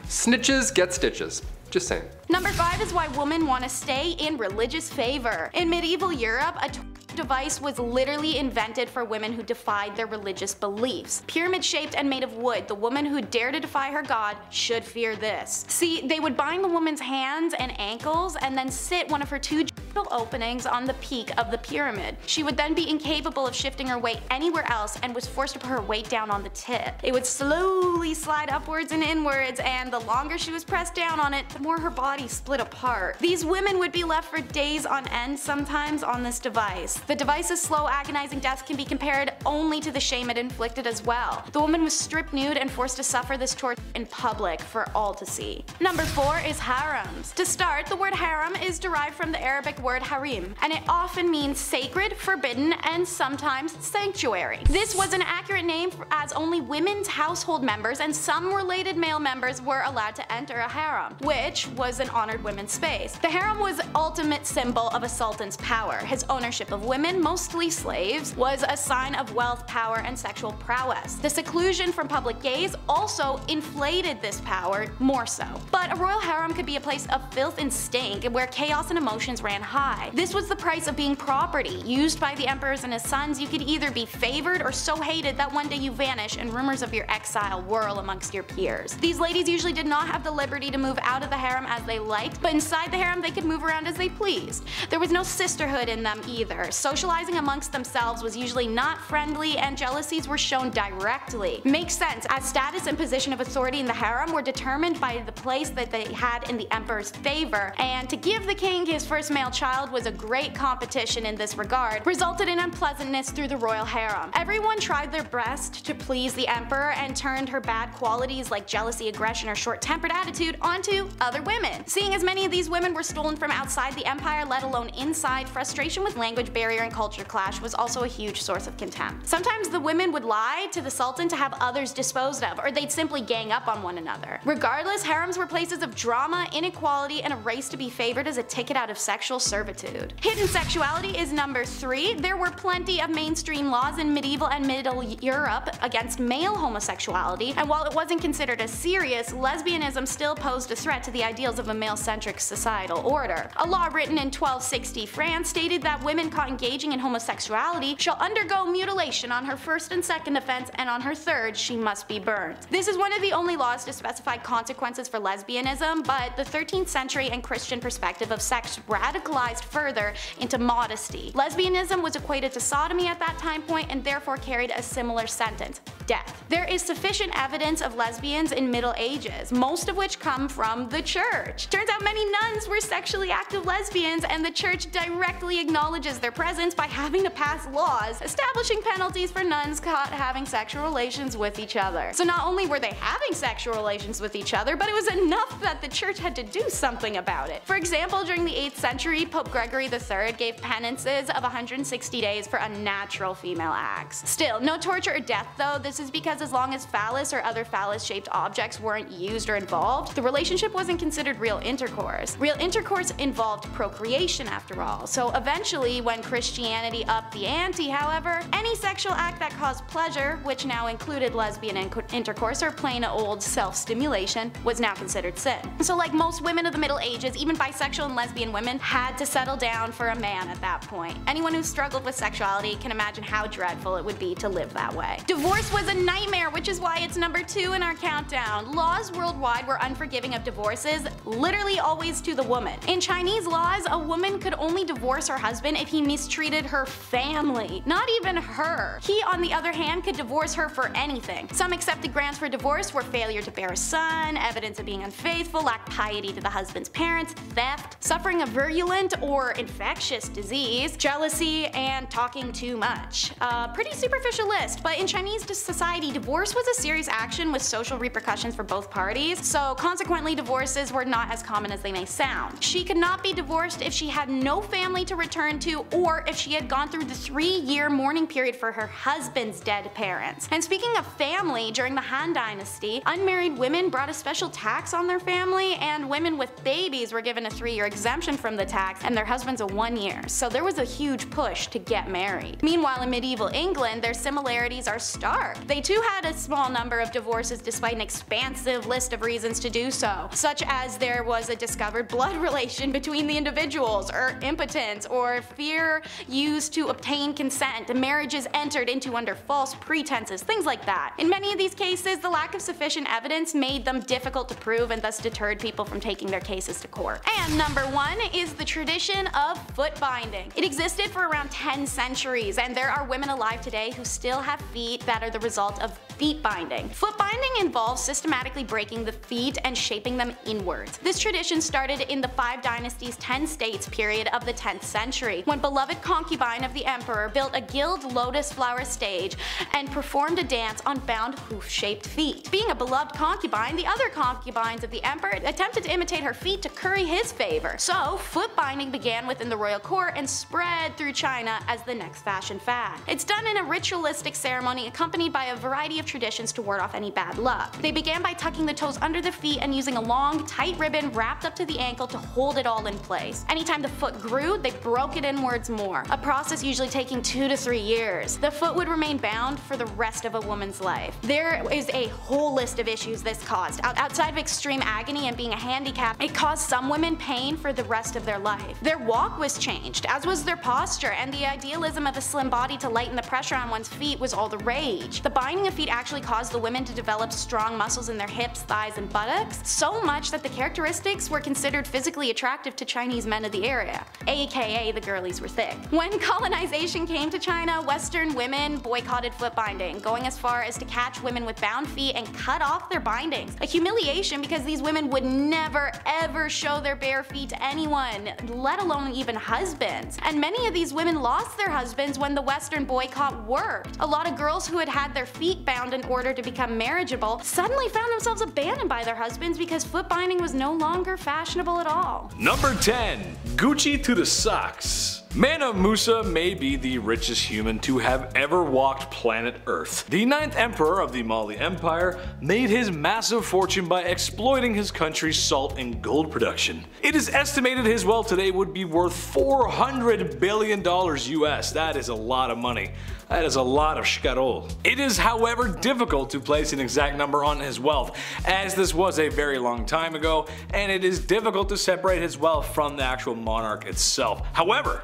Snitches get stitches. Just saying. Number 5 is why women want to stay in religious favor. In medieval Europe, a device was literally invented for women who defied their religious beliefs. Pyramid-shaped and made of wood, the woman who dared to defy her god should fear this. See, they would bind the woman's hands and ankles and then sit one of her two openings on the peak of the pyramid. She would then be incapable of shifting her weight anywhere else and was forced to put her weight down on the tip. It would slowly slide upwards and inwards, and the longer she was pressed down on it, the more her body split apart. These women would be left for days on end, sometimes on this device. The device's slow, agonizing death can be compared only to the shame it inflicted as well. The woman was stripped nude and forced to suffer this torture in public for all to see. Number 4 is harems. To start, the word harem is derived from the Arabic word harim, and it often means sacred, forbidden, and sometimes sanctuary. This was an accurate name as only women's household members and some related male members were allowed to enter a harem, which was an honored women's space. The harem was the ultimate symbol of a sultan's power. His ownership of women, mostly slaves, was a sign of wealth, power, and sexual prowess. The seclusion from public gaze also inflated this power more so. But a royal harem could be a place of filth and stink where chaos and emotions ran high. This was the price of being property. Used by the emperors and his sons, you could either be favored or so hated that one day you vanish and rumors of your exile whirl amongst your peers. These ladies usually did not have the liberty to move out of the harem as they liked, but inside the harem they could move around as they pleased. There was no sisterhood in them either. Socializing amongst themselves was usually not friendly, and jealousies were shown directly. Makes sense, as status and position of authority in the harem were determined by the place that they had in the emperor's favor, and to give the king his first male child was a great competition in this regard, resulted in unpleasantness through the royal harem. Everyone tried their best to please the emperor and turned her bad qualities like jealousy, aggression, or short-tempered attitude onto other women. Seeing as many of these women were stolen from outside the empire, let alone inside, frustration with language barrier and culture clash was also a huge source of contempt. Sometimes the women would lie to the sultan to have others disposed of, or they'd simply gang up on one another. Regardless, harems were places of drama, inequality, and a race to be favored as a ticket out of sexual servitude. Hidden sexuality is number 3. There were plenty of mainstream laws in medieval and middle Europe against male homosexuality, and while it wasn't considered as serious, lesbianism still posed a threat to the ideals of a male-centric societal order. A law written in 1260 France stated that women caught engaging in homosexuality shall undergo mutilation on her first and second offense, and on her third she must be burned. This is one of the only laws to specify consequences for lesbianism, but the 13th century and Christian perspective of sex radicalized radicalized further into modesty. Lesbianism was equated to sodomy at that time point and therefore carried a similar sentence: death. There is sufficient evidence of lesbians in Middle Ages, most of which come from the church. Turns out many nuns were sexually active lesbians, and the church directly acknowledges their presence by having to pass laws establishing penalties for nuns caught having sexual relations with each other. So not only were they having sexual relations with each other, but it was enough that the church had to do something about it. For example, during the 8th century, Pope Gregory III gave penances of 160 days for unnatural female acts. Still, no torture or death though. This is because as long as phallus or other phallus-shaped objects weren't used or involved, the relationship wasn't considered real intercourse. Real intercourse involved procreation, after all. So eventually, when Christianity upped the ante, however, any sexual act that caused pleasure, which now included lesbian intercourse or plain old self-stimulation, was now considered sin. So like most women of the Middle Ages, even bisexual and lesbian women had to settle down for a man at that point. Anyone who struggled with sexuality can imagine how dreadful it would be to live that way. Divorce was a nightmare, which is why it's number 2 in our countdown. Laws worldwide were unforgiving of divorces, literally always to the woman. In Chinese laws, a woman could only divorce her husband if he mistreated her family, not even her. He, on the other hand, could divorce her for anything. Some accepted grounds for divorce were failure to bear a son, evidence of being unfaithful, lack of piety to the husband's parents, theft, suffering a virulent or infectious disease, jealousy, and talking too much. Pretty superficial list, but in Chinese society, divorce was a serious action with social repercussions for both parties, so consequently divorces were not as common as they may sound. She could not be divorced if she had no family to return to or if she had gone through the 3-year mourning period for her husband's dead parents. And speaking of family, during the Han Dynasty, unmarried women brought a special tax on their family, and women with babies were given a 3-year exemption from the tax and their husbands a 1-year. So there was a huge push to get married. Meanwhile, in medieval England, their similarities are stark. They too had a small number of divorces despite an expansive list of reasons to do so, such as there was a discovered blood relation between the individuals, or impotence, or fear used to obtain consent, marriages entered into under false pretenses, things like that. In many of these cases, the lack of sufficient evidence made them difficult to prove and thus deterred people from taking their cases to court. And number 1 is the tradition of foot binding. It existed for around 10 centuries, and there are women alive today who still have feet that are the result of feet binding. Foot binding involves systematically breaking the feet and shaping them inwards. This tradition started in the 5 Dynasties, 10 States period of the 10th century, when beloved concubine of the emperor built a gilt lotus flower stage and performed a dance on bound hoof-shaped feet. Being a beloved concubine, the other concubines of the emperor attempted to imitate her feet to curry his favor. So foot binding began within the royal court and spread through China as the next fashion fad. It's done in a ritualistic ceremony accompanied by a variety of traditions to ward off any bad luck. They began by tucking the toes under the feet and using a long, tight ribbon wrapped up to the ankle to hold it all in place. Anytime the foot grew, they broke it inwards more, a process usually taking 2 to 3 years. The foot would remain bound for the rest of a woman's life. There is a whole list of issues this caused. Outside of extreme agony and being a handicap, it caused some women pain for the rest of their life. Their walk was changed, as was their posture, and the idealism of a slim body to lighten the pressure on one's feet was all the rage. The binding of feet actually caused the women to develop strong muscles in their hips, thighs, and buttocks, so much that the characteristics were considered physically attractive to Chinese men of the area, aka the girlies were thick. When colonization came to China, Western women boycotted foot binding, going as far as to catch women with bound feet and cut off their bindings, a humiliation because these women would never ever show their bare feet to anyone, let alone even husbands. And many of these women lost their husbands when the Western boycott worked. A lot of girls who had had their feet bound in order to become marriageable suddenly found themselves abandoned by their husbands because foot binding was no longer fashionable at all. Number 10, Gucci to the socks. Mansa Musa may be the richest human to have ever walked planet Earth. The 9th emperor of the Mali Empire made his massive fortune by exploiting his country's salt and gold production. It is estimated his wealth today would be worth $400 billion US. That is a lot of money. That is a lot of shkarol. It is, however, difficult to place an exact number on his wealth, as this was a very long time ago, and it is difficult to separate his wealth from the actual monarch itself. However,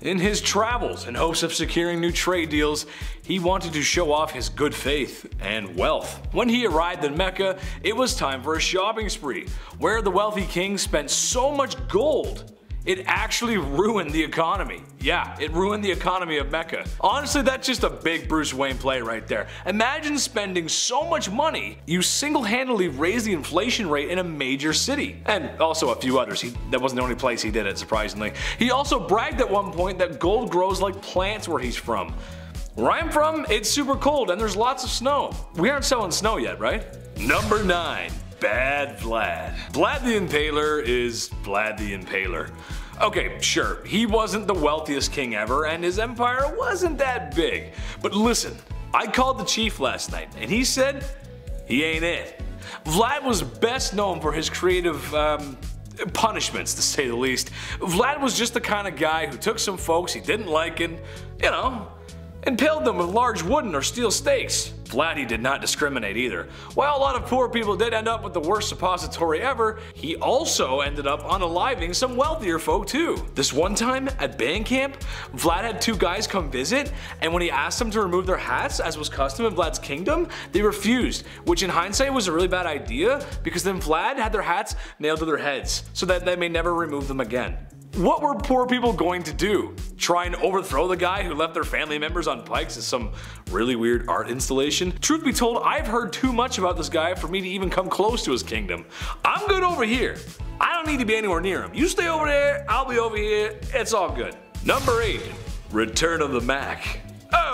in his travels, in hopes of securing new trade deals, he wanted to show off his good faith and wealth. When he arrived in Mecca, it was time for a shopping spree, where the wealthy king spent so much gold It actually ruined the economy. Yeah, it ruined the economy of Mecca. Honestly, that's just a big Bruce Wayne play right there. Imagine spending so much money, you single-handedly raise the inflation rate in a major city. And also a few others. That wasn't the only place he did it, surprisingly. He also bragged at one point that gold grows like plants where he's from. Where I'm from, it's super cold and there's lots of snow. We aren't selling snow yet, right? Number 9. Bad Vlad. Vlad the Impaler is Vlad the Impaler. Okay, sure, he wasn't the wealthiest king ever and his empire wasn't that big. But listen, I called the chief last night and he said he ain't it. Vlad was best known for his creative punishments, to say the least. Vlad was just the kind of guy who took some folks he didn't like and, you know, impaled them with large wooden or steel stakes. Vladdy did not discriminate either. While a lot of poor people did end up with the worst suppository ever, he also ended up unaliving some wealthier folk too. This one time at band camp, Vlad had two guys come visit, and when he asked them to remove their hats, as was custom in Vlad's kingdom, they refused, which in hindsight was a really bad idea because then Vlad had their hats nailed to their heads so that they may never remove them again. What were poor people going to do? Try and overthrow the guy who left their family members on pikes as some really weird art installation? Truth be told, I've heard too much about this guy for me to even come close to his kingdom. I'm good over here. I don't need to be anywhere near him. You stay over there, I'll be over here, it's all good. Number 8. Return of the Mac.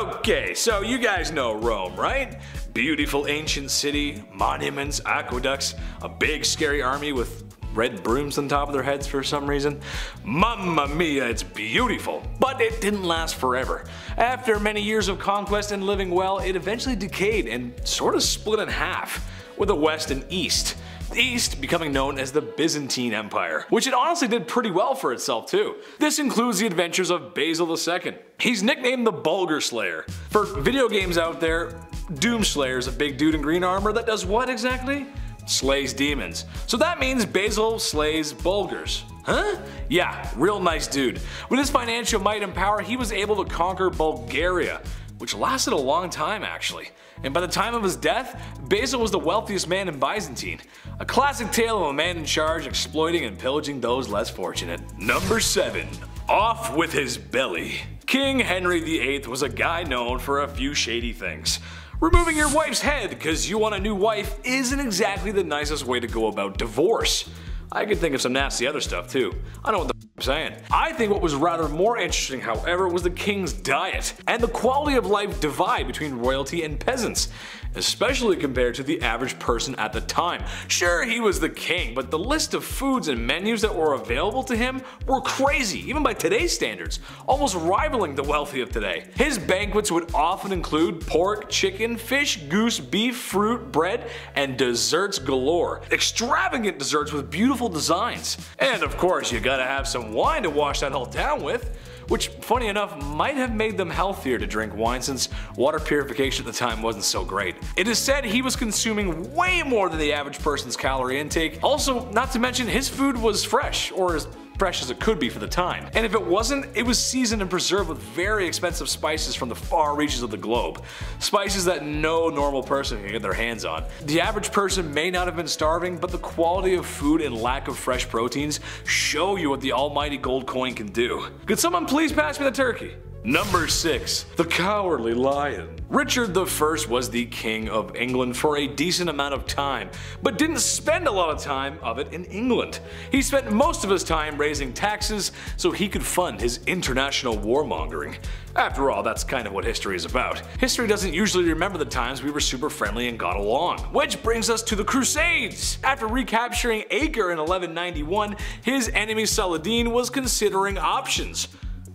Okay, so you guys know Rome, right? Beautiful ancient city, monuments, aqueducts, a big scary army with red brooms on top of their heads for some reason. Mamma mia, it's beautiful. But it didn't last forever. After many years of conquest and living well, it eventually decayed and sort of split in half, with a west and east. The east becoming known as the Byzantine Empire, which it honestly did pretty well for itself too. This includes the adventures of Basil II. He's nicknamed the Bulgar Slayer. For video games out there, Doom Slayer is a big dude in green armor that does what exactly? Slays demons. So that means Basil slays Bulgars. Huh? Yeah, real nice dude. With his financial might and power, he was able to conquer Bulgaria, which lasted a long time actually. And by the time of his death, Basil was the wealthiest man in Byzantine. A classic tale of a man in charge exploiting and pillaging those less fortunate. Number 7. Off with his belly. King Henry VIII was a guy known for a few shady things. Removing your wife's head because you want a new wife isn't exactly the nicest way to go about divorce. I could think of some nasty other stuff too. I know what the f*** I'm saying. I think what was rather more interesting, however, was the king's diet and the quality of life divide between royalty and peasants, especially compared to the average person at the time. Sure, he was the king, but the list of foods and menus that were available to him were crazy, even by today's standards, almost rivaling the wealthy of today. His banquets would often include pork, chicken, fish, goose, beef, fruit, bread, and desserts galore. Extravagant desserts with beautiful designs. And of course, you gotta have some wine to wash that all down with, which, funny enough, might have made them healthier to drink wine since water purification at the time wasn't so great. It is said he was consuming way more than the average person's calorie intake. Also, not to mention his food was fresh, or as fresh as it could be for the time. And if it wasn't, it was seasoned and preserved with very expensive spices from the far reaches of the globe. Spices that no normal person can get their hands on. The average person may not have been starving, but the quality of food and lack of fresh proteins show you what the almighty gold coin can do. Could someone please pass me the turkey? Number 6. The Cowardly Lion. Richard I was the King of England for a decent amount of time, but didn't spend a lot of time of it in England. He spent most of his time raising taxes so he could fund his international warmongering. After all, that's kind of what history is about. History doesn't usually remember the times we were super friendly and got along. Which brings us to the Crusades! After recapturing Acre in 1191, his enemy Saladin was considering options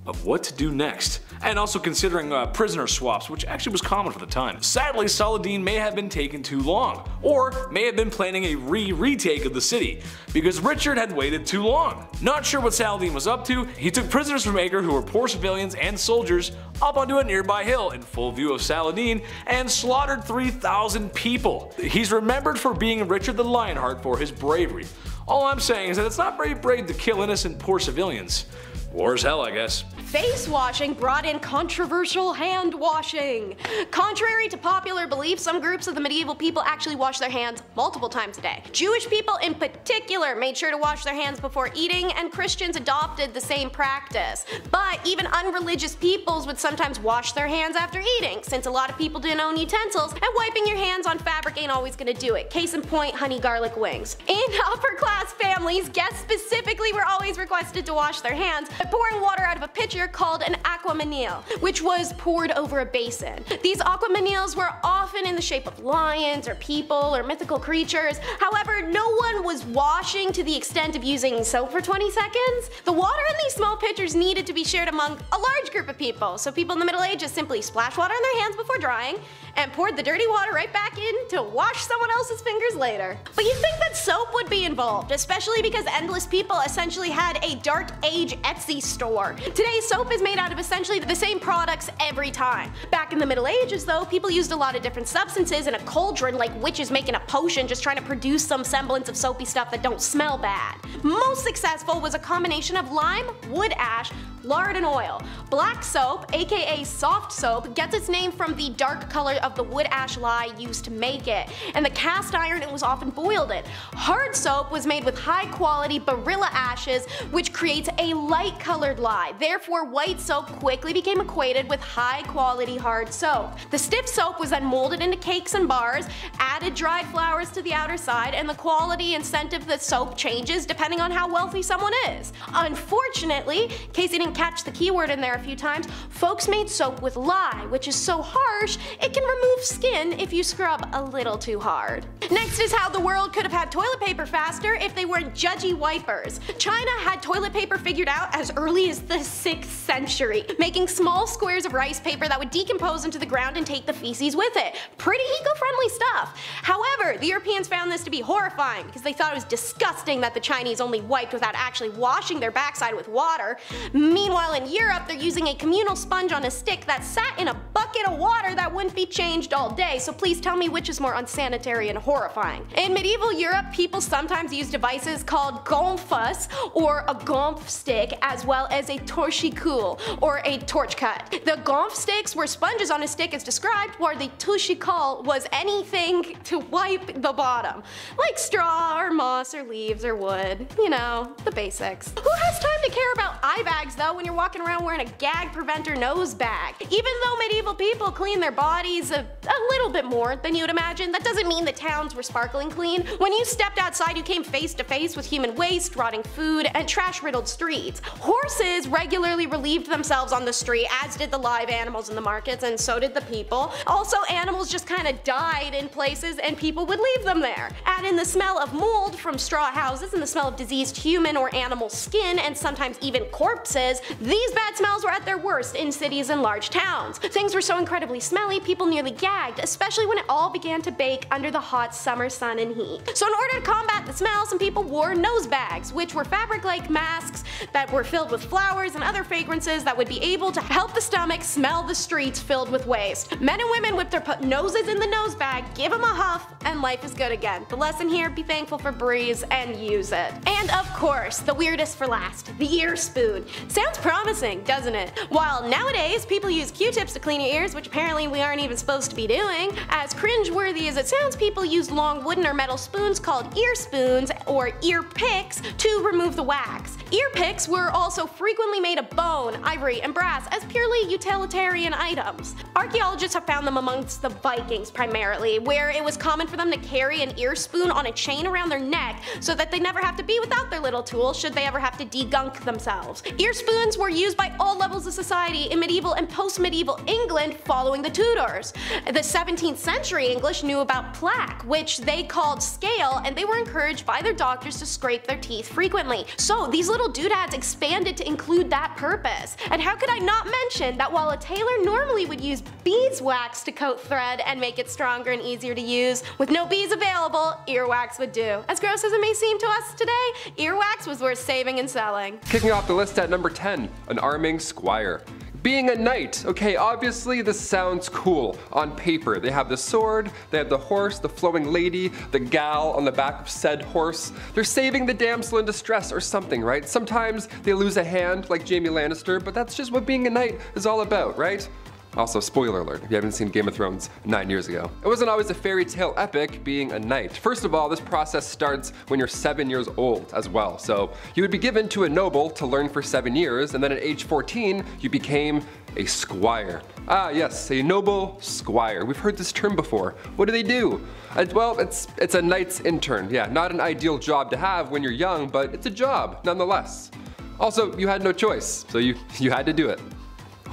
of what to do next, and also considering prisoner swaps, which actually was common for the time. Sadly, Saladin may have been taking too long, or may have been planning a retake of the city, because Richard had waited too long. Not sure what Saladin was up to, he took prisoners from Acre who were poor civilians and soldiers up onto a nearby hill in full view of Saladin and slaughtered 3,000 people. He's remembered for being Richard the Lionheart for his bravery. All I'm saying is that it's not very brave to kill innocent poor civilians. War is hell, I guess. Face washing brought in controversial hand washing. Contrary to popular belief, some groups of the medieval people actually washed their hands multiple times a day. Jewish people in particular made sure to wash their hands before eating, and Christians adopted the same practice. But even unreligious peoples would sometimes wash their hands after eating, since a lot of people didn't own utensils, and wiping your hands on fabric ain't always gonna do it. Case in point, honey garlic wings. In upper class families, guests specifically were always requested to wash their hands by pouring water out of a pitcher called an aquamanile, which was poured over a basin. These aquamaniles were often in the shape of lions or people or mythical creatures. However, no one was washing to the extent of using soap for 20 seconds. The water in these small pitchers needed to be shared among a large group of people, so people in the Middle Ages simply splashed water on their hands before drying and poured the dirty water right back in to wash someone else's fingers later. But you'd think that soap would be involved, especially because Endless People essentially had a dark age Etsy store. Today, soap is made out of essentially the same products every time. Back in the Middle Ages though, people used a lot of different substances in a cauldron, like witches making a potion just trying to produce some semblance of soapy stuff that don't smell bad. Most successful was a combination of lime, wood ash, lard, and oil. Black soap, aka soft soap, gets its name from the dark color of the wood ash lye used to make it, and the cast iron it was often boiled in. Hard soap was made with high quality Barilla ashes, which creates a light colored lye. Therefore, white soap quickly became equated with high quality hard soap. The stiff soap was then molded into cakes and bars, added dried flowers to the outer side, and the quality and scent of the soap changes depending on how wealthy someone is. Unfortunately, in case you didn't catch the keyword in there a few times, folks made soap with lye, which is so harsh it can remove skin if you scrub a little too hard. Next is how the world could have had toilet paper faster if they weren't judgy wipers. China had toilet paper figured out as early as the 6th century, making small squares of rice paper that would decompose into the ground and take the feces with it. Pretty eco-friendly stuff. However, the Europeans found this to be horrifying because they thought it was disgusting that the Chinese only wiped without actually washing their backside with water. Meanwhile, in Europe, they're using a communal sponge on a stick that sat in a bucket of water that wouldn't be changed all day, so please tell me which is more unsanitary and horrifying. In medieval Europe, people sometimes used devices called gonfas, or a gonf stick, as well as a torchicule, or a torch cut. The gonf sticks were sponges on a stick as described, where the torchicule was anything to wipe the bottom, like straw or moss or leaves or wood. You know, the basics. Who has time to care about eye bags though when you're walking around wearing a gag preventer nose bag? Even though medieval people clean their bodies a little bit more than you'd imagine, that doesn't mean the towns were sparkling clean. When you stepped outside, you came face to face with human waste, rotting food, and trash-riddled streets. Horses regularly relieved themselves on the street, as did the live animals in the markets, and so did the people. Also, animals just kinda died in places and people would leave them there. Add in the smell of mold from straw houses and the smell of diseased human or animal skin, and sometimes even corpses. These bad smells were at their worst in cities and large towns. Things were so incredibly smelly, people nearly gagged, especially when it all began to bake under the hot summer sun and heat. So in order to combat the smell, some people wore nose bags, which were fabric-like masks that were filled with flowers and other fragrances that would be able to help the stomach smell the streets filled with waste. Men and women would put noses in the nose bag, give them a huff, and life is good again. The lesson here, be thankful for breeze and use it. And of course, the weirdest for last, the ear spoon. Sounds promising, doesn't it? While nowadays, people use Q-tips to clean your ears, which apparently we aren't even supposed to be doing. As cringeworthy as it sounds, people use long wooden or metal spoons called ear spoons or ear picks to remove the wax. Ear picks were also frequently made of bone, ivory, and brass as purely utilitarian items. Archaeologists have found them amongst the Vikings primarily, where it was common for them to carry an ear spoon on a chain around their neck so that they never have to be without their little tool should they ever have to degunk themselves. Ear spoons were used by all levels of society in medieval and post-medieval England following the Tudors. The 17th century English knew about plaque, which they called scale, and they were encouraged by their doctors to scrape their teeth frequently. So these little doodads expanded to include that purpose. And how could I not mention that while a tailor normally would use beeswax to coat thread and make it stronger and easier to use, with no bees available, earwax would do. As gross as it may seem to us today, earwax was worth saving and selling. Kicking off the list at number 10, an arming squire. Being a knight, okay, obviously this sounds cool on paper. They have the sword, they have the horse, the flowing lady, the gal on the back of said horse. They're saving the damsel in distress or something, right? Sometimes they lose a hand like Jaime Lannister, but that's just what being a knight is all about, right? Also, spoiler alert, if you haven't seen Game of Thrones 9 years ago. It wasn't always a fairy tale epic being a knight. First of all, this process starts when you're 7 years old as well. So you would be given to a noble to learn for 7 years, and then at age 14, you became a squire. Ah, yes, a noble squire. We've heard this term before. What do they do? Well, it's a knight's intern. Yeah, not an ideal job to have when you're young, but it's a job nonetheless. Also, you had no choice, so you had to do it.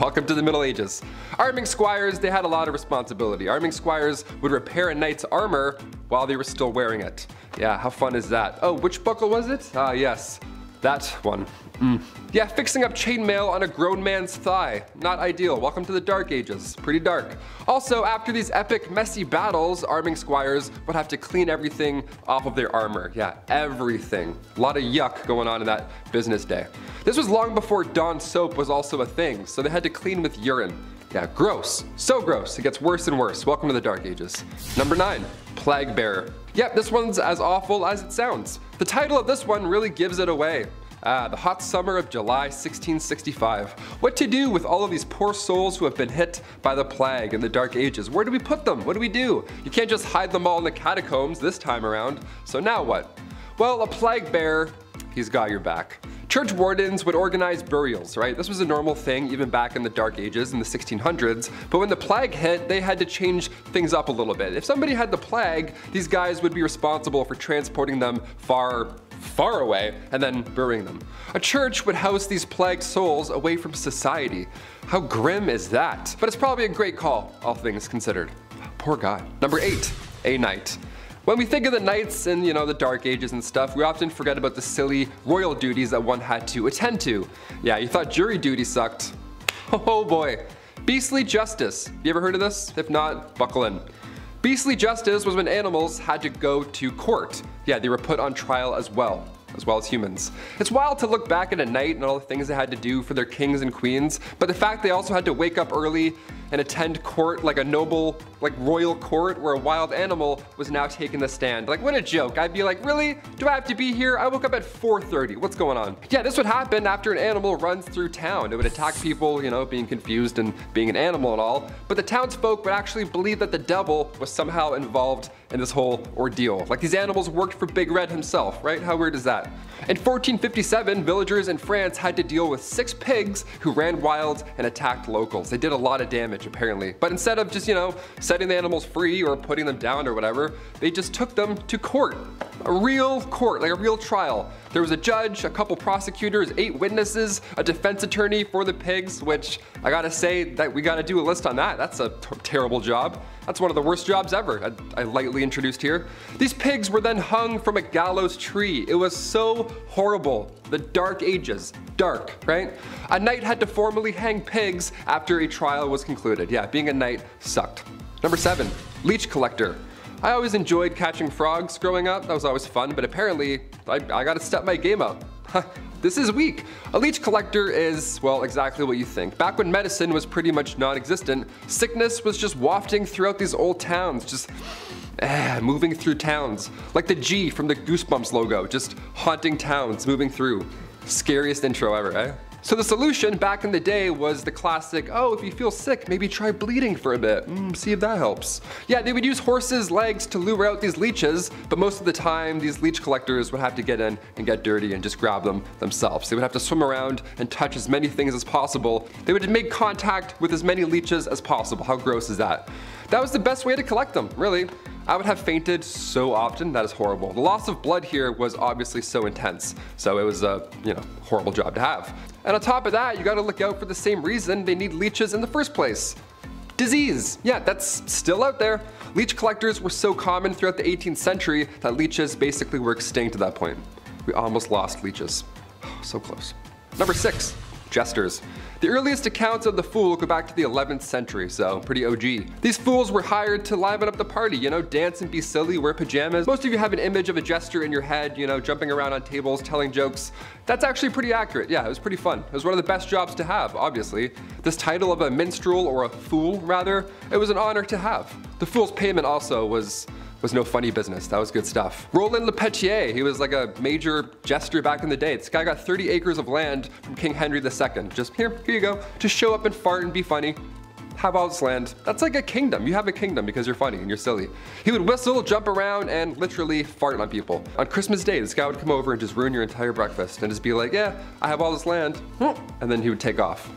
Welcome to the Middle Ages. Arming squires, they had a lot of responsibility. Arming squires would repair a knight's armor while they were still wearing it. Yeah, how fun is that? Oh, which buckle was it? Ah, yes, that one. Yeah, fixing up chainmail on a grown man's thigh. Not ideal. Welcome to the Dark Ages. Pretty dark. Also, after these epic, messy battles, arming squires would have to clean everything off of their armor. Yeah, everything. A lot of yuck going on in that business day. This was long before Dawn soap was also a thing, so they had to clean with urine. Yeah, gross. So gross. It gets worse and worse. Welcome to the Dark Ages. Number 9, Plague Bearer. Yep, this one's as awful as it sounds. The title of this one really gives it away. Ah, the hot summer of July 1665. What to do with all of these poor souls who have been hit by the plague in the Dark Ages? Where do we put them? What do we do? You can't just hide them all in the catacombs this time around. So now what? Well, a plague bearer, he's got your back. Church wardens would organize burials, right? This was a normal thing even back in the Dark Ages in the 1600s, but when the plague hit, they had to change things up a little bit. If somebody had the plague, these guys would be responsible for transporting them far away and then burying them. A church would house these plagued souls away from society. How grim is that? But it's probably a great call, all things considered. Poor guy. Number 8, a knight. When we think of the knights and, you know, the Dark Ages and stuff, we often forget about the silly royal duties that one had to attend to. Yeah, you thought jury duty sucked. Oh boy. Beastly justice. You ever heard of this? If not, buckle in. Beastly justice was when animals had to go to court. Yeah, they were put on trial as well as humans. It's wild to look back at a knight and all the things they had to do for their kings and queens, but the fact they also had to wake up early and attend court like a noble, like royal court where a wild animal was now taking the stand. Like, what a joke. I'd be like, really? Do I have to be here? I woke up at 4:30. What's going on? Yeah, this would happen after an animal runs through town. It would attack people, you know, being confused and being an animal and all, but the townsfolk would actually believe that the devil was somehow involved in this whole ordeal. Like, these animals worked for Big Red himself, right? How weird is that? In 1457, villagers in France had to deal with 6 pigs who ran wild and attacked locals. They did a lot of damage, apparently. But instead of just, you know, setting the animals free or putting them down or whatever, they just took them to court. A real court, like a real trial. There was a judge, a couple prosecutors, 8 witnesses, a defense attorney for the pigs, which I gotta say that we gotta do a list on that. That's a terrible job. That's one of the worst jobs ever, I lightly introduced here. These pigs were then hung from a gallows tree. It was so horrible. The Dark Ages. Dark, right? A knight had to formally hang pigs after a trial was concluded. Yeah, being a knight sucked. Number 7, leech collector. I always enjoyed catching frogs growing up. That was always fun, but apparently I gotta step my game up. This is weak. A leech collector is, well, exactly what you think. Back when medicine was pretty much non-existent, sickness was just wafting throughout these old towns, just moving through towns. Like the G from the Goosebumps logo, just haunting towns, moving through. Scariest intro ever, eh? So the solution back in the day was the classic, oh, if you feel sick, maybe try bleeding for a bit, see if that helps. Yeah, they would use horses' legs to lure out these leeches, but most of the time, these leech collectors would have to get in and get dirty and just grab them themselves. They would have to swim around and touch as many things as possible. They would make contact with as many leeches as possible. How gross is that? That was the best way to collect them, really. I would have fainted so often, that is horrible. The loss of blood here was obviously so intense, so it was a, you know, horrible job to have. And on top of that, you gotta look out for the same reason they need leeches in the first place. Disease. Yeah, that's still out there. Leech collectors were so common throughout the 18th century that leeches basically were extinct at that point. We almost lost leeches. So close. Number 6, jesters. The earliest accounts of the fool go back to the 11th century, so pretty OG. These fools were hired to liven up the party, you know, dance and be silly, wear pajamas. Most of you have an image of a jester in your head, you know, jumping around on tables, telling jokes. That's actually pretty accurate. Yeah, it was pretty fun. It was one of the best jobs to have, obviously. This title of a minstrel, or a fool rather, it was an honor to have. The fool's payment also was no funny business. That was good stuff. Roland Lepetier, he was like a major jester back in the day. This guy got 30 acres of land from King Henry II. Just here you go. Just show up and fart and be funny. Have all this land. That's like a kingdom. You have a kingdom because you're funny and you're silly. He would whistle, jump around, and literally fart on people. On Christmas Day, this guy would come over and just ruin your entire breakfast and just be like, yeah, I have all this land. And then he would take off.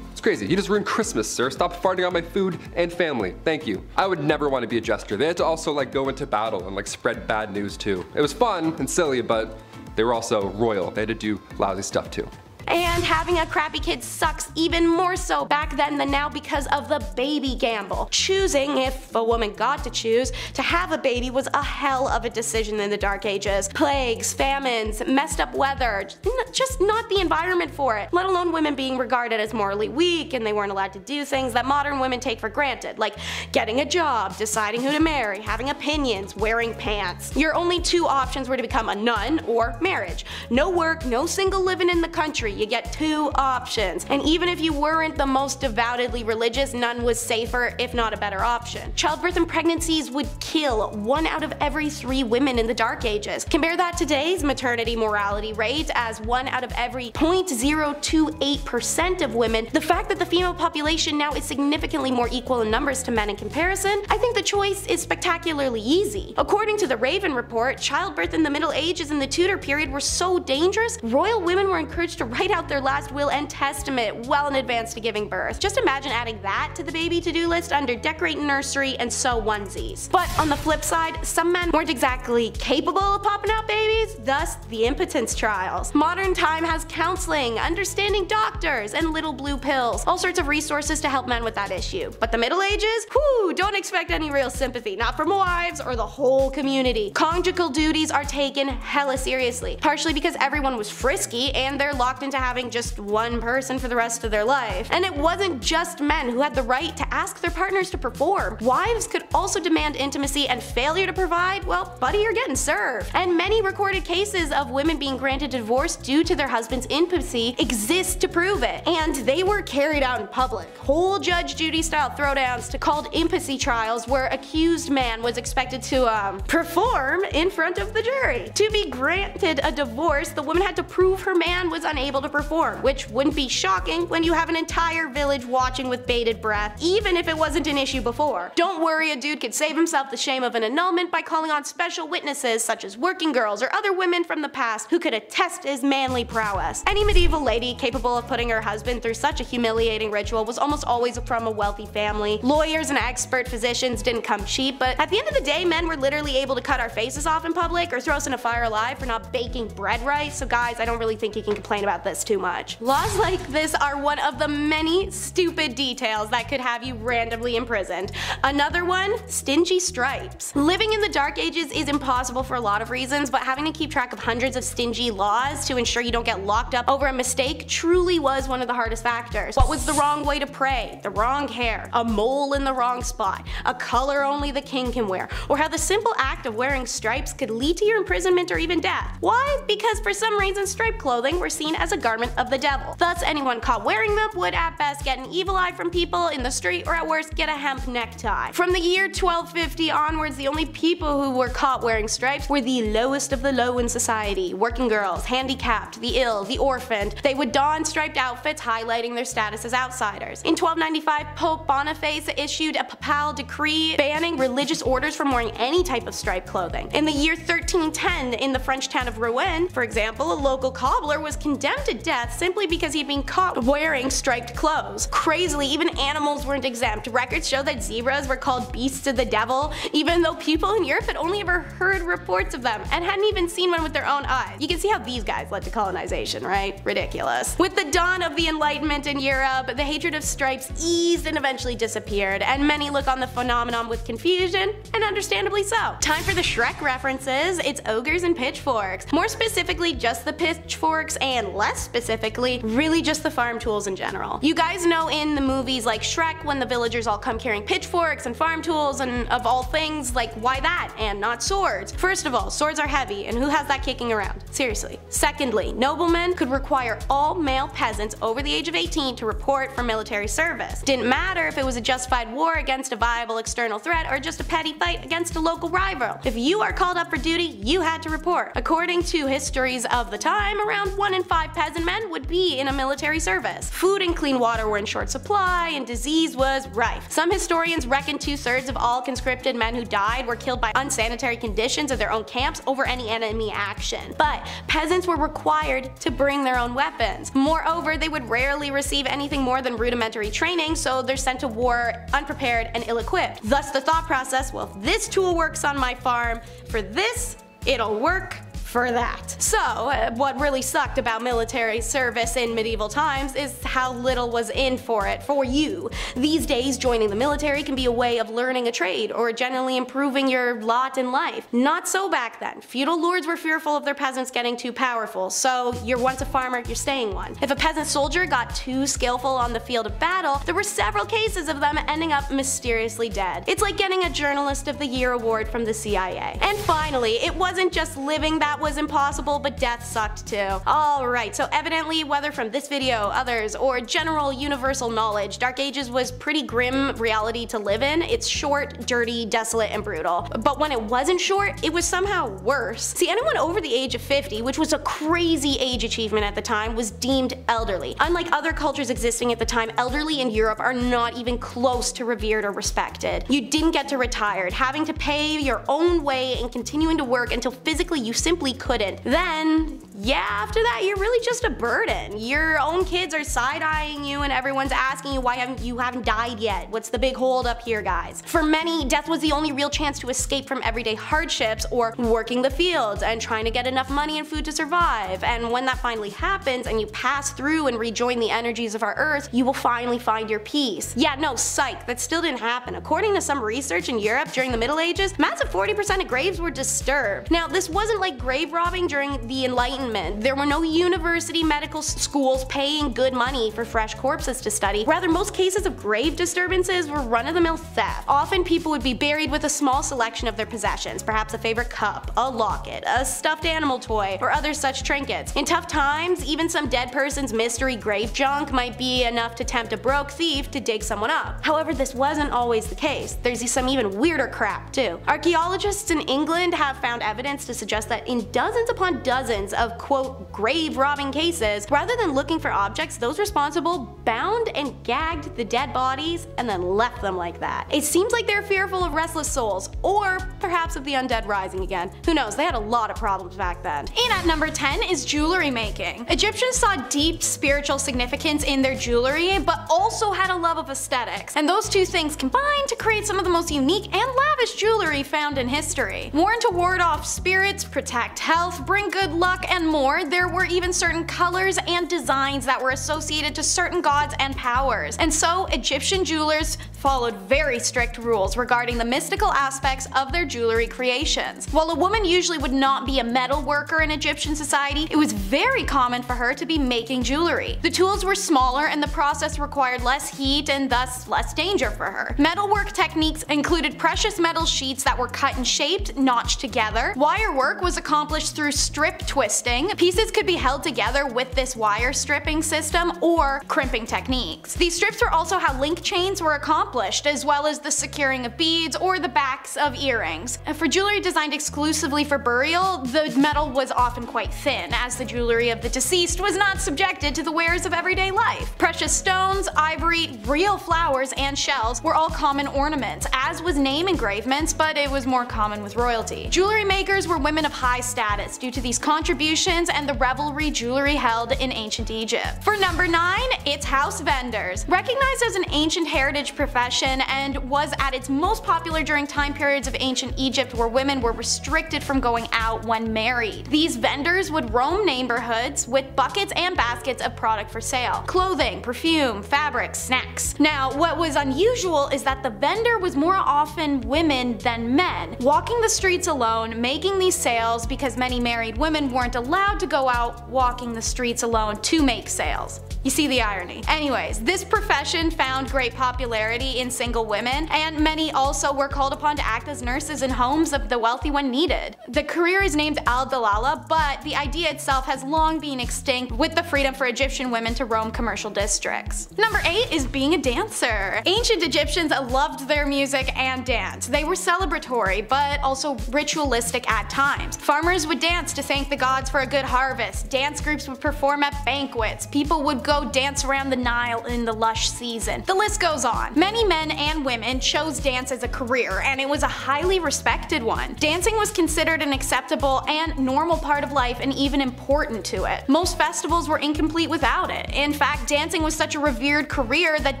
Crazy. You just ruined Christmas, sir. Stop farting on my food and family. Thank you. I would never want to be a jester. They had to also like go into battle and like spread bad news too. It was fun and silly, but they were also royal. They had to do lousy stuff too. And having a crappy kid sucks even more so back then than now because of the baby gamble. Choosing, if a woman got to choose, to have a baby was a hell of a decision in the Dark Ages. Plagues, famines, messed up weather, just not the environment for it. Let alone women being regarded as morally weak and they weren't allowed to do things that modern women take for granted, like getting a job, deciding who to marry, having opinions, wearing pants. Your only two options were to become a nun or marriage. No work, no single living in the country. You get two options. And even if you weren't the most devoutedly religious, none was safer, if not a better option. Childbirth and pregnancies would kill 1 out of every 3 women in the Dark Ages. Compare that to today's maternity mortality rate as 1 out of every 0.028% of women. The fact that the female population now is significantly more equal in numbers to men in comparison, I think the choice is spectacularly easy. According to the Raven Report, childbirth in the Middle Ages and the Tudor period were so dangerous, royal women were encouraged to write out their last will and testament well in advance to giving birth. Just imagine adding that to the baby to-do list under decorate nursery and sew onesies. But on the flip side, some men weren't exactly capable of popping out babies, thus the impotence trials. Modern time has counseling, understanding doctors, and little blue pills, all sorts of resources to help men with that issue. But the Middle Ages? Whew, don't expect any real sympathy, not from wives or the whole community. Conjugal duties are taken hella seriously, partially because everyone was frisky and they're locked into having just one person for the rest of their life. And it wasn't just men who had the right to ask their partners to perform. Wives could also demand intimacy, and failure to provide, well, buddy, you're getting served. And many recorded cases of women being granted divorce due to their husband's impotency exist to prove it. And they were carried out in public. Whole Judge Judy style throwdowns to called impotency trials where accused man was expected to perform in front of the jury. To be granted a divorce, the woman had to prove her man was unable to perform, which wouldn't be shocking when you have an entire village watching with bated breath, even if it wasn't an issue before. Don't worry, a dude could save himself the shame of an annulment by calling on special witnesses such as working girls or other women from the past who could attest his manly prowess. Any medieval lady capable of putting her husband through such a humiliating ritual was almost always from a wealthy family. Lawyers and expert physicians didn't come cheap, but at the end of the day, men were literally able to cut our faces off in public or throw us in a fire alive for not baking bread right, so guys, I don't really think you can complain about this too much. Laws like this are one of the many stupid details that could have you randomly imprisoned. Another one, stingy stripes. Living in the Dark Ages is impossible for a lot of reasons, but having to keep track of hundreds of stingy laws to ensure you don't get locked up over a mistake truly was one of the hardest factors. What was the wrong way to pray? The wrong hair? A mole in the wrong spot? A color only the king can wear? Or how the simple act of wearing stripes could lead to your imprisonment or even death? Why? Because for some reason striped clothing were seen as a garment of the devil. Thus, anyone caught wearing them would at best get an evil eye from people in the street, or at worst get a hemp necktie. From the year 1250 onwards, the only people who were caught wearing stripes were the lowest of the low in society. Working girls, handicapped, the ill, the orphaned. They would don striped outfits, highlighting their status as outsiders. In 1295, Pope Boniface issued a papal decree banning religious orders from wearing any type of striped clothing. In the year 1310, in the French town of Rouen, for example, a local cobbler was condemned to death simply because he'd been caught wearing striped clothes. Crazily, even animals weren't exempt. Records show that zebras were called beasts of the devil, even though people in Europe had only ever heard reports of them and hadn't even seen one with their own eyes. You can see how these guys led to colonization, right? Ridiculous. With the dawn of the Enlightenment in Europe, the hatred of stripes eased and eventually disappeared, and many look on the phenomenon with confusion, and understandably so. Time for the Shrek references. It's ogres and pitchforks. More specifically, just the pitchforks and less us specifically, really just the farm tools in general. You guys know in the movies like Shrek, when the villagers all come carrying pitchforks and farm tools and of all things, like why that and not swords? First of all, swords are heavy and who has that kicking around? Seriously. Secondly, noblemen could require all male peasants over the age of 18 to report for military service. Didn't matter if it was a justified war against a viable external threat or just a petty fight against a local rival. If you are called up for duty, you had to report. According to histories of the time, around 1 in 5 peasant men would be in a military service. Food and clean water were in short supply, and disease was rife. Some historians reckon 2/3 of all conscripted men who died were killed by unsanitary conditions of their own camps over any enemy action. But peasants were required to bring their own weapons. Moreover, they would rarely receive anything more than rudimentary training, so they're sent to war unprepared and ill-equipped. Thus the thought process, well, if this tool works on my farm for this, it'll work for that. So what really sucked about military service in medieval times is how little was in for it for you. These days, joining the military can be a way of learning a trade or generally improving your lot in life. Not so back then. Feudal lords were fearful of their peasants getting too powerful, so you're once a farmer, you're staying one. If a peasant soldier got too skillful on the field of battle, there were several cases of them ending up mysteriously dead. It's like getting a Journalist of the Year award from the CIA. And finally, it wasn't just living that was impossible, but death sucked too. Alright, so evidently, whether from this video, others, or general universal knowledge, Dark Ages was pretty grim reality to live in. It's short, dirty, desolate, and brutal. But when it wasn't short, it was somehow worse. See, anyone over the age of 50, which was a crazy age achievement at the time, was deemed elderly. Unlike other cultures existing at the time, elderly in Europe are not even close to revered or respected. You didn't get to retire, having to pay your own way and continuing to work until physically you simply couldn't. Then, yeah, after that, you're really just a burden. Your own kids are side-eyeing you and everyone's asking you why you haven't died yet. What's the big hold up here, guys? For many, death was the only real chance to escape from everyday hardships or working the fields and trying to get enough money and food to survive. And when that finally happens and you pass through and rejoin the energies of our earth, you will finally find your peace. Yeah, no, psych, that still didn't happen. According to some research in Europe during the Middle Ages, massive 40% of graves were disturbed. Now, this wasn't like grave robbing during the Enlightenment. There were no university medical schools paying good money for fresh corpses to study. Rather, most cases of grave disturbances were run-of-the-mill theft. Often people would be buried with a small selection of their possessions, perhaps a favorite cup, a locket, a stuffed animal toy, or other such trinkets. In tough times, even some dead person's mystery grave junk might be enough to tempt a broke thief to dig someone up. However, this wasn't always the case. There's some even weirder crap too. Archaeologists in England have found evidence to suggest that in dozens upon dozens of, quote, grave robbing cases, rather than looking for objects, those responsible bound and gagged the dead bodies and then left them like that. It seems like they're fearful of restless souls, or perhaps of the undead rising again. Who knows, they had a lot of problems back then. And at number 10 is jewelry making. Egyptians saw deep spiritual significance in their jewelry, but also had a love of aesthetics, and those two things combined to create some of the most unique and lavish jewelry found in history. Worn to ward off spirits, protect health, bring good luck, and more, there were even certain colors and designs that were associated to certain gods and powers. And so, Egyptian jewelers followed very strict rules regarding the mystical aspects of their jewelry creations. While a woman usually would not be a metal worker in Egyptian society, it was very common for her to be making jewelry. The tools were smaller and the process required less heat and thus less danger for her. Metalwork techniques included precious metal sheets that were cut and shaped, notched together. Wire work was accomplished through strip twisting. Pieces could be held together with this wire stripping system or crimping techniques. These strips were also how link chains were accomplished, as well as the securing of beads or the backs of earrings. For jewelry designed exclusively for burial, the metal was often quite thin, as the jewelry of the deceased was not subjected to the wears of everyday life. Precious stones, ivory, real flowers, and shells were all common ornaments, as was name engravements, but it was more common with royalty. Jewelry makers were women of high status due to these contributions and the revelry jewelry held in ancient Egypt. For number 9, it's house vendors. Recognized as an ancient heritage profession and was at its most popular during time periods of ancient Egypt where women were restricted from going out when married. These vendors would roam neighborhoods with buckets and baskets of product for sale: clothing, perfume, fabrics, snacks. Now, what was unusual is that the vendor was more often women than men, walking the streets alone, making these sales because many married women weren't allowed allowed to go out walking the streets alone to make sales. You see the irony. Anyways, this profession found great popularity in single women, and many also were called upon to act as nurses in homes of the wealthy when needed. The career is named al-dalala, but the idea itself has long been extinct with the freedom for Egyptian women to roam commercial districts. Number 8 is being a dancer. Ancient Egyptians loved their music and dance. They were celebratory, but also ritualistic at times. Farmers would dance to thank the gods for a good harvest, dance groups would perform at banquets, people would go dance around the Nile in the lush season. The list goes on. Many men and women chose dance as a career, and it was a highly respected one. Dancing was considered an acceptable and normal part of life, and even important to it. Most festivals were incomplete without it. In fact, dancing was such a revered career that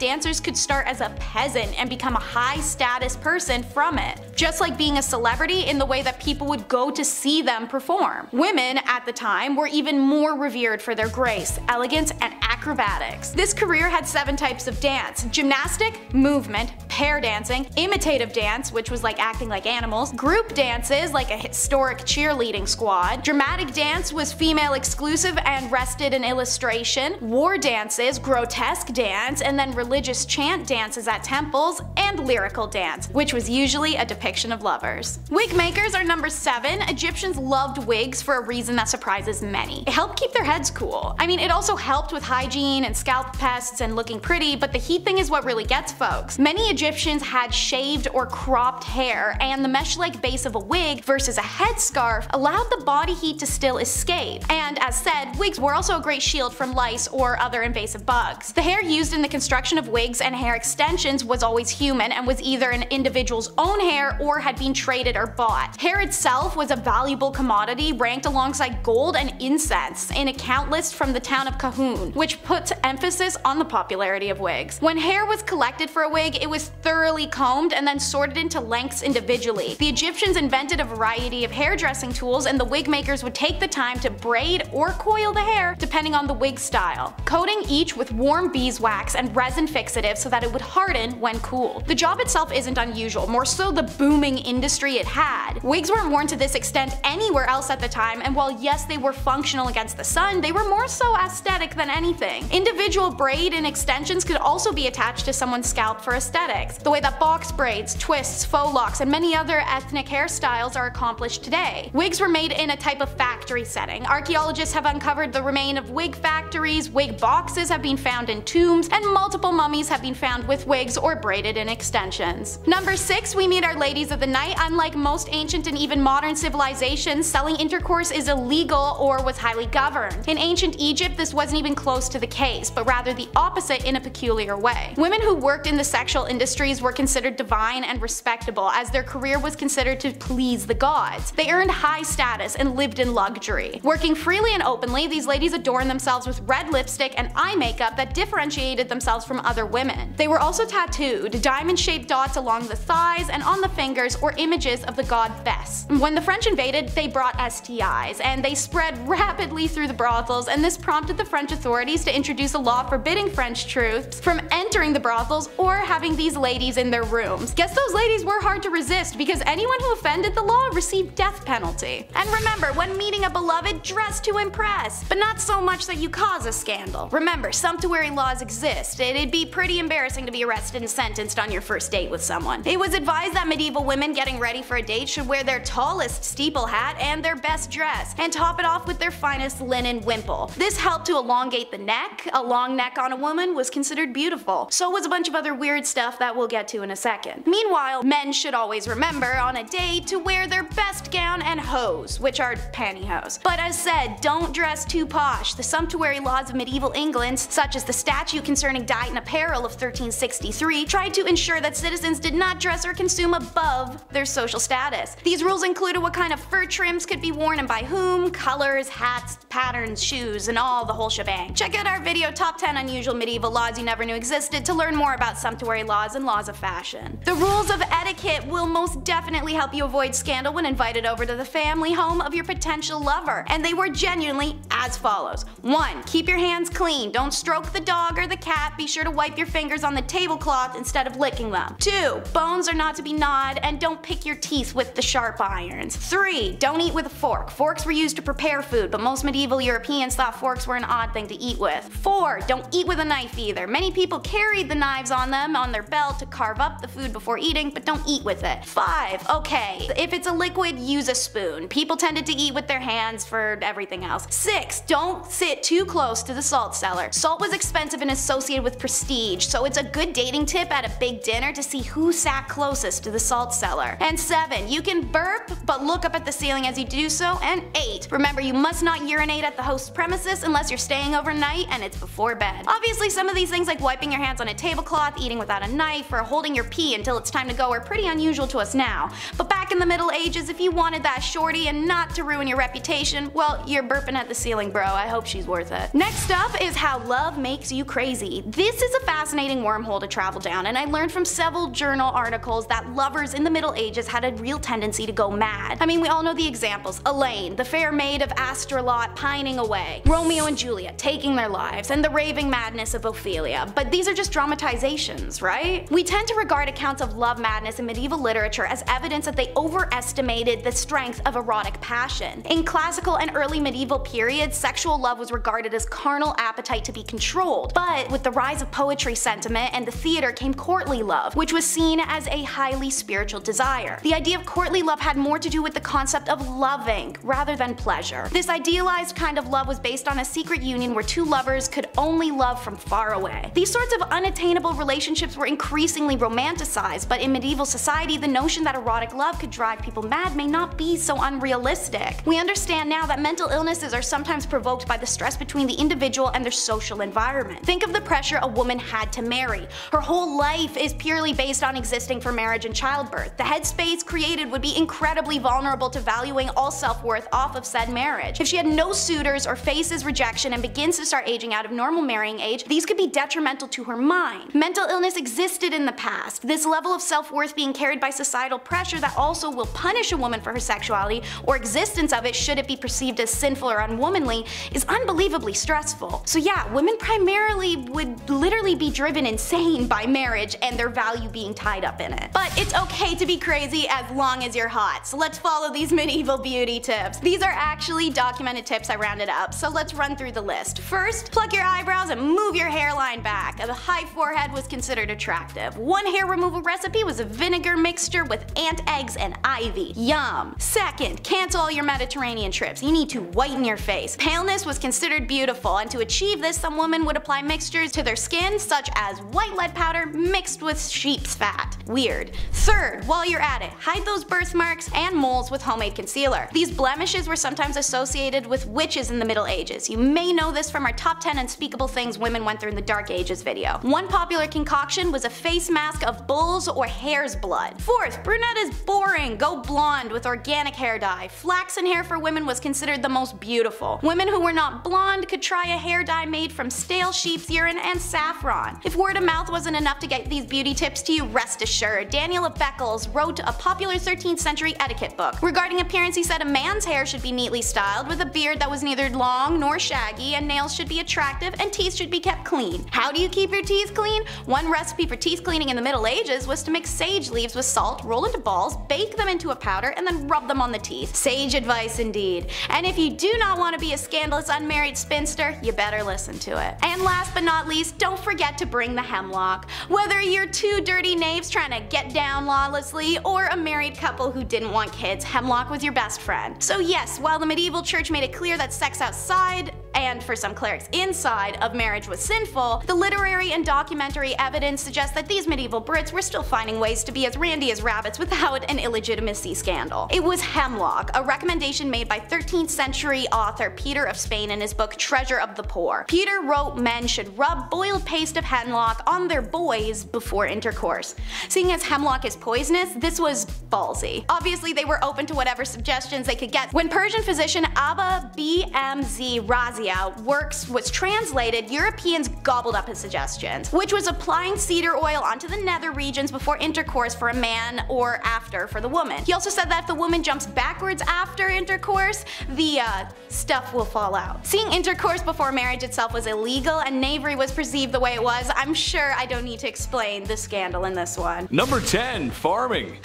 dancers could start as a peasant and become a high status person from it, just like being a celebrity in the way that people would go to see them perform. Women at the time were even more revered for their grace, elegance, and acrobatics. This career had 7 types of dance: gymnastic, movement, pair dancing, imitative dance, which was like acting like animals, group dances like a historic cheerleading squad, dramatic dance was female exclusive and rested in illustration, war dances, grotesque dance, and then religious chant dances at temples, and lyrical dance, which was usually a depiction of lovers. Wig makers are number 7. Egyptians loved wigs for a reason that surprises many. It helped keep their heads cool. I mean, it also helped with hygiene and scalp pests and looking pretty, but the heat thing is what really gets folks. Many Egyptians had shaved or cropped hair, and the mesh-like base of a wig versus a headscarf allowed the body heat to still escape. And as said, wigs were also a great shield from lice or other invasive bugs. The hair used in the construction of wigs and hair extensions was always human and was either an individual's own hair or had been traded or bought. Hair itself was a valuable commodity ranked alongside gold and incense in a count list from the town of Kahoon, which puts emphasis on the popularity of wigs. When hair was collected for a wig, it was thoroughly combed and then sorted into lengths individually. The Egyptians invented a variety of hairdressing tools, and the wig makers would take the time to braid or coil the hair depending on the wig style, coating each with warm beeswax and resin fixative so that it would harden when cooled. The job itself isn't unusual, more so the booming industry it had. Wigs weren't worn to this extent anywhere else at the time, and while yes, they were functional against the sun, they were more so aesthetic than anything. Individual braid and extensions could also be attached to someone's scalp for aesthetics, the way that box braids, twists, faux locks, and many other ethnic hairstyles are accomplished today. Wigs were made in a type of factory setting. Archaeologists have uncovered the remains of wig factories, wig boxes have been found in tombs, and multiple mummies have been found with wigs or braided in extensions. Number 6, we meet our ladies of the night. Unlike most ancient and even modern civilizations, selling intercourse is illegal or was highly governed. In ancient Egypt, this wasn't even close to the case, but rather the opposite in a peculiar way. Women who worked in the sexual industries were considered divine and respectable, as their career was considered to please the gods. They earned high status and lived in luxury. Working freely and openly, these ladies adorned themselves with red lipstick and eye makeup that differentiated themselves from other women. They were also tattooed, diamond-shaped dots along the thighs and on the fingers, or images of the god Bes. When the French invaded, they brought STIs, and they spread rapidly through the brothels, and this prompted the French authorities to introduce a law forbidding French troops from entering the brothels or having these ladies in their rooms. Guess those ladies were hard to resist, because anyone who offended the law received death penalty. And remember, when meeting a beloved, dress to impress, but not so much that you cause a scandal. Remember, sumptuary laws exist. It'd be pretty embarrassing to be arrested and sentenced on your first date with someone. It was advised that medieval women getting ready for a date should wear their tallest steeple hat and their best dress, and top it off with their finest linen wimple. This helped to elongate the neck. A long neck on a woman was considered beautiful. So was a bunch of other weird stuff that we'll get to in a second. Meanwhile, men should always remember on a date to wear their best gown and hose, which are pantyhose. But as said, don't dress too posh. The sumptuary laws of medieval England, such as the statute concerning diet and apparel of 1363, tried to ensure that citizens did not dress or consume above their social status. These rules included what kind of fur trims could be worn and by whom, colors, hats, patterns, shoes, and all the whole shebang. Check out our video Top 10 Unusual Medieval Laws You Never Knew Existed to learn more about sumptuary laws laws and laws of fashion. The rules of etiquette will most definitely help you avoid scandal when invited over to the family home of your potential lover, and they were genuinely as follows. 1. Keep your hands clean. Don't stroke the dog or the cat. Be sure to wipe your fingers on the tablecloth instead of licking them. 2. Bones are not to be gnawed, and don't pick your teeth with the sharp irons. 3. Don't eat with a fork. Forks were used to prepare food, but most medieval Europeans thought forks were an odd thing to eat with. 4. Don't eat with a knife either. Many people carried the knives on them on their belt to carve up the food before eating, but don't eat with it. 5. Okay, if it's a liquid, use a spoon. People tended to eat with their hands for everything else. 6. Don't sit too close to the salt cellar. Salt was expensive and associated with prestige, so it's a good dating tip at a big dinner to see who sat closest to the salt cellar. And 7. You can burp, but look up at the ceiling as you do so. And 8. Remember, you must not urinate at the host's premises unless you're staying overnight and it's before bed. Obviously, some of these things like wiping your hands on a tablecloth, eating without a knife, or holding your pee until it's time to go are pretty unusual to us now. But back in the Middle Ages, if you wanted that shorty and not to ruin your reputation, well, you're burping at the ceiling, bro. I hope she's worth it. Next up is how love makes you crazy. This is a fascinating wormhole to travel down, and I learned from several journal articles that lovers in the Middle Ages had a real tendency to go mad. I mean, we all know the examples. Elaine, the fair maid of Asterlot, pining away. Romeo and Juliet, taking their lives. And the raving madness of Ophelia. But these are just dramatizations, right? We tend to regard accounts of love madness in medieval literature as evidence that they overestimated the strength of erotic passion. In classical and early medieval periods, sexual love was regarded as carnal appetite to be controlled. But with the rise of poetry sentiment and the theater came courtly love, which was seen as a highly spiritual desire. The idea of courtly love had more to do with the concept of loving rather than pleasure. This idealized kind of love was based on a secret union where two lovers could only love from far away. These sorts of unattainable relationships were increasingly romanticized, but in medieval society, the notion that erotic love could drive people mad may not be so unrealistic. We understand now that mental illnesses are sometimes provoked by the stress between the individual and their social environment. Think of the pressure a woman had to marry. Her whole life is purely based on existing for marriage and childbirth. The headspace created would be incredibly vulnerable to valuing all self-worth off of said marriage. If she had no suitors or faces rejection and begins to start aging out of normal marrying age, these could be detrimental to her mind. Mental illness existed in the past. This level of self-worth being carried by societal pressure that also will punish a woman for her sexuality or existence of it should it be perceived as sinful or unwomanly is unbelievably stressful. So yeah, women primarily would literally be driven insane by marriage and their value being tied up in it. But it's okay to be crazy as long as you're hot. So let's follow these medieval beauty tips. These are actually documented tips I rounded up, so let's run through the list. First, pluck your eyebrows and move your hairline back. A high forehead was considered attractive. One hair removal recipe was a vinegar mixture with ant eggs and ivy. Yum. Second, cancel all your Mediterranean trips. You need to whiten your face. Paleness was considered beautiful, and to achieve this, some women would apply mixtures to their skin such as white lead powder mixed with sheep's fat. Weird. Third, while you're at it, hide those birthmarks and moles with homemade concealer. These blemishes were sometimes associated with witches in the Middle Ages. You may know this from our top 10 unspeakable things women went through in the Dark Ages video. One popular concoction was a face mask of bull's or hare's blood. Fourth, brunette is boring. Go blonde with organic hair dye. Flaxen hair for women was considered the most beautiful. Women who were not blonde could try a hair dye made from stale sheep's urine and saffron. If word of mouth wasn't enough to get these beauty tips to you, rest assured, Daniel of Beckles wrote a popular 13th century etiquette book. Regarding appearance, he said a man's hair should be neatly styled with a beard that was neither long nor shaggy, and nails should be attractive and teeth should be kept clean. How do you keep your teeth clean? One recipe for teeth cleaning in the Middle Ages was to mix sage leaves with salt, roll into balls, bake them into a powder, and then rub them on the teeth. Sage advice indeed. And if you do not want to be a scandalous unmarried spinster, you better listen to it. And last but not least, don't forget to bring the hemlock. Whether you're two dirty knaves trying to get down lawlessly or a married couple who didn't want kids, hemlock was your best friend. So yes, while the medieval church made it clear that sex outside and for some clerics inside of marriage was sinful, the literary and documentary evidence suggests that these medieval Brits were still finding ways to be as randy as rabbits without an illegitimacy scandal. It was hemlock, a recommendation made by 13th century author Peter of Spain in his book Treasure of the Poor. Peter wrote men should rub boiled paste of hemlock on their boys before intercourse. Seeing as hemlock is poisonous, this was ballsy. Obviously they were open to whatever suggestions they could get when Persian physician Aba Bmz Razia India works was translated, Europeans gobbled up his suggestions, which was applying cedar oil onto the nether regions before intercourse for a man or after for the woman. He also said that if the woman jumps backwards after intercourse, the stuff will fall out. Seeing intercourse before marriage itself was illegal, and knavery was perceived the way it was. I'm sure I don't need to explain the scandal in this one. Number 10, farming.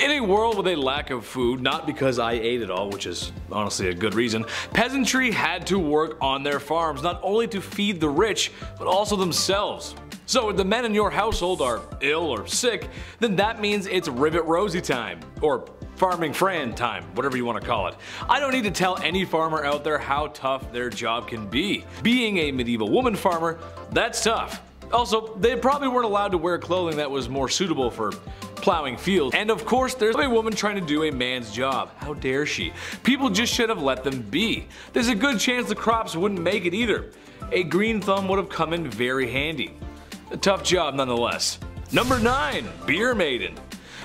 In a world with a lack of food, not because I ate it all, which is honestly a good reason, peasantry had to work on their farms, not only to feed the rich, but also themselves. So if the men in your household are ill or sick, then that means it's Rivet Rosie time, or Farming Fran time, whatever you want to call it. I don't need to tell any farmer out there how tough their job can be. Being a medieval woman farmer, that's tough. Also, they probably weren't allowed to wear clothing that was more suitable for plowing fields. And of course, there's a woman trying to do a man's job. How dare she? People just should have let them be. There's a good chance the crops wouldn't make it either. A green thumb would have come in very handy. A tough job nonetheless. Number 9, beer maiden.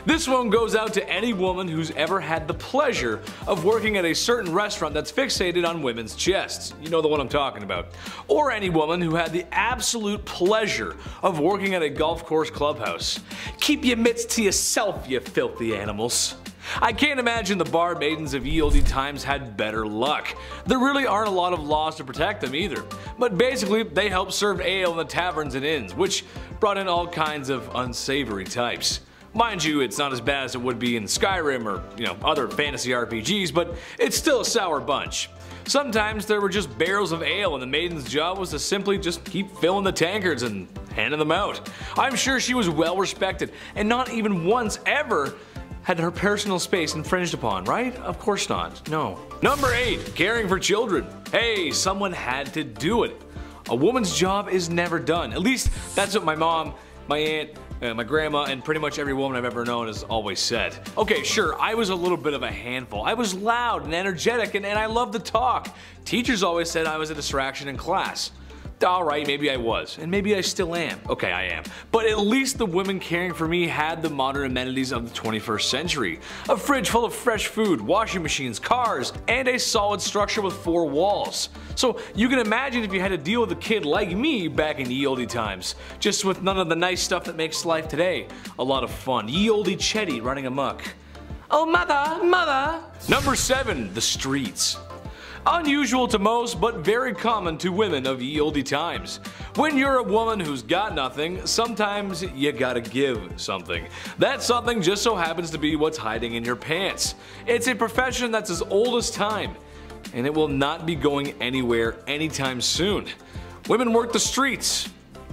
This one goes out to any woman who's ever had the pleasure of working at a certain restaurant that's fixated on women's chests. You know the one I'm talking about. Or any woman who had the absolute pleasure of working at a golf course clubhouse. Keep your mitts to yourself, you filthy animals. I can't imagine the bar maidens of ye olde times had better luck. There really aren't a lot of laws to protect them either, but basically they helped serve ale in the taverns and inns, which brought in all kinds of unsavory types. Mind you, it's not as bad as it would be in Skyrim or, other fantasy RPGs, but it's still a sour bunch. Sometimes there were just barrels of ale and the maiden's job was to simply just keep filling the tankards and handing them out. I'm sure she was well respected and not even once ever had her personal space infringed upon, right? Of course not, no. Number 8, caring for children. Hey, someone had to do it. A woman's job is never done. At least that's what my mom, my aunt, my grandma, and pretty much every woman I've ever known has always said. Okay, sure, I was a little bit of a handful. I was loud and energetic and I loved to talk. Teachers always said I was a distraction in class. Alright, maybe I was, and maybe I still am. Okay, I am. But at least the women caring for me had the modern amenities of the 21st century. A fridge full of fresh food, washing machines, cars, and a solid structure with 4 walls. So you can imagine if you had to deal with a kid like me back in ye olde times, just with none of the nice stuff that makes life today a lot of fun. Ye olde Chetty running amok. Oh mother, mother! Number 7, the streets. Unusual to most, but very common to women of ye olde times. When you're a woman who's got nothing, sometimes you gotta give something. That something just so happens to be what's hiding in your pants. It's a profession that's as old as time, and it will not be going anywhere anytime soon. Women work the streets.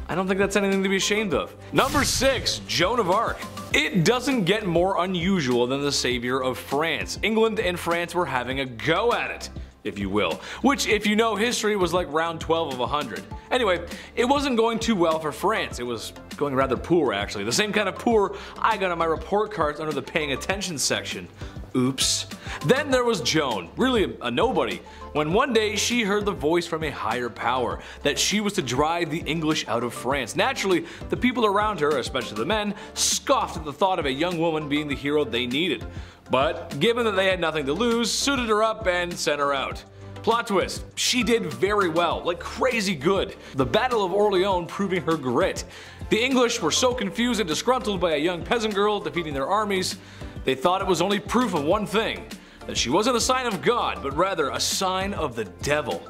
I don't think that's anything to be ashamed of. Number 6, Joan of Arc. It doesn't get more unusual than the savior of France. England and France were having a go at it, if you will, which, if you know history, was like round 12 of 100. Anyway, it wasn't going too well for France. It was going rather poor, actually. The same kind of poor I got on my report cards under the paying attention section. Oops. Then there was Joan, really a nobody, when one day she heard the voice from a higher power that she was to drive the English out of France. Naturally, the people around her, especially the men, scoffed at the thought of a young woman being the hero they needed. But given that they had nothing to lose, suited her up and sent her out. Plot twist, she did very well, like crazy good. The Battle of Orleans proving her grit. The English were so confused and disgruntled by a young peasant girl defeating their armies, they thought it was only proof of one thing, that she wasn't a sign of God, but rather a sign of the devil.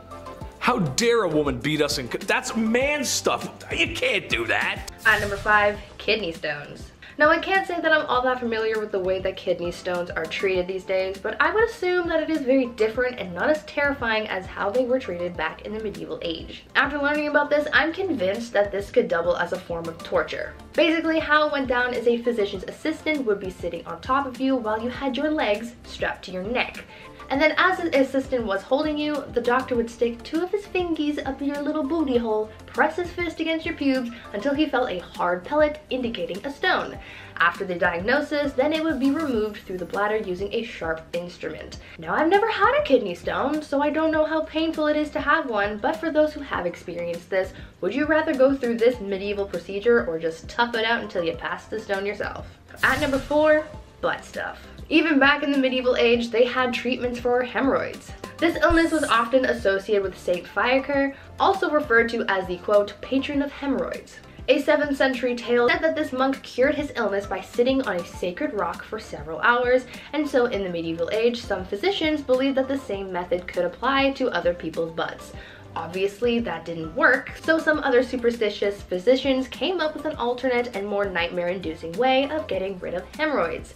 How dare a woman beat us in... That's man stuff. You can't do that. At number 5, kidney stones. Now, I can't say that I'm all that familiar with the way that kidney stones are treated these days, but I would assume that it is very different and not as terrifying as how they were treated back in the medieval age. After learning about this, I'm convinced that this could double as a form of torture. Basically, how it went down is a physician's assistant would be sitting on top of you while you had your legs strapped to your neck. And then as the assistant was holding you, the doctor would stick 2 of his fingies up your little booty hole, press his fist against your pubes until he felt a hard pellet indicating a stone. After the diagnosis, then it would be removed through the bladder using a sharp instrument. Now, I've never had a kidney stone, so I don't know how painful it is to have one, but for those who have experienced this, would you rather go through this medieval procedure or just tough it out until you pass the stone yourself? At number 4, butt stuff. Even back in the medieval age, they had treatments for hemorrhoids. This illness was often associated with Saint Fiacre, also referred to as the, quote, patron of hemorrhoids. A 7th century tale said that this monk cured his illness by sitting on a sacred rock for several hours, and so in the medieval age, some physicians believed that the same method could apply to other people's butts. Obviously, that didn't work, so some other superstitious physicians came up with an alternate and more nightmare-inducing way of getting rid of hemorrhoids.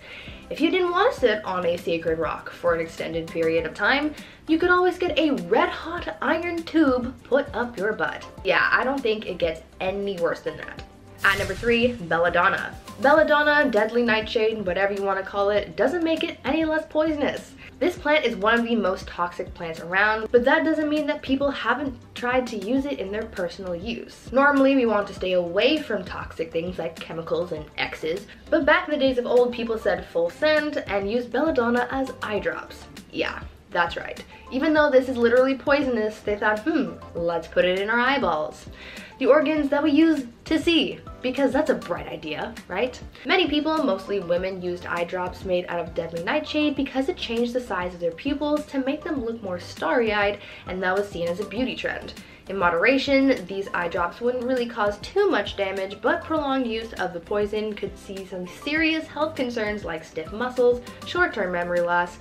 If you didn't want to sit on a sacred rock for an extended period of time, you could always get a red-hot iron tube put up your butt. Yeah, I don't think it gets any worse than that. At number 3, belladonna. Belladonna, deadly nightshade, whatever you want to call it, doesn't make it any less poisonous. This plant is one of the most toxic plants around, but that doesn't mean that people haven't tried to use it in their personal use. Normally, we want to stay away from toxic things like chemicals and X's, but back in the days of old, people said full send and used belladonna as eye drops. Yeah, that's right. Even though this is literally poisonous, they thought, let's put it in our eyeballs. The organs that we use to see, because that's a bright idea, right? Many people, mostly women, used eye drops made out of deadly nightshade because it changed the size of their pupils to make them look more starry-eyed, and that was seen as a beauty trend. In moderation, these eye drops wouldn't really cause too much damage, but prolonged use of the poison could see some serious health concerns like stiff muscles, short-term memory loss,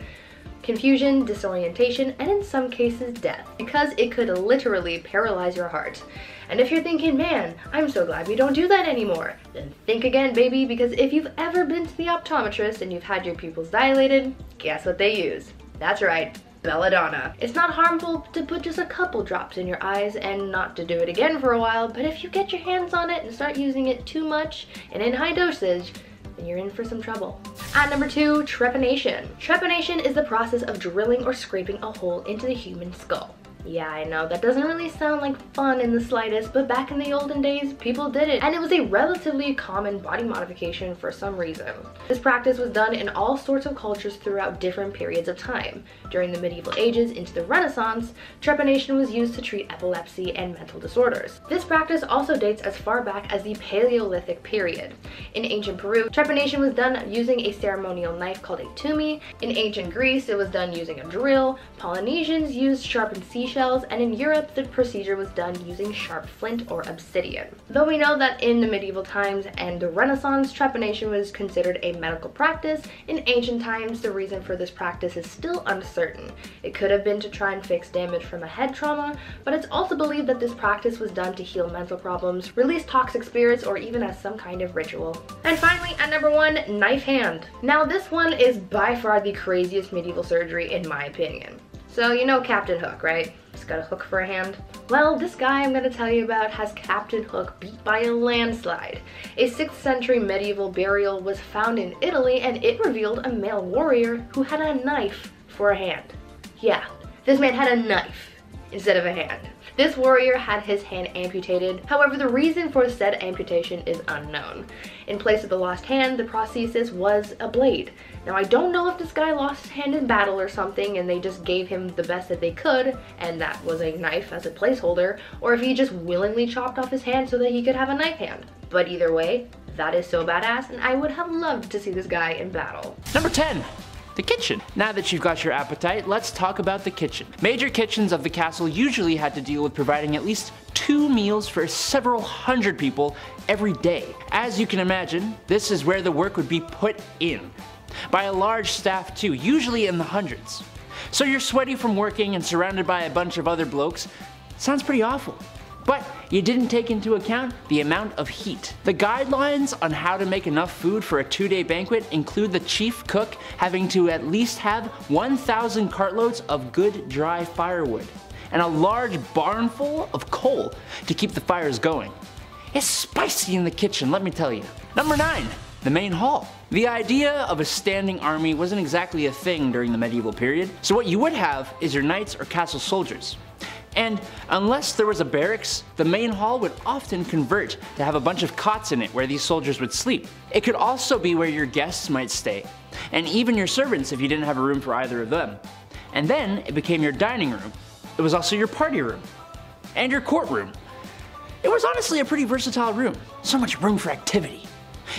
confusion, disorientation, and in some cases death, because it could literally paralyze your heart. And if you're thinking, man, I'm so glad we don't do that anymore, then think again, baby, because if you've ever been to the optometrist and you've had your pupils dilated, guess what they use? That's right, belladonna. It's not harmful to put just a couple drops in your eyes and not to do it again for a while, but if you get your hands on it and start using it too much and in high dosage, then you're in for some trouble. At number 2, trepanation. Trepanation is the process of drilling or scraping a hole into the human skull. Yeah, I know, that doesn't really sound like fun in the slightest, but back in the olden days, people did it, and it was a relatively common body modification for some reason. This practice was done in all sorts of cultures throughout different periods of time. During the medieval ages into the Renaissance, trepanation was used to treat epilepsy and mental disorders. This practice also dates as far back as the Paleolithic period. In ancient Peru, trepanation was done using a ceremonial knife called a tumi. In ancient Greece, it was done using a drill. Polynesians used sharpened seashells, and in Europe, the procedure was done using sharp flint or obsidian. Though we know that in the medieval times and the Renaissance, trepanation was considered a medical practice, in ancient times, the reason for this practice is still uncertain. It could have been to try and fix damage from a head trauma, but it's also believed that this practice was done to heal mental problems, release toxic spirits, or even as some kind of ritual. And finally, at number 1, knife hand. Now, this one is by far the craziest medieval surgery in my opinion. So you know Captain Hook, right? He's got a hook for a hand. Well, this guy I'm gonna tell you about has Captain Hook beat by a landslide. A 6th century medieval burial was found in Italy, and it revealed a male warrior who had a knife for a hand. Yeah, this man had a knife instead of a hand. This warrior had his hand amputated, however the reason for said amputation is unknown. In place of the lost hand, the prosthesis was a blade. Now I don't know if this guy lost his hand in battle or something and they just gave him the best that they could, and that was a knife as a placeholder, or if he just willingly chopped off his hand so that he could have a knife hand. But either way, that is so badass, and I would have loved to see this guy in battle. Number 10. The kitchen. Now that you've got your appetite, let's talk about the kitchen. Major kitchens of the castle usually had to deal with providing at least 2 meals for several hundred people every day. As you can imagine, this is where the work would be put in, by a large staff too, usually in the hundreds. So you're sweaty from working and surrounded by a bunch of other blokes. Sounds pretty awful. But you didn't take into account the amount of heat. The guidelines on how to make enough food for a 2-day banquet include the chief cook having to at least have 1,000 cartloads of good dry firewood and a large barn full of coal to keep the fires going. It's spicy in the kitchen, let me tell you. Number 9, the main hall. The idea of a standing army wasn't exactly a thing during the medieval period, so what you would have is your knights or castle soldiers. And unless there was a barracks, the main hall would often convert to have a bunch of cots in it where these soldiers would sleep. It could also be where your guests might stay, and even your servants if you didn't have a room for either of them. And then it became your dining room. It was also your party room and your courtroom. It was honestly a pretty versatile room. So much room for activity.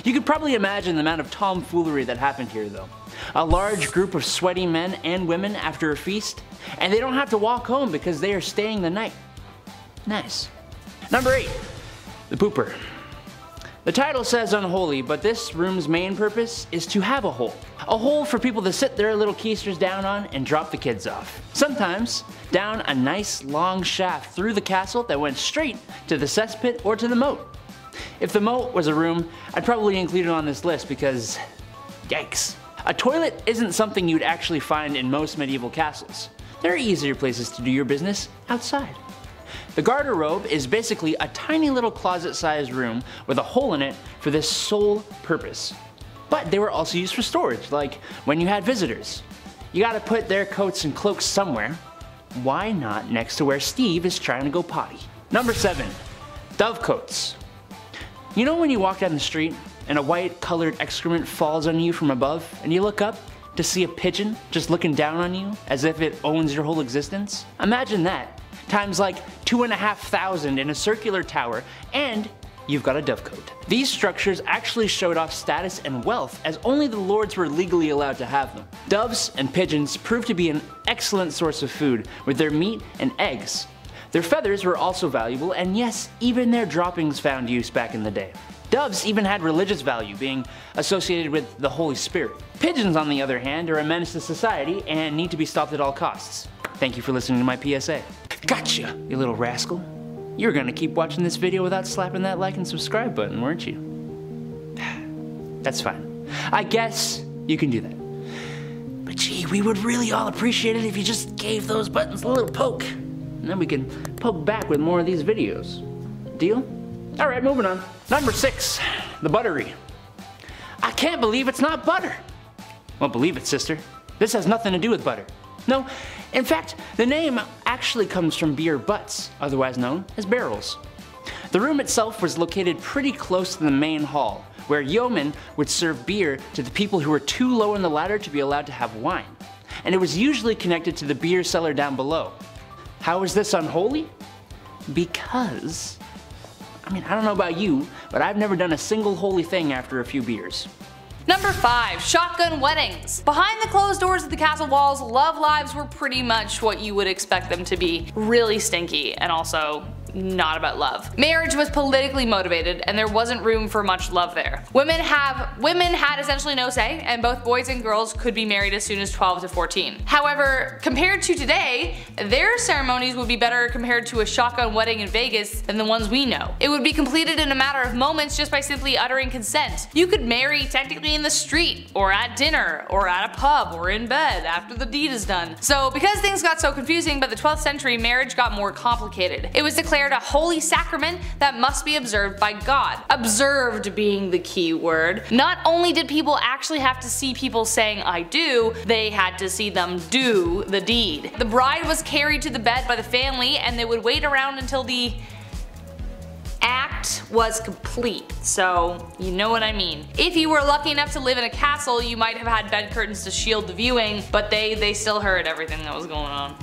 You could probably imagine the amount of tomfoolery that happened here though. A large group of sweaty men and women after a feast, and they don't have to walk home because they are staying the night. Nice. Number 8, the pooper. The title says unholy, but this room's main purpose is to have a hole. A hole for people to sit their little keisters down on and drop the kids off. Sometimes down a nice long shaft through the castle that went straight to the cesspit or to the moat. If the moat was a room, I'd probably include it on this list because yikes. A toilet isn't something you'd actually find in most medieval castles. There are easier places to do your business outside. The garderobe is basically a tiny little closet-sized room with a hole in it for this sole purpose. But they were also used for storage, like when you had visitors. You gotta put their coats and cloaks somewhere. Why not next to where Steve is trying to go potty? Number 7, dovecotes. You know when you walk down the street and a white colored excrement falls on you from above and you look up to see a pigeon just looking down on you as if it owns your whole existence? Imagine that. Times like 2,500 in a circular tower, and you've got a dovecote. These structures actually showed off status and wealth as only the lords were legally allowed to have them. Doves and pigeons proved to be an excellent source of food with their meat and eggs. Their feathers were also valuable, and yes, even their droppings found use back in the day. Doves even had religious value, being associated with the Holy Spirit. Pigeons, on the other hand, are a menace to society and need to be stopped at all costs. Thank you for listening to my PSA. Gotcha, you little rascal. You were gonna keep watching this video without slapping that like and subscribe button, weren't you? That's fine. I guess you can do that. But gee, we would really all appreciate it if you just gave those buttons a little poke. And then we can poke back with more of these videos. Deal? All right, moving on. Number 6, the buttery. I can't believe it's not butter. Well, believe it, sister. This has nothing to do with butter. No, in fact, the name actually comes from beer butts, otherwise known as barrels. The room itself was located pretty close to the main hall, where yeomen would serve beer to the people who were too low on the ladder to be allowed to have wine. And it was usually connected to the beer cellar down below. How is this unholy? Because, I mean, I don't know about you, but I've never done a single holy thing after a few beers. Number 5, shotgun weddings. Behind the closed doors of the castle walls, love lives were pretty much what you would expect them to be. Really stinky and also not about love. Marriage was politically motivated and there wasn't room for much love there. Women had essentially no say, and both boys and girls could be married as soon as 12 to 14. However, compared to today, their ceremonies would be better compared to a shotgun wedding in Vegas than the ones we know. It would be completed in a matter of moments just by simply uttering consent. You could marry technically in the street, or at dinner, or at a pub, or in bed after the deed is done. So because things got so confusing by the 12th century, marriage got more complicated. It was declared a holy sacrament that must be observed by God. Observed being the key word. Not only did people actually have to see people saying I do, they had to see them do the deed. The bride was carried to the bed by the family and they would wait around until the act was complete, so you know what I mean. If you were lucky enough to live in a castle, you might have had bed curtains to shield the viewing, but they still heard everything that was going on.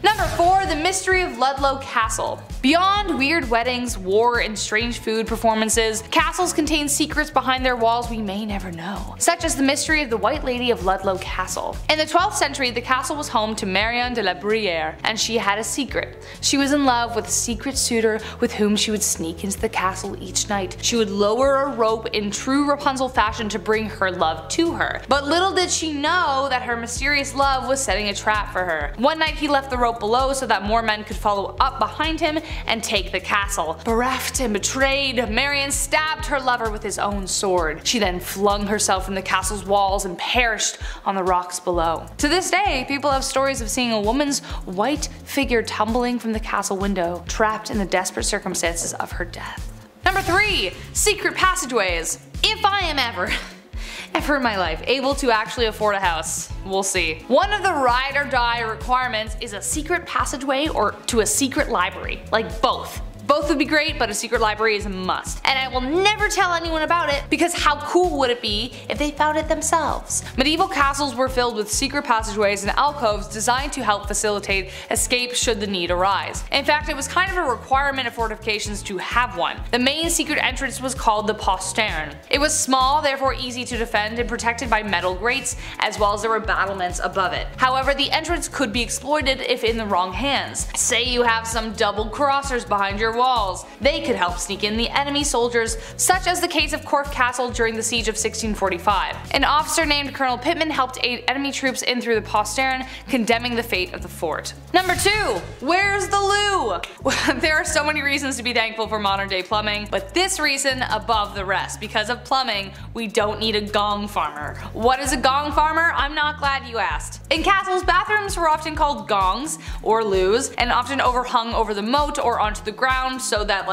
Number 4, the mystery of Ludlow Castle. Beyond weird weddings, war, and strange food performances, castles contain secrets behind their walls we may never know, such as the mystery of the White Lady of Ludlow Castle. In the 12th century, the castle was home to Marion de la Bruyere, and she had a secret. She was in love with a secret suitor with whom she would sneak into the castle each night. She would lower a rope in true Rapunzel fashion to bring her love to her. But little did she know that her mysterious love was setting a trap for her. One night he left the rope below so that more men could follow up behind him and take the castle. Bereft and betrayed, Marion stabbed her lover with his own sword. She then flung herself from the castle's walls and perished on the rocks below. To this day, people have stories of seeing a woman's white figure tumbling from the castle window, trapped in the desperate circumstances of her death. Number 3, secret passageways. If I am ever in my life able to actually afford a house. We'll see. One of the ride or die requirements is a secret passageway or to a secret library. Like both. Both would be great, but a secret library is a must. And I will never tell anyone about it, because how cool would it be if they found it themselves? Medieval castles were filled with secret passageways and alcoves designed to help facilitate escape should the need arise. In fact, it was kind of a requirement of fortifications to have one. The main secret entrance was called the postern. It was small, therefore easy to defend, and protected by metal grates, as well as there were battlements above it. However, the entrance could be exploited if in the wrong hands. Say you have some double crossers behind your walls. They could help sneak in the enemy soldiers, such as the case of Corfe Castle during the siege of 1645. An officer named Colonel Pittman helped aid enemy troops in through the postern, condemning the fate of the fort. Number 2, where's the loo? There are so many reasons to be thankful for modern day plumbing, but this reason above the rest. Because of plumbing, we don't need a gong farmer. What is a gong farmer? I'm not glad you asked. In castles, bathrooms were often called gongs or loos, and often overhung over the moat or onto the ground so that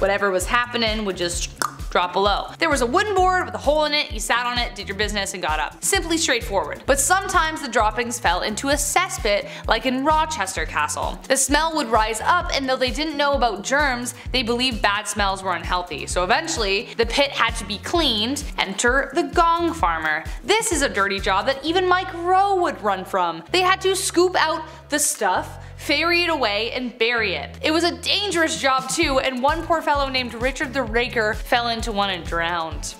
whatever was happening would just drop below. There was a wooden board with a hole in it, you sat on it, did your business, and got up. Simply straightforward. But sometimes the droppings fell into a cesspit, like in Rochester Castle. The smell would rise up, and though they didn't know about germs, they believed bad smells were unhealthy. So eventually, the pit had to be cleaned. Enter the gong farmer. This is a dirty job that even Mike Rowe would run from. They had to scoop out the stuff, ferry it away, and bury it. It was a dangerous job too, and one poor fellow named Richard the Raker fell into one and drowned.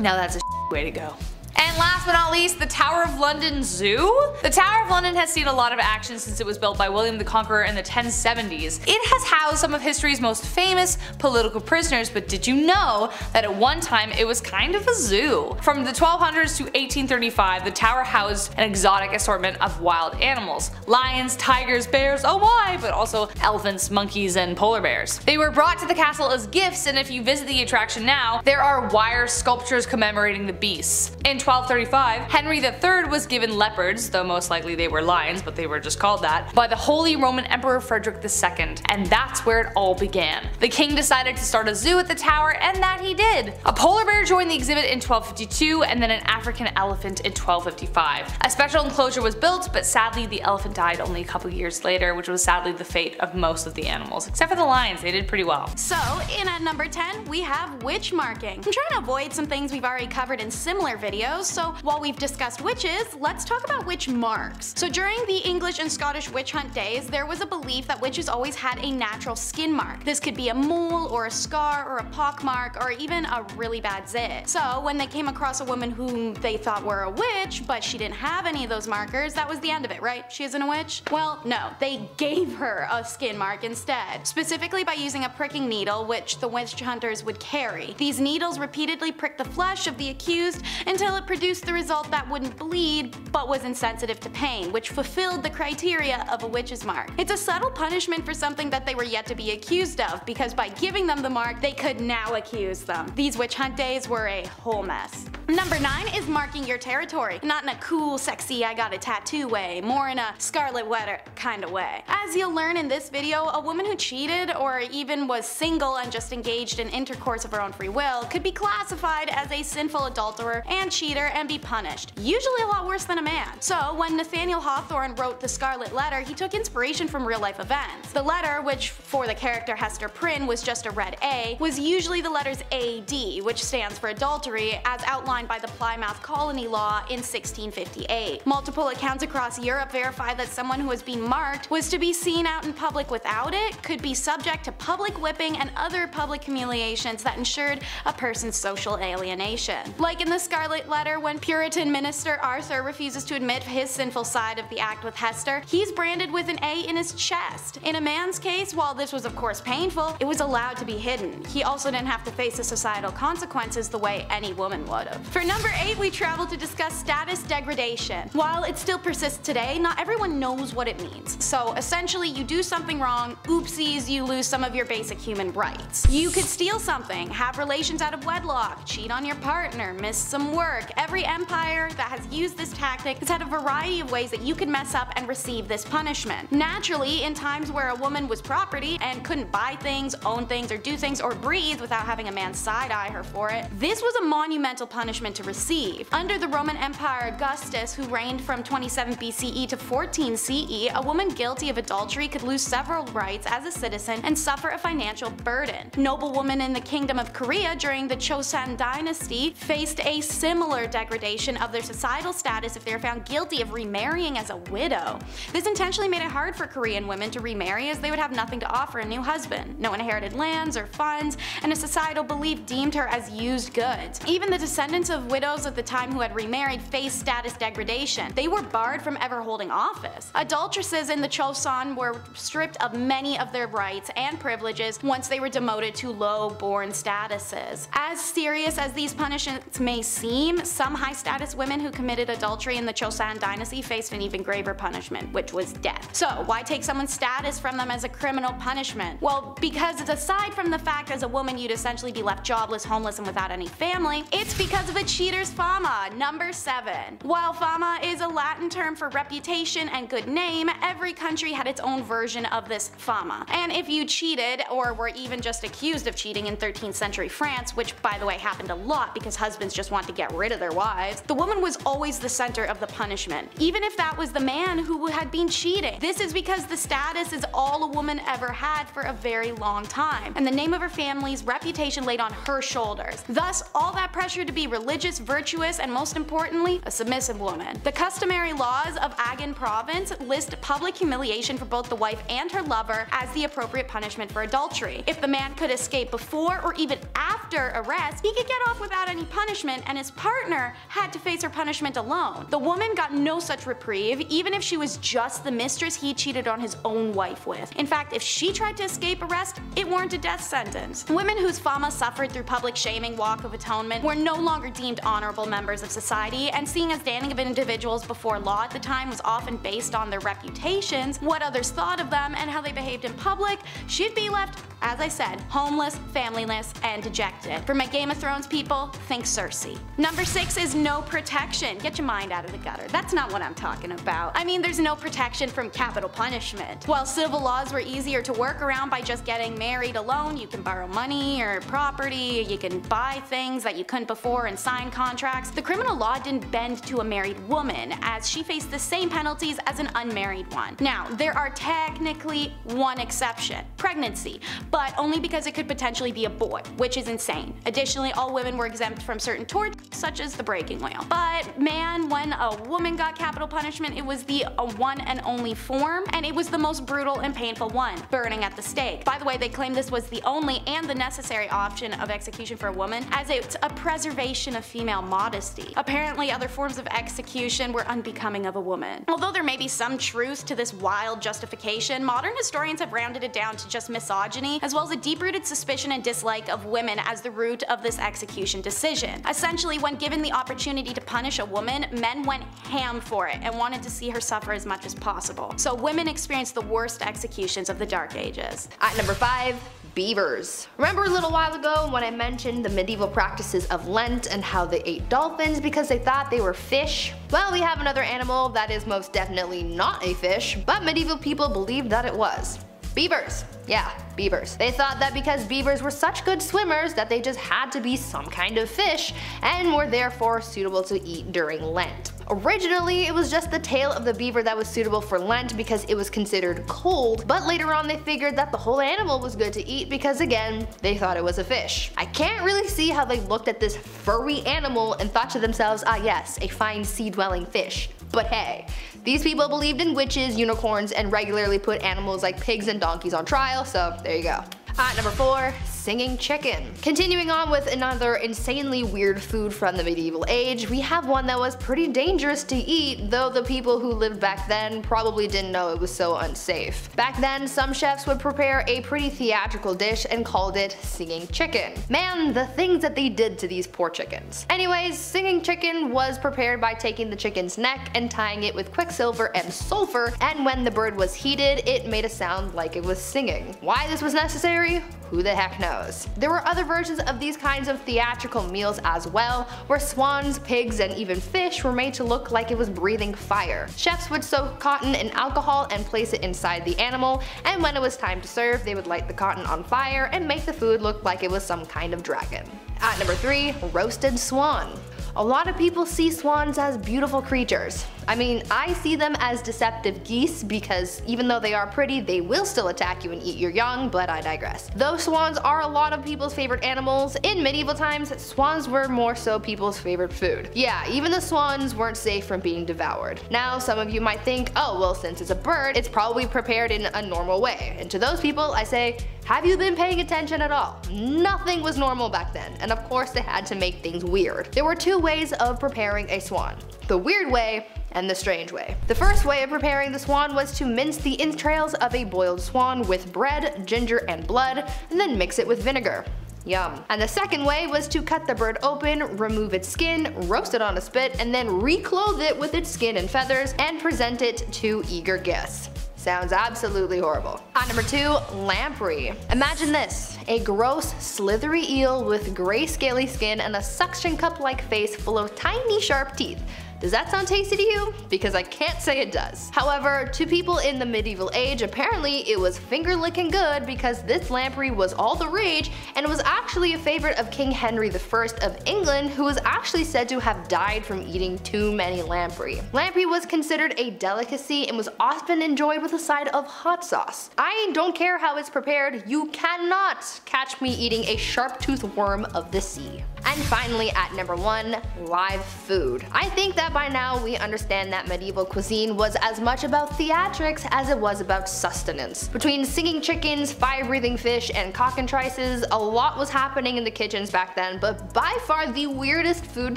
Now that's a way to go. And last but not least, the Tower of London Zoo? The Tower of London has seen a lot of action since it was built by William the Conqueror in the 1070s. It has housed some of history's most famous political prisoners, but did you know that at one time it was kind of a zoo? From the 1200s to 1835, the tower housed an exotic assortment of wild animals. Lions, tigers, bears, oh my, but also elephants, monkeys, and polar bears. They were brought to the castle as gifts, and if you visit the attraction now, there are wire sculptures commemorating the beasts. In 1235, Henry III was given leopards, though most likely they were lions, but they were just called that, by the Holy Roman Emperor Frederick II, and that's where it all began. The king decided to start a zoo at the tower, and that he did. A polar bear joined the exhibit in 1252, and then an African elephant in 1255. A special enclosure was built, but sadly the elephant died only a couple years later, which was sadly the fate of most of the animals, except for the lions. They did pretty well. So in at number 10, we have witch marking. I'm trying to avoid some things we've already covered in similar videos. So while we've discussed witches, let's talk about witch marks. So during the English and Scottish witch hunt days, there was a belief that witches always had a natural skin mark. This could be a mole or a scar or a pock mark or even a really bad zit. So when they came across a woman whom they thought were a witch, but she didn't have any of those markers, that was the end of it, right? She isn't a witch? Well, no, they gave her a skin mark instead, specifically by using a pricking needle, which the witch hunters would carry. These needles repeatedly pricked the flesh of the accused until it produced the result that wouldn't bleed but was insensitive to pain, which fulfilled the criteria of a witch's mark. It's a subtle punishment for something that they were yet to be accused of, because by giving them the mark, they could now accuse them. These witch hunt days were a whole mess. Number 9 is marking your territory. Not in a cool, sexy, I got a tattoo way, more in a Scarlet Letter kind of way. As you'll learn in this video, a woman who cheated or even was single and just engaged in intercourse of her own free will could be classified as a sinful adulterer and cheater and be punished, usually a lot worse than a man. So when Nathaniel Hawthorne wrote The Scarlet Letter, he took inspiration from real life events. The letter, which for the character Hester Prynne was just a red A, was usually the letters AD, which stands for adultery, as outlined by the Plymouth Colony Law in 1658. Multiple accounts across Europe verify that someone who was being marked was to be seen out in public without it, could be subject to public whipping and other public humiliations that ensured a person's social alienation. Like in The Scarlet Letter, when Puritan minister Arthur refuses to admit his sinful side of the act with Hester, he's branded with an A in his chest. In a man's case, while this was of course painful, it was allowed to be hidden. He also didn't have to face the societal consequences the way any woman would've. For number 8, we travel to discuss status degradation. While it still persists today, not everyone knows what it means. So essentially, you do something wrong, oopsies, you lose some of your basic human rights. You could steal something, have relations out of wedlock, cheat on your partner, miss some work. Every empire that has used this tactic has had a variety of ways that you could mess up and receive this punishment. Naturally, in times where a woman was property and couldn't buy things, own things, or do things, or breathe without having a man side-eye her for it, this was a monumental punishment punishment to receive. Under the Roman Empire, Augustus, who reigned from 27 BCE to 14 CE, a woman guilty of adultery could lose several rights as a citizen and suffer a financial burden. Noblewomen in the Kingdom of Korea during the Chosun dynasty faced a similar degradation of their societal status if they were found guilty of remarrying as a widow. This intentionally made it hard for Korean women to remarry, as they would have nothing to offer a new husband, no inherited lands or funds, and a societal belief deemed her as used goods. Even the descendants of widows at the time who had remarried faced status degradation. They were barred from ever holding office. Adulteresses in the Chosun were stripped of many of their rights and privileges once they were demoted to low-born statuses. As serious as these punishments may seem, some high-status women who committed adultery in the Chosun dynasty faced an even graver punishment, which was death. So why take someone's status from them as a criminal punishment? Well, because it's aside from the fact as a woman you'd essentially be left jobless, homeless, and without any family, it's because of a cheater's fama. Number 7. While fama is a Latin term for reputation and good name, every country had its own version of this fama. And if you cheated, or were even just accused of cheating in 13th century France, which by the way happened a lot because husbands just want to get rid of their wives, the woman was always the center of the punishment, even if that was the man who had been cheating. This is because the status is all a woman ever had for a very long time, and the name of her family's reputation laid on her shoulders. Thus, all that pressure to be religious, virtuous, and most importantly, a submissive woman. The customary laws of Agen province list public humiliation for both the wife and her lover as the appropriate punishment for adultery. If the man could escape before or even after arrest, he could get off without any punishment, and his partner had to face her punishment alone. The woman got no such reprieve, even if she was just the mistress he cheated on his own wife with. In fact, if she tried to escape arrest, it warranted a death sentence. Women whose fama suffered through public shaming, walk of atonement, were no longer deemed honorable members of society, and seeing as standing of individuals before law at the time was often based on their reputations, what others thought of them, and how they behaved in public, she'd be left, as I said, homeless, familyless, and dejected. For my Game of Thrones people, think Cersei. Number 6 is no protection. Get your mind out of the gutter. That's not what I'm talking about. I mean, there's no protection from capital punishment. While civil laws were easier to work around by just getting married alone, you can borrow money or property, you can buy things that you couldn't before and sign contracts, the criminal law didn't bend to a married woman, as she faced the same penalties as an unmarried one. Now, there are technically one exception, pregnancy, but only because it could potentially be a boy, which is insane. Additionally, all women were exempt from certain torts, such as the breaking wheel. But man, when a woman got capital punishment, it was the one and only form, and it was the most brutal and painful one, burning at the stake. By the way, they claimed this was the only and the necessary option of execution for a woman, as it's a preservation of female modesty. Apparently, other forms of execution were unbecoming of a woman. Although there may be some truth to this wild justification, modern historians have rounded it down to just misogyny, as well as a deep-rooted suspicion and dislike of women as the root of this execution decision. Essentially, when given the opportunity to punish a woman, men went ham for it and wanted to see her suffer as much as possible. So women experienced the worst executions of the Dark Ages. At number 5, beavers. Remember a little while ago when I mentioned the medieval practices of Lent and how they ate dolphins because they thought they were fish? Well, we have another animal that is most definitely not a fish, but medieval people believed that it was. Beavers. Yeah, beavers. They thought that because beavers were such good swimmers that they just had to be some kind of fish and were therefore suitable to eat during Lent. Originally, it was just the tail of the beaver that was suitable for Lent because it was considered cold, but later on they figured that the whole animal was good to eat because, again, they thought it was a fish. I can't really see how they looked at this furry animal and thought to themselves, ah yes, a fine sea-dwelling fish. But hey, these people believed in witches, unicorns, and regularly put animals like pigs and donkeys on trial, so there you go. At number 4, singing chicken. Continuing on with another insanely weird food from the medieval age, we have one that was pretty dangerous to eat, though the people who lived back then probably didn't know it was so unsafe. Back then, some chefs would prepare a pretty theatrical dish and called it singing chicken. Man, the things that they did to these poor chickens. Anyways, singing chicken was prepared by taking the chicken's neck and tying it with quicksilver and sulfur, and when the bird was heated, it made a sound like it was singing. Why this was necessary? Who the heck knows? There were other versions of these kinds of theatrical meals as well, where swans, pigs, and even fish were made to look like it was breathing fire. Chefs would soak cotton in alcohol and place it inside the animal, and when it was time to serve, they would light the cotton on fire and make the food look like it was some kind of dragon. At number 3, roasted swan. A lot of people see swans as beautiful creatures. I mean, I see them as deceptive geese because even though they are pretty, they will still attack you and eat your young, but I digress. Though swans are a lot of people's favorite animals, in medieval times, swans were more so people's favorite food. Yeah, even the swans weren't safe from being devoured. Now, some of you might think, oh, well, since it's a bird, it's probably prepared in a normal way. And to those people, I say, have you been paying attention at all? Nothing was normal back then, and of course they had to make things weird. There were two ways of preparing a swan: the weird way and the strange way. The first way of preparing the swan was to mince the entrails of a boiled swan with bread, ginger, and blood, and then mix it with vinegar. Yum. And the second way was to cut the bird open, remove its skin, roast it on a spit, and then reclothe it with its skin and feathers and present it to eager guests. Sounds absolutely horrible. On number 2, lamprey. Imagine this: a gross, slithery eel with gray, scaly skin and a suction cup-like face full of tiny, sharp teeth. Does that sound tasty to you? Because I can't say it does. However, to people in the medieval age, apparently it was finger-licking good because this lamprey was all the rage and was actually a favorite of King Henry I of England, who was actually said to have died from eating too many lamprey. Lamprey was considered a delicacy and was often enjoyed with a side of hot sauce. I don't care how it's prepared, you cannot catch me eating a sharp-toothed worm of the sea. And finally, at number 1, live food. I think that by now we understand that medieval cuisine was as much about theatrics as it was about sustenance. Between singing chickens, fire-breathing fish, and cock and trices, a lot was happening in the kitchens back then, but by far the weirdest food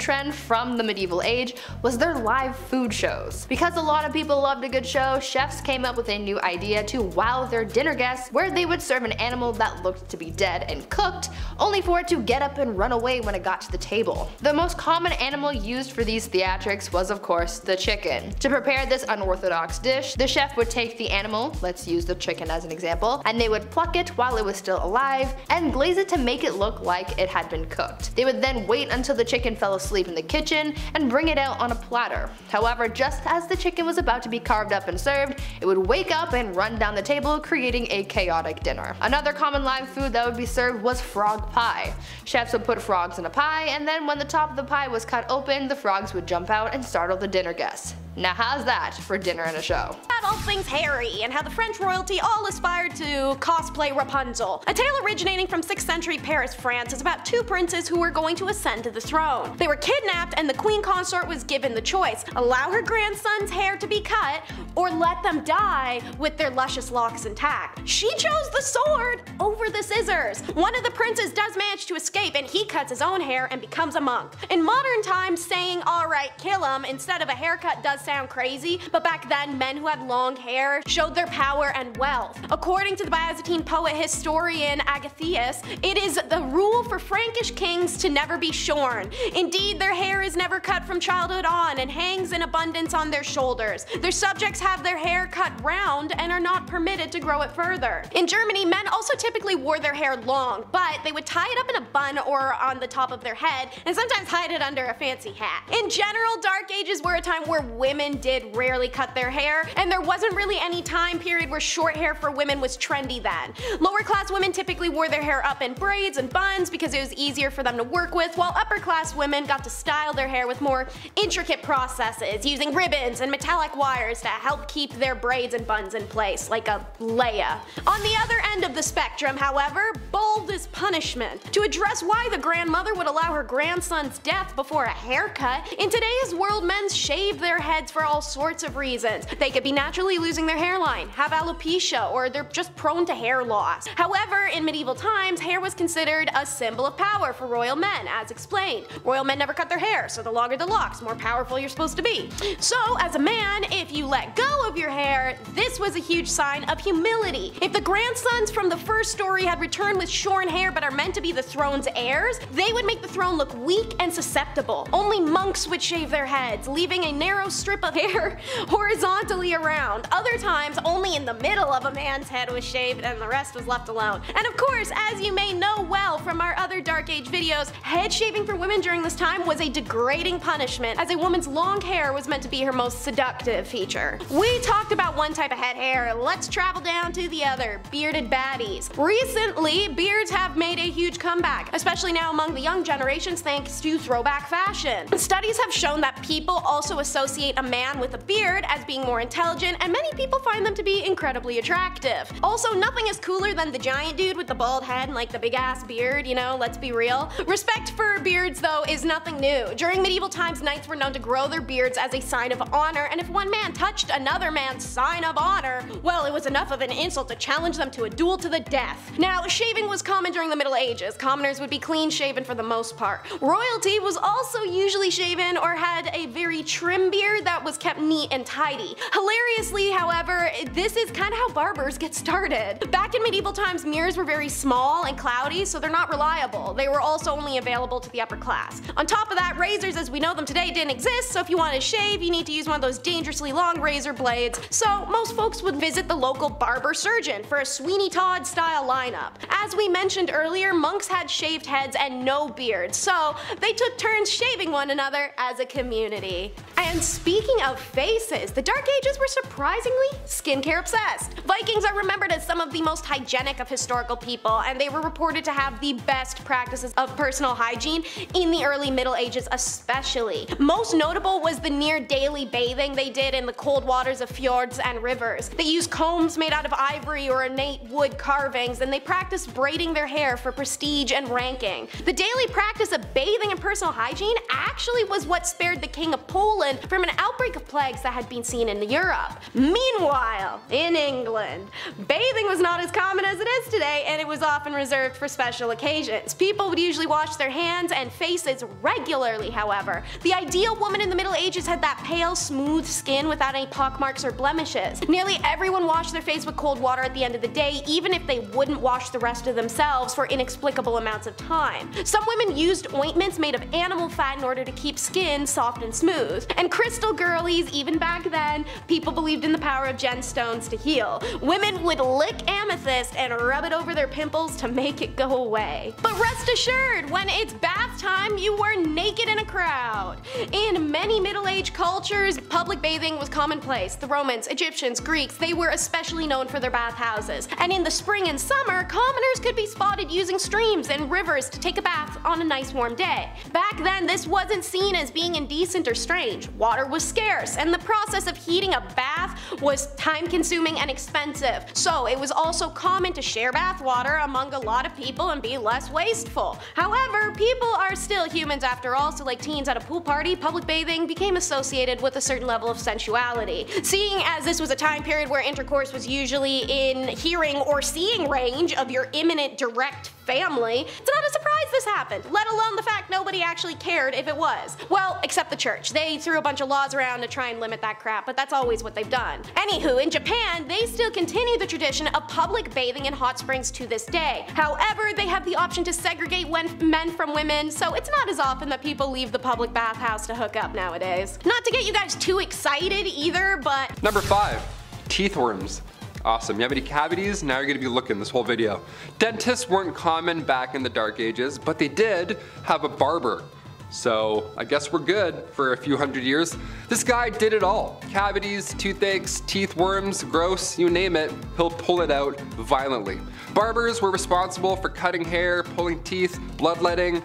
trend from the medieval age was their live food shows. Because a lot of people loved a good show, chefs came up with a new idea to wow their dinner guests, where they would serve an animal that looked to be dead and cooked, only for it to get up and run away when it got to the table. The most common animal used for these theatrics was, of course, the chicken. To prepare this unorthodox dish, the chef would take the animal, let's use the chicken as an example, and they would pluck it while it was still alive and glaze it to make it look like it had been cooked. They would then wait until the chicken fell asleep in the kitchen and bring it out on a platter. However, just as the chicken was about to be carved up and served, it would wake up and run down the table, creating a chaotic dinner. Another common live food that would be served was frog pie. Chefs would put frogs in a pie, and then when the top of the pie was cut open, the frogs would jump out and startle the dinner guests. Now how's that for dinner and a show? About all things hairy and how the French royalty all aspired to cosplay Rapunzel. A tale originating from 6th century Paris, France is about two princes who were going to ascend to the throne. They were kidnapped and the queen consort was given the choice: allow her grandson's hair to be cut or let them die with their luscious locks intact. She chose the sword over the scissors. One of the princes does manage to escape and he cuts his own hair and becomes a monk. In modern times, saying alright kill him instead of a haircut does sound crazy, but back then men who had long hair showed their power and wealth. According to the Byzantine poet historian Agathias, it is the rule for Frankish kings to never be shorn. Indeed, their hair is never cut from childhood on and hangs in abundance on their shoulders. Their subjects have their hair cut round and are not permitted to grow it further. In Germany, men also typically wore their hair long, but they would tie it up in a bun or on the top of their head and sometimes hide it under a fancy hat. In general, Dark Ages were a time where women did rarely cut their hair, and there wasn't really any time period where short hair for women was trendy then. Lower class women typically wore their hair up in braids and buns because it was easier for them to work with, while upper class women got to style their hair with more intricate processes, using ribbons and metallic wires to help keep their braids and buns in place, like a Leia. On the other end of the spectrum, however, bold is punishment. To address why the grandmother would allow her grandson's death before a haircut, in today's world men shave their heads for all sorts of reasons. They could be naturally losing their hairline, have alopecia, or they're just prone to hair loss. However, in medieval times, hair was considered a symbol of power for royal men, as explained. Royal men never cut their hair, so the longer the locks, the more powerful you're supposed to be. So, as a man, if you let go of your hair, this was a huge sign of humility. If the grandsons from the first story had returned with shorn hair but are meant to be the throne's heirs, they would make the throne look weak and susceptible. Only monks would shave their heads, leaving a narrow strip of hair horizontally around. Other times, only in the middle of a man's head was shaved and the rest was left alone. And of course, as you may know well from our other Dark Age videos, head shaving for women during this time was a degrading punishment, as a woman's long hair was meant to be her most seductive feature. We talked about one type of head hair, let's travel down to the other, bearded baddies. Recently, beards have made a huge comeback, especially now among the young generations thanks to throwback fashion. Studies have shown that people also associate a man with a beard as being more intelligent, and many people find them to be incredibly attractive. Also, nothing is cooler than the giant dude with the bald head and like the big ass beard, you know, let's be real. Respect for beards though is nothing new. During medieval times, knights were known to grow their beards as a sign of honor, and if one man touched another man's sign of honor, well, it was enough of an insult to challenge them to a duel to the death. Now, shaving was common during the Middle Ages. Commoners would be clean shaven for the most part. Royalty was also usually shaven or had a very trim beard that was kept neat and tidy. Hilariously, however, this is kind of how barbers get started. Back in medieval times, mirrors were very small and cloudy, so they're not reliable. They were also only available to the upper class. On top of that, razors as we know them today didn't exist, so if you want to shave, you need to use one of those dangerously long razor blades. So most folks would visit the local barber surgeon for a Sweeney Todd style lineup. As we mentioned earlier, monks had shaved heads and no beards, so they took turns shaving one another as a community. And speaking of faces, the Dark Ages were surprisingly skincare obsessed. Vikings are remembered as some of the most hygienic of historical people, and they were reported to have the best practices of personal hygiene in the early Middle Ages especially. Most notable was the near daily bathing they did in the cold waters of fjords and rivers. They used combs made out of ivory or innate wood carvings, and they practiced braiding their hair for prestige and ranking. The daily practice of bathing and personal hygiene actually was what spared the king of Poland from an outbreak of plagues that had been seen in Europe. Meanwhile, in England, bathing was not as common as it is today, and it was often reserved for special occasions. People would usually wash their hands and faces regularly, however. The ideal woman in the Middle Ages had that pale, smooth skin without any pockmarks or blemishes. Nearly everyone washed their face with cold water at the end of the day, even if they wouldn't wash the rest of themselves for inexplicable amounts of time. Some women used ointments made of animal fat in order to keep skin soft and smooth. And crystal girlies, even back then, people believed in the power of gemstones to heal. Women would lick amethyst and rub it over their pimples to make it go away. But rest assured, when it's bath time, you were naked in a crowd. In many Middle Age cultures, public bathing was commonplace. The Romans, Egyptians, Greeks, they were especially known for their bathhouses. And in the spring and summer, commoners could be spotted using streams and rivers to take a bath on a nice warm day. Back then, this wasn't seen as being indecent or strange. Water was scarce, and the process of heating a bath was time-consuming and expensive. So it was also common to share bath water among a lot of people and be less wasteful. However, people are still humans after all, so like teens at a pool party, public bathing became associated with a certain level of sensuality. Seeing as this was a time period where intercourse was usually in hearing or seeing range of your imminent direct family, it's not a surprise this happened, let alone the fact nobody actually cared if it was. Well, except the church. They threw a bunch of laws around to try and limit that crap, but that's always what they've done. Anywho, in Japan, they still continue the tradition of public bathing in hot springs to this day. However, they have the option to segregate men from women, so it's not as often that people leave the public bathhouse to hook up nowadays. Not to get you guys too excited either, but... Number 5, teeth worms. Awesome. You have any cavities? Now you're going to be looking this whole video. Dentists weren't common back in the Dark Ages, but they did have a barber. So I guess we're good for a few hundred years. This guy did it all. Cavities, toothaches, teeth worms, gross, you name it, he'll pull it out violently. Barbers were responsible for cutting hair, pulling teeth, bloodletting,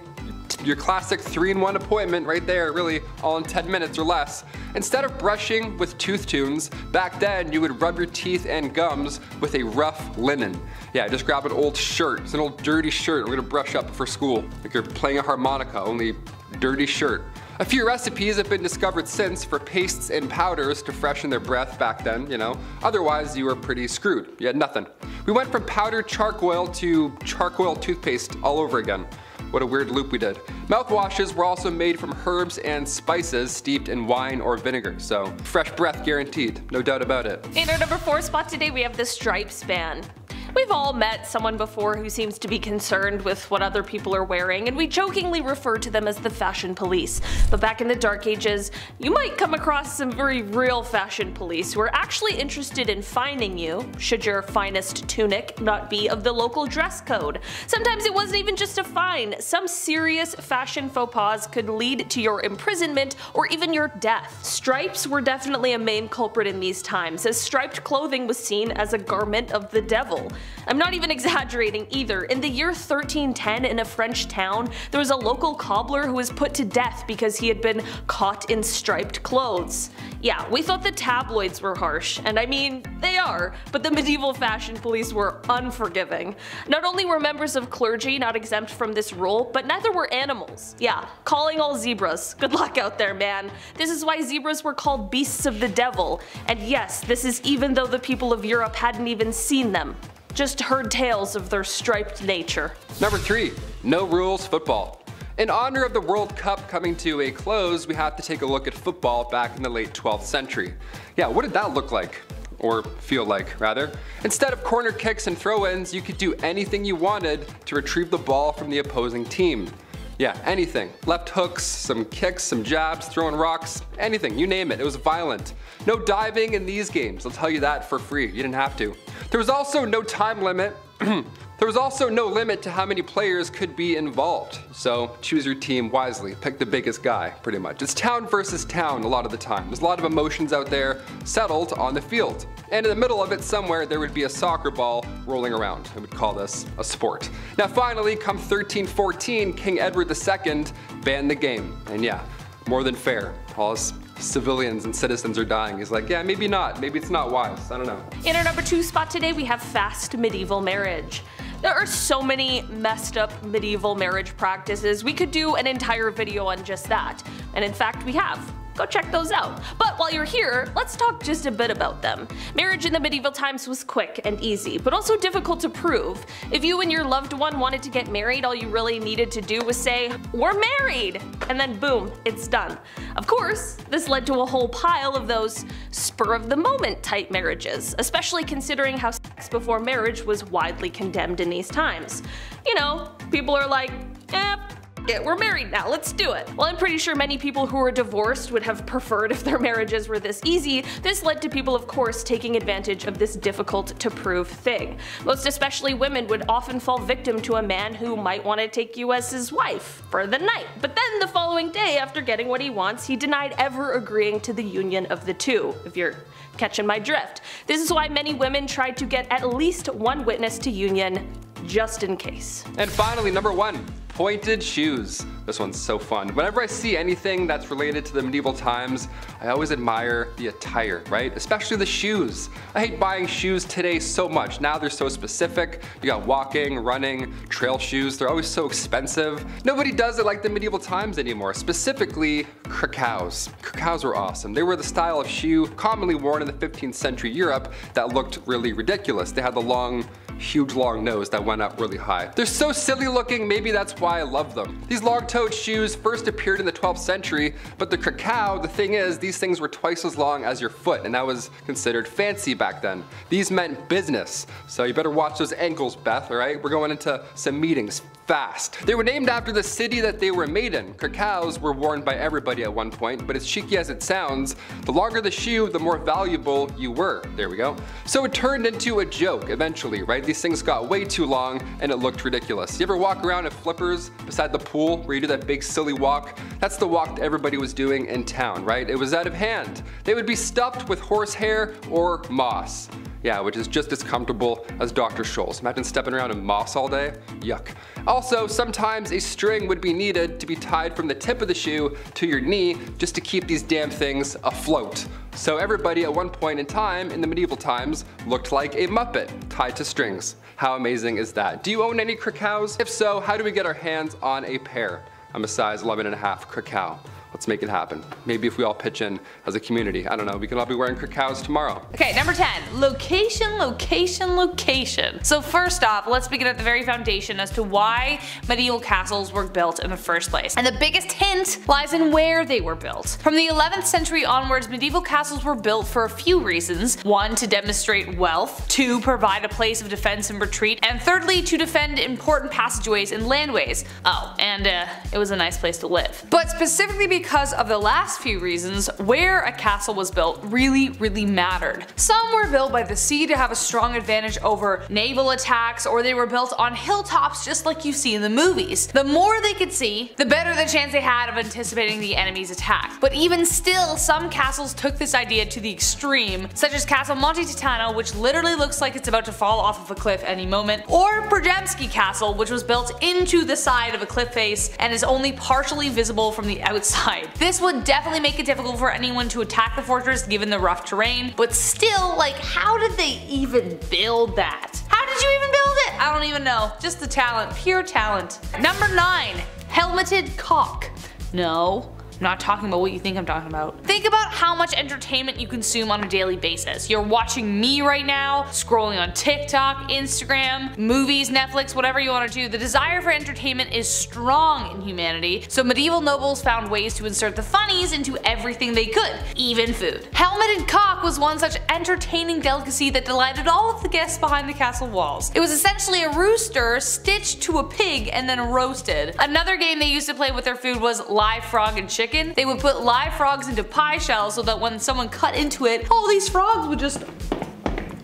your classic 3-in-1 appointment right there, really, all in 10 minutes or less. Instead of brushing with tooth tunes, back then you would rub your teeth and gums with a rough linen. Yeah, just grab an old shirt. It's an old dirty shirt. We're gonna brush up for school. Like you're playing a harmonica, only dirty shirt. A few recipes have been discovered since for pastes and powders to freshen their breath back then, you know. Otherwise, you were pretty screwed. You had nothing. We went from powdered charcoal to charcoal toothpaste all over again. What a weird loop we did. Mouthwashes were also made from herbs and spices steeped in wine or vinegar, so fresh breath guaranteed, no doubt about it. In our number 4 spot today, we have the stripes ban. We've all met someone before who seems to be concerned with what other people are wearing, and we jokingly refer to them as the fashion police. But back in the dark ages, you might come across some very real fashion police who are actually interested in fining you, should your finest tunic not be of the local dress code. Sometimes it wasn't even just a fine, some serious fashion faux pas could lead to your imprisonment or even your death. Stripes were definitely a main culprit in these times, as striped clothing was seen as a garment of the devil. I'm not even exaggerating either. In the year 1310 in a French town, there was a local cobbler who was put to death because he had been caught in striped clothes. Yeah, we thought the tabloids were harsh, and I mean, they are, but the medieval fashion police were unforgiving. Not only were members of clergy not exempt from this rule, but neither were animals. Yeah, calling all zebras. Good luck out there, man. This is why zebras were called beasts of the devil. And yes, this is even though the people of Europe hadn't even seen them. Just heard tales of their striped nature. Number 3. No rules football. In honor of the World Cup coming to a close, we have to take a look at football back in the late 12th century. Yeah, what did that look like? Or feel like, rather. Instead of corner kicks and throw-ins, you could do anything you wanted to retrieve the ball from the opposing team. Yeah, anything. Left hooks, some kicks, some jabs, throwing rocks, anything, you name it. It was violent. No diving in these games, I'll tell you that for free, you didn't have to. There was also no time limit. There was also no limit to how many players could be involved, so choose your team wisely, pick the biggest guy, pretty much. It's town versus town a lot of the time. There's a lot of emotions out there settled on the field. And in the middle of it somewhere there would be a soccer ball rolling around. I would call this a sport. Now finally, come 1314, King Edward II banned the game. And yeah, more than fair. All us civilians and citizens are dying. He's like, yeah, maybe not. Maybe it's not wise. I don't know. In our number 2 spot today, we have fast medieval marriage. There are so many messed up medieval marriage practices, we could do an entire video on just that. And in fact, we have. Go check those out. But while you're here, let's talk just a bit about them. Marriage in the medieval times was quick and easy, but also difficult to prove. If you and your loved one wanted to get married, all you really needed to do was say, "We're married!" And then boom, it's done. Of course, this led to a whole pile of those spur-of-the-moment type marriages, especially considering how sex before marriage was widely condemned in these times. You know, people are like, eh, it, we're married now, let's do it. Well, I'm pretty sure many people who are divorced would have preferred if their marriages were this easy. This led to people, of course, taking advantage of this difficult to prove thing. Most especially women would often fall victim to a man who might want to take you as his wife for the night. But then the following day, after getting what he wants, he denied ever agreeing to the union of the two, if you're catching my drift. This is why many women tried to get at least one witness to union, just in case. And finally, number 1. Pointed shoes. This one's so fun. Whenever I see anything that's related to the medieval times, I always admire the attire, right? Especially the shoes. I hate buying shoes today so much. Now they're so specific. You got walking, running, trail shoes. They're always so expensive. Nobody does it like the medieval times anymore. Specifically, krakows. Krakows were awesome. They were the style of shoe commonly worn in the 15th century Europe that looked really ridiculous. They had the long, huge long nose that went up really high. They're so silly looking, maybe that's why I love them. These long-toed shoes first appeared in the 12th century, but the krakow, the thing is, these things were twice as long as your foot, and that was considered fancy back then. These meant business, so you better watch those ankles, Beth, all right? We're going into some meetings fast. They were named after the city that they were made in. Krakows were worn by everybody at one point, but as cheeky as it sounds, the longer the shoe, the more valuable you were. There we go. So it turned into a joke eventually, right? These things got way too long and it looked ridiculous. You ever walk around in flippers beside the pool where you do that big silly walk? That's the walk that everybody was doing in town, right? It was out of hand. They would be stuffed with horsehair or moss. Yeah, which is just as comfortable as Dr. Scholl's. Imagine stepping around in moss all day. Yuck. Also, sometimes a string would be needed to be tied from the tip of the shoe to your knee just to keep these damn things afloat. So everybody at one point in time in the medieval times looked like a Muppet tied to strings. How amazing is that? Do you own any krakows? If so, how do we get our hands on a pair? I'm a size 11 and a half krakow. Let's make it happen. Maybe if we all pitch in as a community, I don't know, we could all be wearing Krakows tomorrow. Okay, number 10, location, location, location. So first off, let's begin at the very foundation as to why medieval castles were built in the first place. And the biggest hint lies in where they were built. From the 11th century onwards, medieval castles were built for a few reasons. One, to demonstrate wealth. Two, provide a place of defense and retreat. And thirdly, to defend important passageways and landways. Oh, and it was a nice place to live. But specifically because of the last few reasons, where a castle was built really, really mattered. Some were built by the sea to have a strong advantage over naval attacks, or they were built on hilltops just like you see in the movies. The more they could see, the better the chance they had of anticipating the enemy's attack. But even still, some castles took this idea to the extreme, such as Castle Monte Titano, which literally looks like it's about to fall off of a cliff any moment, or Przemski Castle, which was built into the side of a cliff face and is only partially visible from the outside. This would definitely make it difficult for anyone to attack the fortress given the rough terrain, but still, like, how did they even build that? How did you even build it? I don't even know. Just the talent, pure talent. Number 9, helmeted cock. No. I'm not talking about what you think I'm talking about. Think about how much entertainment you consume on a daily basis. You're watching me right now, scrolling on TikTok, Instagram, movies, Netflix, whatever you want to do. The desire for entertainment is strong in humanity, so medieval nobles found ways to insert the funnies into everything they could, even food. Helmeted cock was one such entertaining delicacy that delighted all of the guests behind the castle walls. It was essentially a rooster stitched to a pig and then roasted. Another game they used to play with their food was live frog and chicken. They would put live frogs into pie shells so that when someone cut into it, all these frogs would just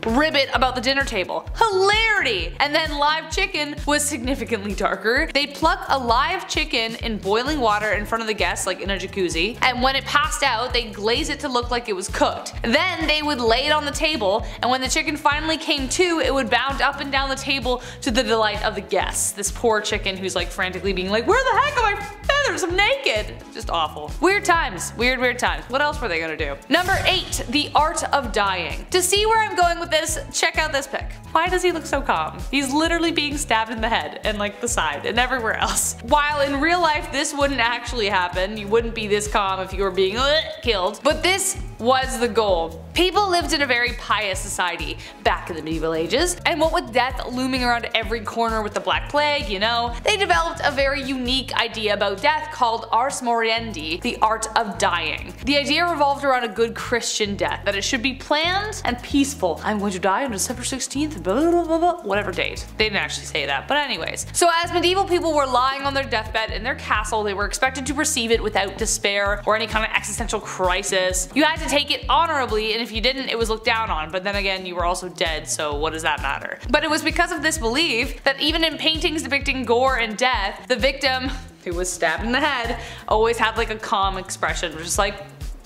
ribbit about the dinner table. Hilarity! And then live chicken was significantly darker. They'd pluck a live chicken in boiling water in front of the guests, like in a jacuzzi, and when it passed out, they'd glaze it to look like it was cooked. Then they would lay it on the table, and when the chicken finally came to, it would bound up and down the table to the delight of the guests. This poor chicken who's like frantically being like, where the heck am I? I'm naked. Just awful. Weird times. Weird, weird times. What else were they gonna do? Number 8, the art of dying. To see where I'm going with this, check out this pic. Why does he look so calm? He's literally being stabbed in the head and like the side and everywhere else. While in real life this wouldn't actually happen, you wouldn't be this calm if you were being killed, but this was the goal. People lived in a very pious society back in the medieval ages, and what with death looming around every corner with the Black Plague, you know, they developed a very unique idea about death called Ars Moriendi, the art of dying. The idea revolved around a good Christian death, that it should be planned and peaceful. I'm going to die on December 16th, blah, blah, blah, blah, whatever date. They didn't actually say that, but anyways. So as medieval people were lying on their deathbed in their castle, they were expected to receive it without despair or any kind of existential crisis. You had to take it honorably, and if you didn't, it was looked down on, but then again, you were also dead, so what does that matter? But it was because of this belief that even in paintings depicting gore and death, the victim, who was stabbed in the head, always had like a calm expression, just like,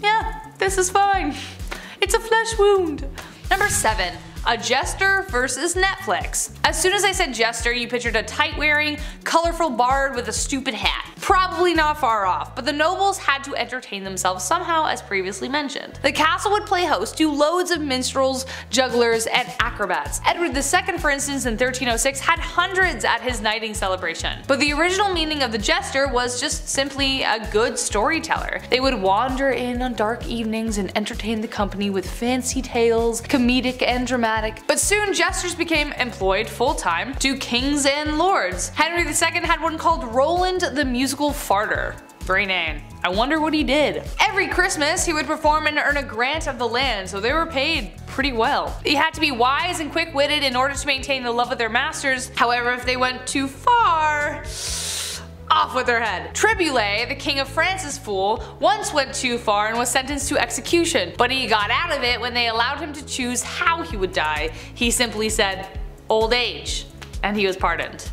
yeah, this is fine. It's a flesh wound. Number 7. A jester versus Netflix. As soon as I said jester, you pictured a tight-wearing, colorful bard with a stupid hat. Probably not far off, but the nobles had to entertain themselves somehow, as previously mentioned. The castle would play host to loads of minstrels, jugglers, and acrobats. Edward II, for instance, in 1306 had hundreds at his knighting celebration. But the original meaning of the jester was just simply a good storyteller. They would wander in on dark evenings and entertain the company with fancy tales, comedic and dramatic. But soon jesters became employed full-time to kings and lords. Henry II had one called Roland the Musical Farter. Very name. I wonder what he did. Every Christmas, he would perform and earn a grant of the land, so they were paid pretty well. They had to be wise and quick-witted in order to maintain the love of their masters. However, if they went too far, off with her head. Triboulet, the king of France's fool, once went too far and was sentenced to execution, but he got out of it when they allowed him to choose how he would die. He simply said, old age, and he was pardoned.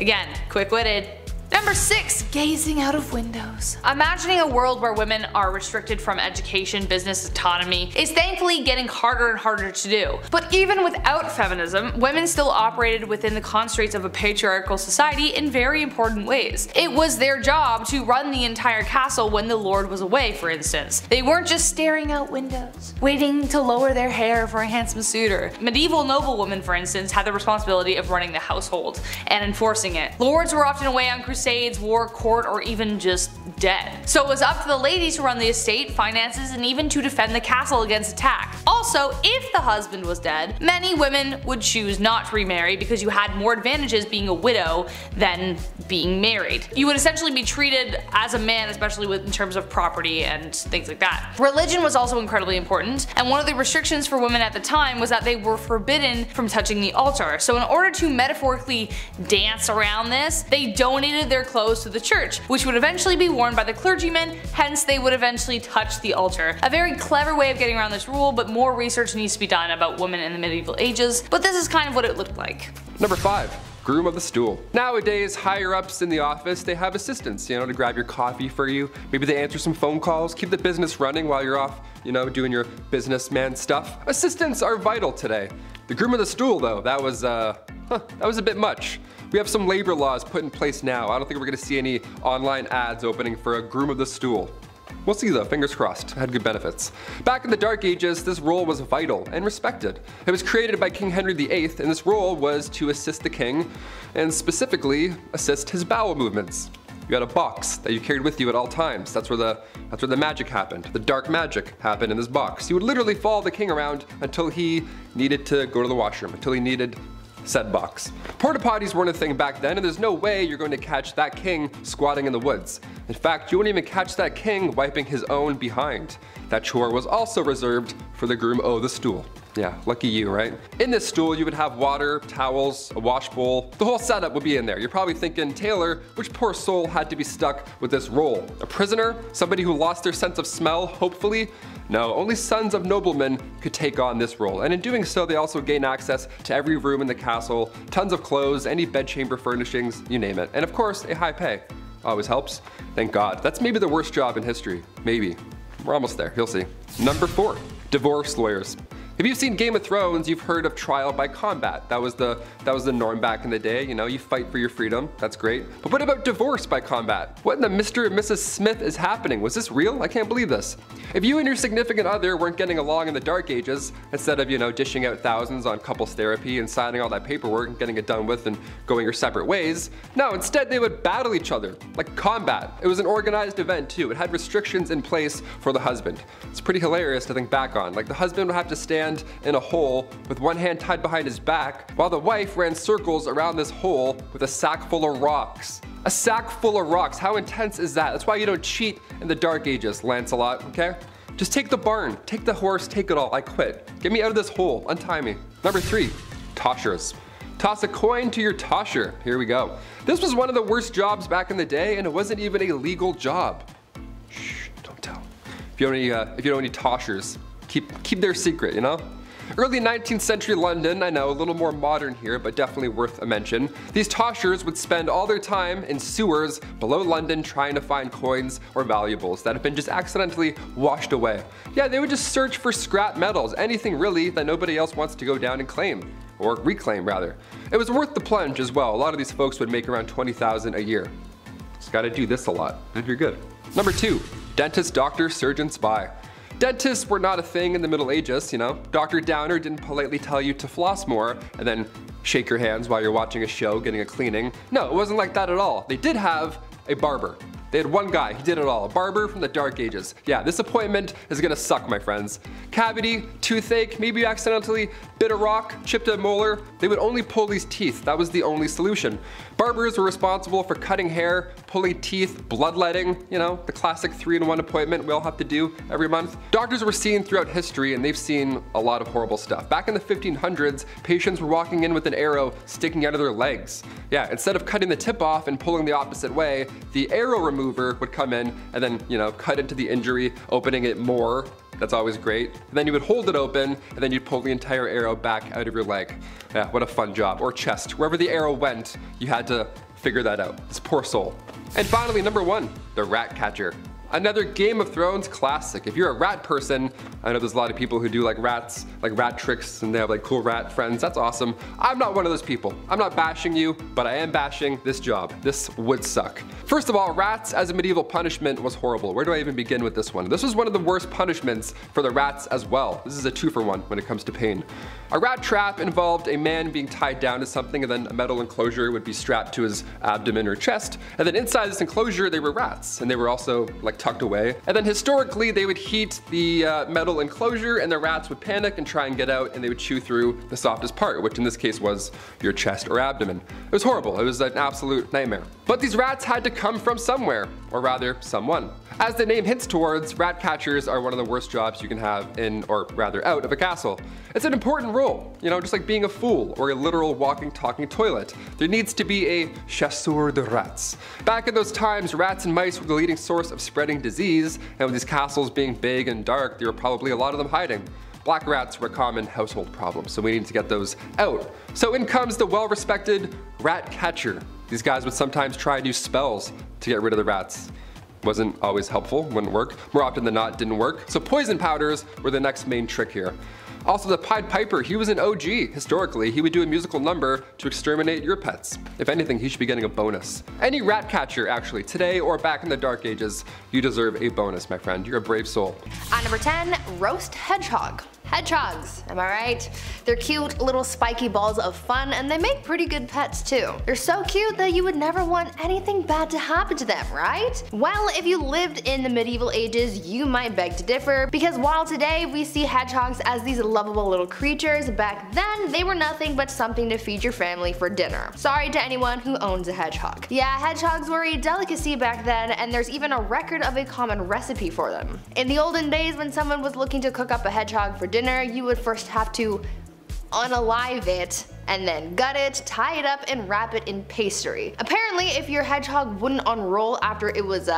Again, quick-witted. Number 6, gazing out of windows. Imagining a world where women are restricted from education, business autonomy is thankfully getting harder and harder to do. But even without feminism, women still operated within the constraints of a patriarchal society in very important ways. It was their job to run the entire castle when the lord was away, for instance. They weren't just staring out windows, waiting to lower their hair for a handsome suitor. Medieval noblewomen, for instance, had the responsibility of running the household and enforcing it. Lords were often away on crusades crusades, war, court, or even just dead. So it was up to the ladies to run the estate, finances, and even to defend the castle against attack. Also, if the husband was dead, many women would choose not to remarry because you had more advantages being a widow than being married. You would essentially be treated as a man, especially in terms of property and things like that. Religion was also incredibly important, and one of the restrictions for women at the time was that they were forbidden from touching the altar. So in order to metaphorically dance around this, they donated their clothes to the church, which would eventually be worn by the clergyman, hence they would eventually touch the altar. A very clever way of getting around this rule, but more research needs to be done about women in the medieval ages, but this is kind of what it looked like. Number 5. Groom of the stool. Nowadays, higher ups in the office, they have assistants, to grab your coffee for you. Maybe they answer some phone calls, keep the business running while you're off, doing your businessman stuff. Assistants are vital today. The groom of the stool, though, that was a bit much. We have some labor laws put in place now. I don't think we're gonna see any online ads opening for a groom of the stool. We'll see though, fingers crossed, it had good benefits. Back in the Dark Ages, this role was vital and respected. It was created by King Henry VIII, and this role was to assist the king, and specifically assist his bowel movements. You had a box that you carried with you at all times. That's where the magic happened. The dark magic happened in this box. You would literally follow the king around until he needed to go to the washroom, until he needed said box. Porta potties weren't a thing back then, and there's no way you're going to catch that king squatting in the woods. In fact, you wouldn't even catch that king wiping his own behind. That chore was also reserved for the groom of the stool. Yeah, lucky you, right? In this stool, you would have water, towels, a wash bowl. The whole setup would be in there. You're probably thinking, Taylor, which poor soul had to be stuck with this role? A prisoner? Somebody who lost their sense of smell, hopefully? No, only sons of noblemen could take on this role, and in doing so, they also gain access to every room in the castle, tons of clothes, any bedchamber furnishings, you name it. And of course, a high pay. Always helps. Thank God. That's maybe the worst job in history. Maybe. We're almost there. You'll see. Number 4. Divorce lawyers. If you've seen Game of Thrones, you've heard of trial by combat. That was the norm back in the day. You fight for your freedom. That's great. But what about divorce by combat? What in the Mr. and Mrs. Smith is happening? Was this real? I can't believe this. If you and your significant other weren't getting along in the Dark Ages, instead of, dishing out thousands on couples therapy and signing all that paperwork and getting it done with and going your separate ways, no, instead they would battle each other, like combat. It was an organized event too. It had restrictions in place for the husband. It's pretty hilarious to think back on. Like the husband would have to stand in a hole with one hand tied behind his back, while the wife ran circles around this hole with a sack full of rocks. A sack full of rocks, how intense is that? That's why you don't cheat in the Dark Ages, Lancelot, okay? Just take the barn, take the horse, take it all, I quit. Get me out of this hole, untie me. Number 3, toshers. Toss a coin to your tosher, here we go. This was one of the worst jobs back in the day, and it wasn't even a legal job. Shh, don't tell. If you don't need toshers, keep their secret, Early 19th century London, I know, a little more modern here, but definitely worth a mention. These toshers would spend all their time in sewers below London trying to find coins or valuables that have been just accidentally washed away. Yeah, they would just search for scrap metals, anything really that nobody else wants to go down and claim. Or reclaim, rather. It was worth the plunge as well. A lot of these folks would make around $20,000 a year. Just gotta do this a lot, and you're good. Number 2, dentist, doctor, surgeon, spy. Dentists were not a thing in the Middle Ages, Dr. Downer didn't politely tell you to floss more and then shake your hands while you're watching a show getting a cleaning. No, it wasn't like that at all. They did have a barber. They had one guy, he did it all. A barber from the Dark Ages. Yeah, this appointment is gonna suck, my friends. Cavity, toothache, maybe you accidentally bit a rock, chipped a molar. They would only pull these teeth. That was the only solution. Barbers were responsible for cutting hair, pulling teeth, bloodletting, the classic 3-in-1 appointment we all have to do every month. Doctors were seen throughout history, and they've seen a lot of horrible stuff. Back in the 1500s, patients were walking in with an arrow sticking out of their legs. Yeah, instead of cutting the tip off and pulling the opposite way, the arrow remover would come in and then, cut into the injury, opening it more. That's always great. And then you would hold it open, and then you'd pull the entire arrow back out of your leg. Yeah, what a fun job. Or chest. Wherever the arrow went, you had to figure that out. This poor soul. And finally, number 1, the rat catcher. Another Game of Thrones classic. If you're a rat person, I know there's a lot of people who do like rats, like rat tricks, and they have like cool rat friends. That's awesome. I'm not one of those people. I'm not bashing you, but I am bashing this job. This would suck. First of all, rats as a medieval punishment was horrible. Where do I even begin with this one? This was one of the worst punishments for the rats as well. This is a two-for-one when it comes to pain. A rat trap involved a man being tied down to something, and then a metal enclosure would be strapped to his abdomen or chest. And then inside this enclosure, they were rats, and they were also like tucked away. And then historically, they would heat the metal enclosure, and the rats would panic and try and get out, and they would chew through the softest part, which in this case was your chest or abdomen. It was horrible. It was an absolute nightmare. But these rats had to come from somewhere, or rather someone. As the name hints towards, rat catchers are one of the worst jobs you can have in, or rather out of a castle. It's an important role, you know, just like being a fool or a literal walking, talking toilet. There needs to be a chasseur de rats. Back in those times, rats and mice were the leading source of spreading disease, and with these castles being big and dark, there were probably a lot of them hiding. Black rats were a common household problem, so we need to get those out. So in comes the well-respected rat catcher. These guys would sometimes try new spells to get rid of the rats. Wasn't always helpful, wouldn't work. More often than not, didn't work. So poison powders were the next main trick here. Also, the Pied Piper, he was an OG. Historically, he would do a musical number to exterminate your pets. If anything, he should be getting a bonus. Any rat catcher, actually, today or back in the Dark Ages, you deserve a bonus, my friend. You're a brave soul. At number 10, roast hedgehog. Hedgehogs, am I right? They're cute little spiky balls of fun, and they make pretty good pets too. They're so cute that you would never want anything bad to happen to them, right? Well, if you lived in the medieval ages, you might beg to differ, because while today we see hedgehogs as these lovable little creatures, back then they were nothing but something to feed your family for dinner. Sorry to anyone who owns a hedgehog. Yeah, hedgehogs were a delicacy back then, and there's even a record of a common recipe for them. In the olden days, when someone was looking to cook up a hedgehog for dinner, you would first have to unalive it, and then gut it, tie it up, and wrap it in pastry. Apparently, if your hedgehog wouldn't unroll after it was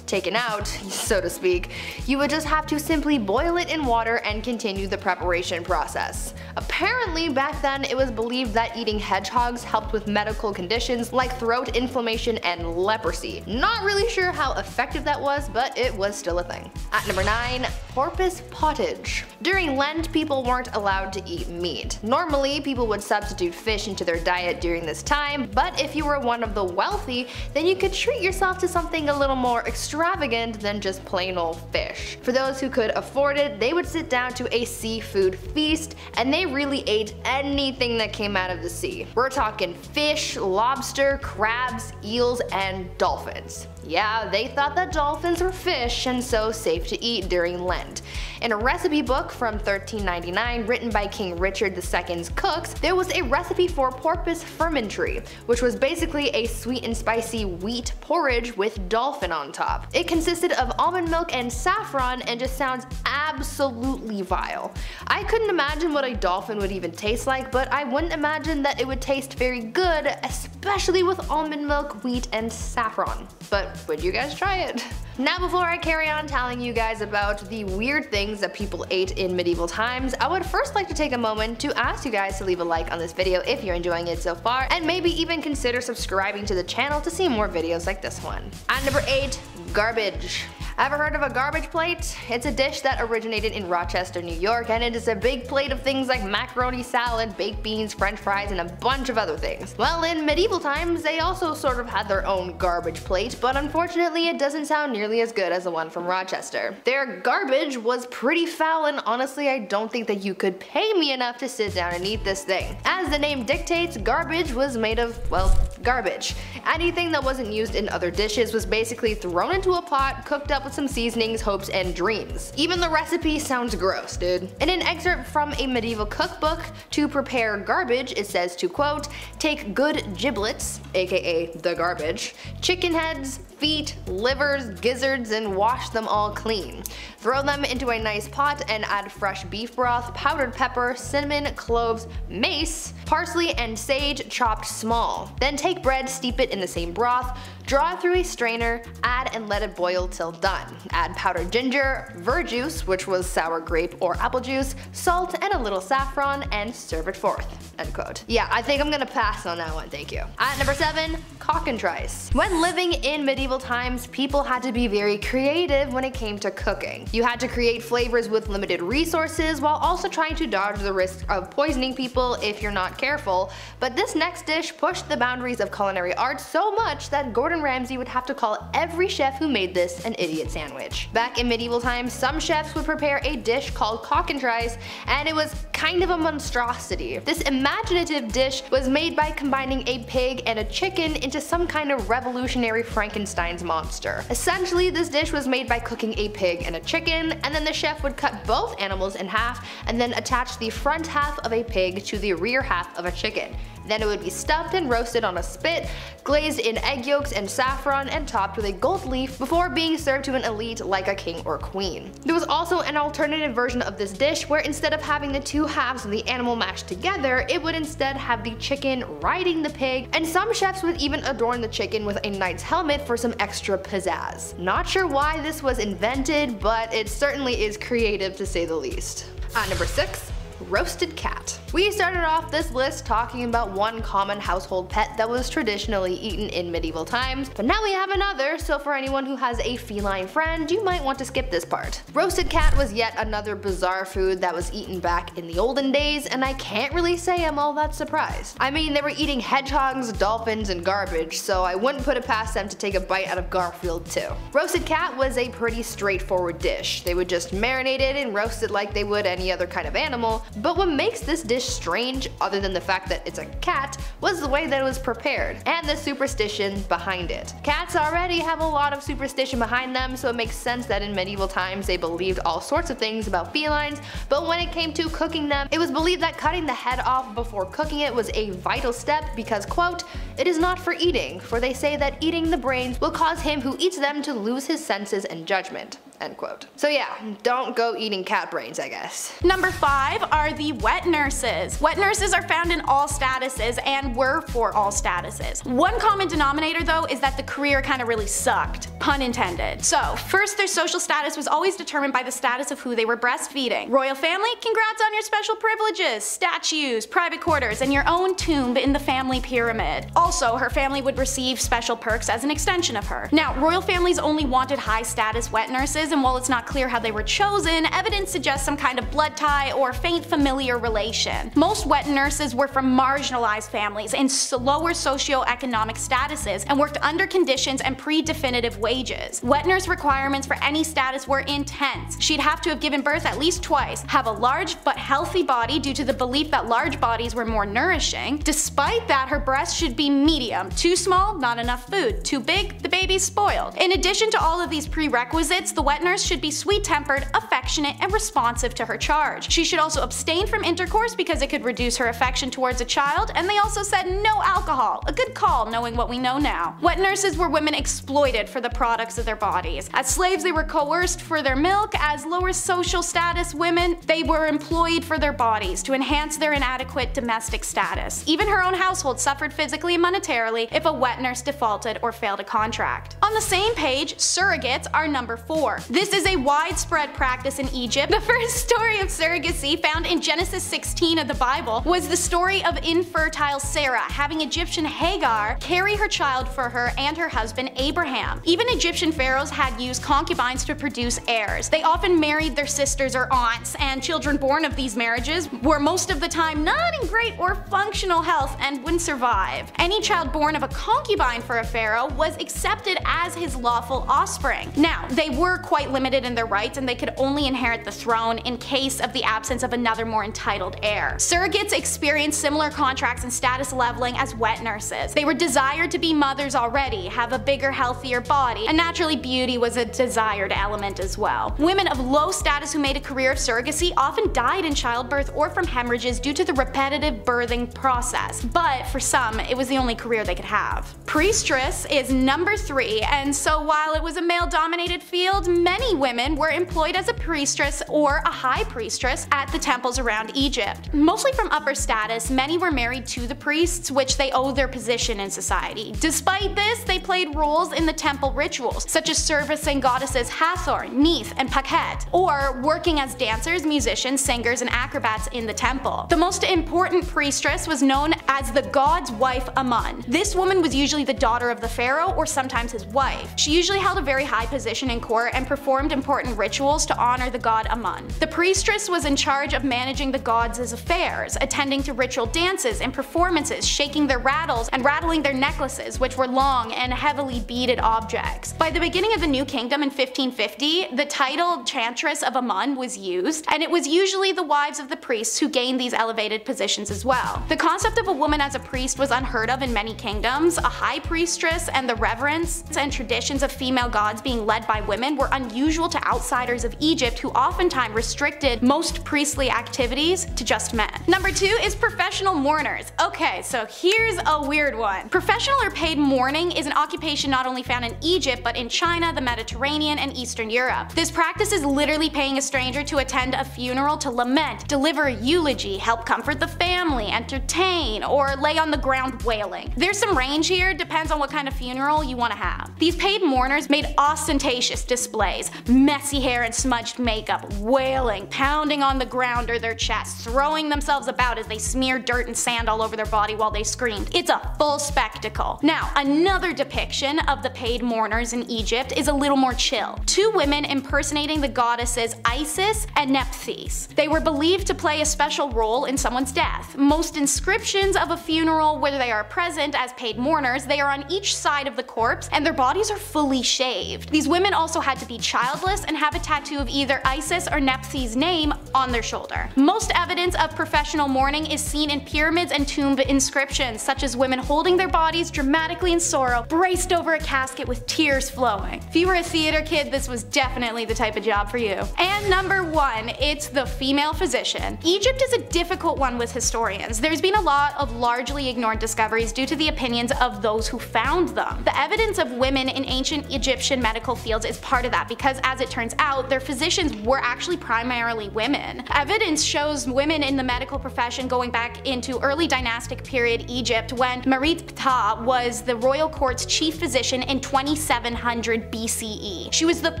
taken out, so to speak, you would just have to simply boil it in water and continue the preparation process. Apparently, back then, it was believed that eating hedgehogs helped with medical conditions like throat inflammation and leprosy. Not really sure how effective that was, but it was still a thing. At number 9, porpoise pottage. During Lent, people weren't allowed to eat meat. Normally, people would substitute fish into their diet during this time, but if you were one of the wealthy, then you could treat yourself to something a little more extravagant than just plain old fish. For those who could afford it, they would sit down to a seafood feast, and they really ate anything that came out of the sea. We're talking fish, lobster, crabs, eels, and dolphins. Yeah, they thought that dolphins were fish and so safe to eat during Lent. In a recipe book from 1399 written by King Richard II's cooks, there was a recipe for porpoise fermentry, which was basically a sweet and spicy wheat porridge with dolphin on top. It consisted of almond milk and saffron and just sounds absolutely vile. I couldn't imagine what a dolphin would even taste like, but I wouldn't imagine that it would taste very good, especially with almond milk, wheat, and saffron. But would you guys try it? Now, before I carry on telling you guys about the weird things that people ate in medieval times, I would first like to take a moment to ask you guys to leave a like on this video if you're enjoying it so far, and maybe even consider subscribing to the channel to see more videos like this one. At number 8, garbage. Ever heard of a garbage plate? It's a dish that originated in Rochester, New York, and it is a big plate of things like macaroni salad, baked beans, french fries, and a bunch of other things. Well, in medieval times, they also sort of had their own garbage plate, but unfortunately it doesn't sound nearly as good as the one from Rochester. Their garbage was pretty foul, and honestly I don't think that you could pay me enough to sit down and eat this thing. As the name dictates, garbage was made of, well, garbage. Anything that wasn't used in other dishes was basically thrown into a pot, cooked up with some seasonings, hopes, and dreams. Even the recipe sounds gross, dude. In an excerpt from a medieval cookbook to prepare garbage, it says to, quote, take good giblets, aka the garbage, chicken heads, feet, livers, gizzards, and wash them all clean. Throw them into a nice pot and add fresh beef broth, powdered pepper, cinnamon, cloves, mace, parsley, and sage chopped small. Then take bread, steep it in the same broth, Draw through a strainer, add and let it boil till done. Add powdered ginger, ver juice, which was sour grape or apple juice, salt, and a little saffron, and serve it forth, end quote. Yeah, I think I'm gonna pass on that one, thank you. At number 7, cock and trice. When living in medieval times, people had to be very creative when it came to cooking. You had to create flavors with limited resources while also trying to dodge the risk of poisoning people if you're not careful, but this next dish pushed the boundaries of culinary art so much that Gordon Ramsay would have to call every chef who made this an idiot sandwich. Back in medieval times, some chefs would prepare a dish called cock and trice, and it was kind of a monstrosity. This imaginative dish was made by combining a pig and a chicken into some kind of revolutionary Frankenstein's monster. Essentially, this dish was made by cooking a pig and a chicken, and then the chef would cut both animals in half and then attach the front half of a pig to the rear half of a chicken. Then it would be stuffed and roasted on a spit, glazed in egg yolks and saffron, and topped with a gold leaf before being served to an elite like a king or queen. There was also an alternative version of this dish where instead of having the two halves of the animal mashed together, it would instead have the chicken riding the pig, and some chefs would even adorn the chicken with a knight's helmet for some extra pizzazz. Not sure why this was invented, but it certainly is creative to say the least. At number 6, roasted cat. We started off this list talking about one common household pet that was traditionally eaten in medieval times, but now we have another, so for anyone who has a feline friend, you might want to skip this part. Roasted cat was yet another bizarre food that was eaten back in the olden days, and I can't really say I'm all that surprised. I mean, they were eating hedgehogs, dolphins, and garbage, so I wouldn't put it past them to take a bite out of Garfield too. Roasted cat was a pretty straightforward dish. They would just marinate it and roast it like they would any other kind of animal. But what makes this dish strange, other than the fact that it's a cat, was the way that it was prepared, and the superstition behind it. Cats already have a lot of superstition behind them, so it makes sense that in medieval times they believed all sorts of things about felines, but when it came to cooking them, it was believed that cutting the head off before cooking it was a vital step because, quote, "It is not for eating, for they say that eating the brains will cause him who eats them to lose his senses and judgment." End quote. So yeah, don't go eating cat brains, I guess. Number 5 are the wet nurses. Wet nurses are found in all statuses and were for all statuses. One common denominator though is that the career kind of really sucked, pun intended. So first, their social status was always determined by the status of who they were breastfeeding. Royal family, congrats on your special privileges, statues, private quarters, and your own tomb in the family pyramid. Also, her family would receive special perks as an extension of her. Now, royal families only wanted high status wet nurses, and while it's not clear how they were chosen, evidence suggests some kind of blood tie or faint familiar relation. Most wet nurses were from marginalized families in lower socioeconomic statuses and worked under conditions and pre-definitive wages. Wet nurse requirements for any status were intense. She'd have to have given birth at least twice, have a large but healthy body due to the belief that large bodies were more nourishing. Despite that, her breasts should be medium. Too small, not enough food. Too big, the baby's spoiled. In addition to all of these prerequisites, the wet nurse should be sweet-tempered, affectionate, and responsive to her charge. She should also abstain from intercourse because it could reduce her affection towards a child, and they also said no alcohol. A good call, knowing what we know now. Wet nurses were women exploited for the products of their bodies. As slaves, they were coerced for their milk. As lower social status women, they were employed for their bodies to enhance their inadequate domestic status. Even her own household suffered physically and monetarily if a wet nurse defaulted or failed a contract. On the same page, surrogates are number 4. This is a widespread practice in Egypt. The first story of surrogacy, found in Genesis 16 of the Bible, was the story of infertile Sarah having Egyptian Hagar carry her child for her and her husband Abraham. Even Egyptian pharaohs had used concubines to produce heirs. They often married their sisters or aunts, and children born of these marriages were most of the time not in great or functional health and wouldn't survive. Any child born of a concubine for a pharaoh was accepted as his lawful offspring. Now, they were quite limited in their rights, and they could only inherit the throne in case of the absence of another more entitled heir. Surrogates experienced similar contracts and status leveling as wet nurses. They were desired to be mothers already, have a bigger, healthier body, sexuality, and naturally beauty was a desired element as well. Women of low status who made a career of surrogacy often died in childbirth or from hemorrhages due to the repetitive birthing process, but for some, it was the only career they could have. Priestess is number 3, and so while it was a male-dominated field, many women were employed as a priestess or a high priestess at the temples around Egypt. Mostly from upper status, many were married to the priests, which they owed their position in society. Despite this, they played roles in the temple rituals, such as servicing goddesses Hathor, Neith, and Pakhet, or working as dancers, musicians, singers, and acrobats in the temple. The most important priestess was known as the god's wife Amun. This woman was usually the daughter of the pharaoh or sometimes his wife. She usually held a very high position in court and performed important rituals to honor the god Amun. The priestess was in charge of managing the gods' affairs, attending to ritual dances and performances, shaking their rattles, and rattling their necklaces, which were long and heavily beaded objects. By the beginning of the New Kingdom in 1550, the title Chantress of Amun was used, and it was usually the wives of the priests who gained these elevated positions as well. The concept of a woman as a priest was unheard of in many kingdoms. A high priestess and the reverence and traditions of female gods being led by women were unusual to outsiders of Egypt, who oftentimes restricted most priestly activities to just men. Number 2 is professional mourners. Okay, so here's a weird one. Professional or paid mourning is an occupation not only found in Egypt but in China, the Mediterranean, and Eastern Europe. This practice is literally paying a stranger to attend a funeral to lament, deliver a eulogy, help comfort the family, entertain, or lay on the ground wailing. There's some range here, depends on what kind of funeral you want to have. These paid mourners made ostentatious displays, messy hair and smudged makeup, wailing, pounding on the ground or their chest, throwing themselves about as they smeared dirt and sand all over their body while they screamed. It's a full spectacle. Now, another depiction of the paid mourners in Egypt is a little more chill. Two women impersonating the goddesses Isis and Nephthys. They were believed to play a special role in someone's death. Most inscriptions of a funeral where they are present as paid mourners, they are on each side of the corpse and their bodies are fully shaved. These women also had to be childless and have a tattoo of either Isis or Nephthys' name on their shoulder. Most evidence of professional mourning is seen in pyramids and tomb inscriptions, such as women holding their bodies dramatically in sorrow, braced over a casket with tears flowing. If you were a theater kid, this was definitely the type of job for you. And number 1, it's the female physician. Egypt is a difficult one with historians. There's been a lot of largely ignored discoveries due to the opinions of those who found them. The evidence of women in ancient Egyptian medical fields is part of that because, as it turns out, their physicians were actually primarily women. Evidence shows women in the medical profession going back into early dynastic period Egypt, when Merit Ptah was the royal court's chief physician in 2700 BCE. She was the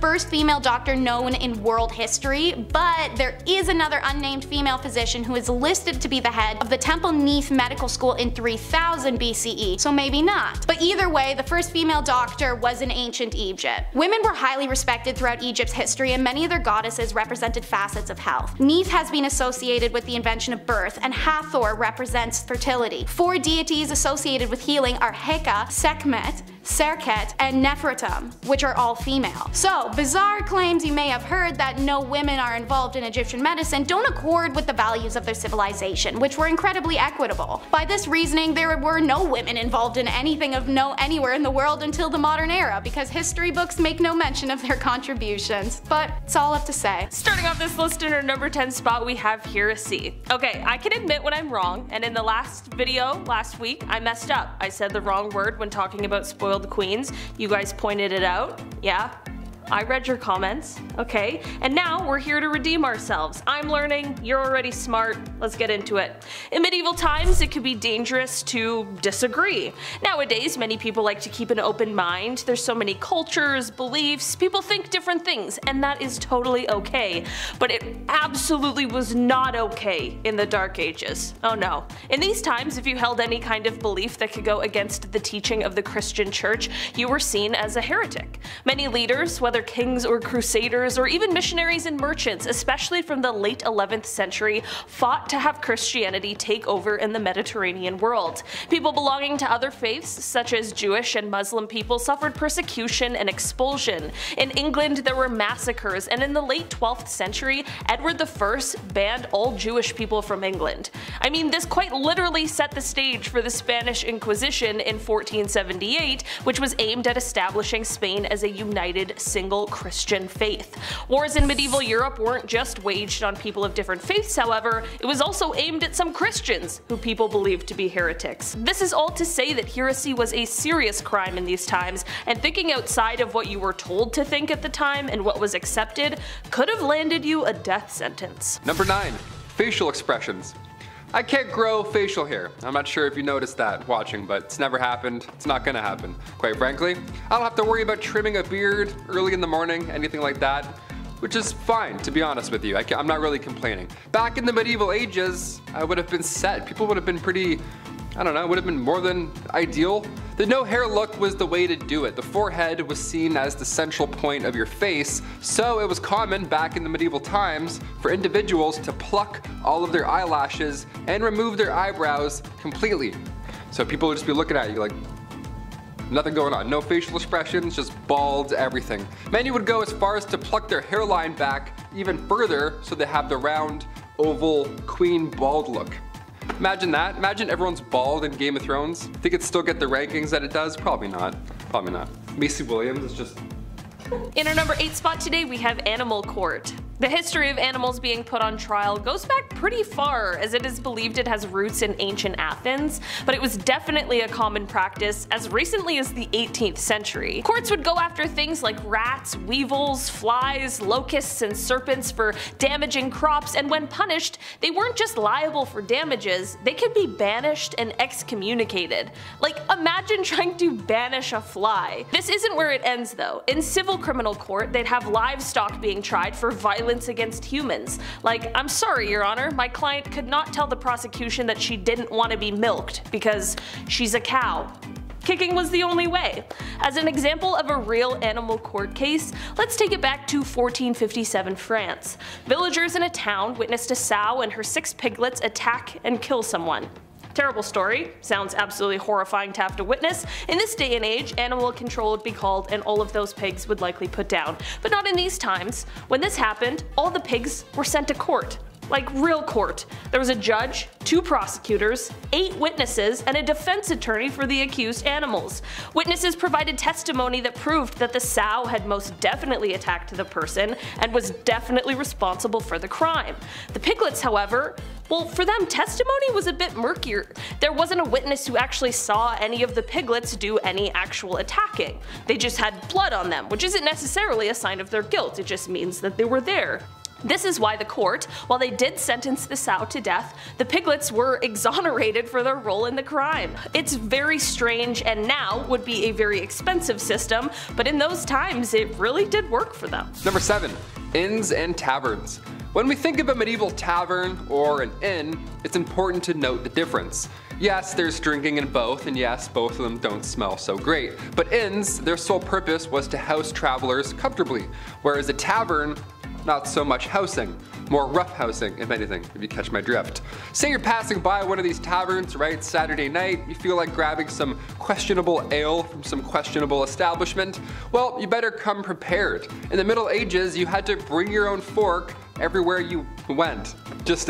first female doctor known in world history, but there is another unnamed female physician who is listed to be the head of the Temple Neith Medical School in 3000 BCE, so maybe not. But either way, the first female doctor was in ancient Egypt. Women were highly respected throughout Egypt's history, and many of their goddesses represented facets of health. Neith has been associated with the invention of birth, and Hathor represents fertility. 4 deities associated with healing are Heka, Sekhmet, Serket, and Nefertum, which are all female. So, bizarre claims you may have heard that no women are involved in Egyptian medicine don't accord with the values of their civilization, which were incredibly equitable. By this reasoning, there were no women involved in anything of note anywhere in the world until the modern era, because history books make no mention of their contributions. But it's all up to say. Starting off this list in our number 10 spot, we have heresy. Okay, I can admit when I'm wrong, and in the last video last week, I messed up. I said the wrong word when talking about spoiled queens. You guys pointed it out. Yeah, I read your comments. Okay, and now we're here to redeem ourselves. I'm learning, you're already smart, let's get into it. In medieval times, it could be dangerous to disagree. Nowadays, many people like to keep an open mind. There's so many cultures, beliefs, people think different things, and that is totally okay. But it absolutely was not okay in the Dark Ages. Oh no. In these times, if you held any kind of belief that could go against the teaching of the Christian church, you were seen as a heretic. Many leaders, whether other kings or crusaders or even missionaries and merchants, especially from the late 11th century, fought to have Christianity take over in the Mediterranean world. People belonging to other faiths, such as Jewish and Muslim people, suffered persecution and expulsion. In England, there were massacres, and in the late 12th century, Edward I banned all Jewish people from England. I mean, this quite literally set the stage for the Spanish Inquisition in 1478, which was aimed at establishing Spain as a united, single Christian faith. Wars in medieval Europe weren't just waged on people of different faiths, however, it was also aimed at some Christians, who people believed to be heretics. This is all to say that heresy was a serious crime in these times, and thinking outside of what you were told to think at the time and what was accepted could have landed you a death sentence. Number 9. Facial expressions. I can't grow facial hair. I'm not sure if you noticed that watching, but it's never happened. It's not gonna happen, quite frankly. I don't have to worry about trimming a beard early in the morning, anything like that, which is fine, to be honest with you. I'm not really complaining. Back in the medieval ages, I would have been set. People would have been pretty, I don't know, would have been more than ideal. The no hair look was the way to do it. The forehead was seen as the central point of your face, so it was common back in the medieval times for individuals to pluck all of their eyelashes and remove their eyebrows completely. So people would just be looking at you like, nothing going on, no facial expressions, just bald everything. Many would go as far as to pluck their hairline back even further so they have the round, oval, queen bald look. Imagine that. Imagine everyone's bald in Game of Thrones. Think it'd still get the rankings that it does? Probably not. Probably not. Macy Williams is just... In our number 8 spot today, we have Animal Court. The history of animals being put on trial goes back pretty far, as it is believed it has roots in ancient Athens, but it was definitely a common practice as recently as the 18th century. Courts would go after things like rats, weevils, flies, locusts, and serpents for damaging crops, and when punished, they weren't just liable for damages, they could be banished and excommunicated. Like, imagine trying to banish a fly. This isn't where it ends, though. In civil criminal court, they'd have livestock being tried for violent against humans. Like, I'm sorry, Your Honor, my client could not tell the prosecution that she didn't want to be milked because she's a cow. Kicking was the only way. As an example of a real animal court case, let's take it back to 1457 France. Villagers in a town witnessed a sow and her 6 piglets attack and kill someone. Terrible story, sounds absolutely horrifying to have to witness. In this day and age, animal control would be called and all of those pigs would likely put down. But not in these times. When this happened, all the pigs were sent to court. Like real court. There was a judge, 2 prosecutors, 8 witnesses, and a defense attorney for the accused animals. Witnesses provided testimony that proved that the sow had most definitely attacked the person and was definitely responsible for the crime. The piglets, however, well, for them, testimony was a bit murkier. There wasn't a witness who actually saw any of the piglets do any actual attacking. They just had blood on them, which isn't necessarily a sign of their guilt, it just means that they were there. This is why the court, while they did sentence the sow to death, the piglets were exonerated for their role in the crime. It's very strange and now would be a very expensive system, but in those times it really did work for them. Number 7. Inns and taverns. When we think of a medieval tavern or an inn, it's important to note the difference. Yes, there's drinking in both, and yes, both of them don't smell so great. But inns, their sole purpose was to house travelers comfortably, whereas a tavern, not so much housing, more rough housing, if anything, if you catch my drift. Say you're passing by one of these taverns, right, Saturday night, you feel like grabbing some questionable ale from some questionable establishment. Well, you better come prepared. In the Middle Ages, you had to bring your own fork everywhere you went. Just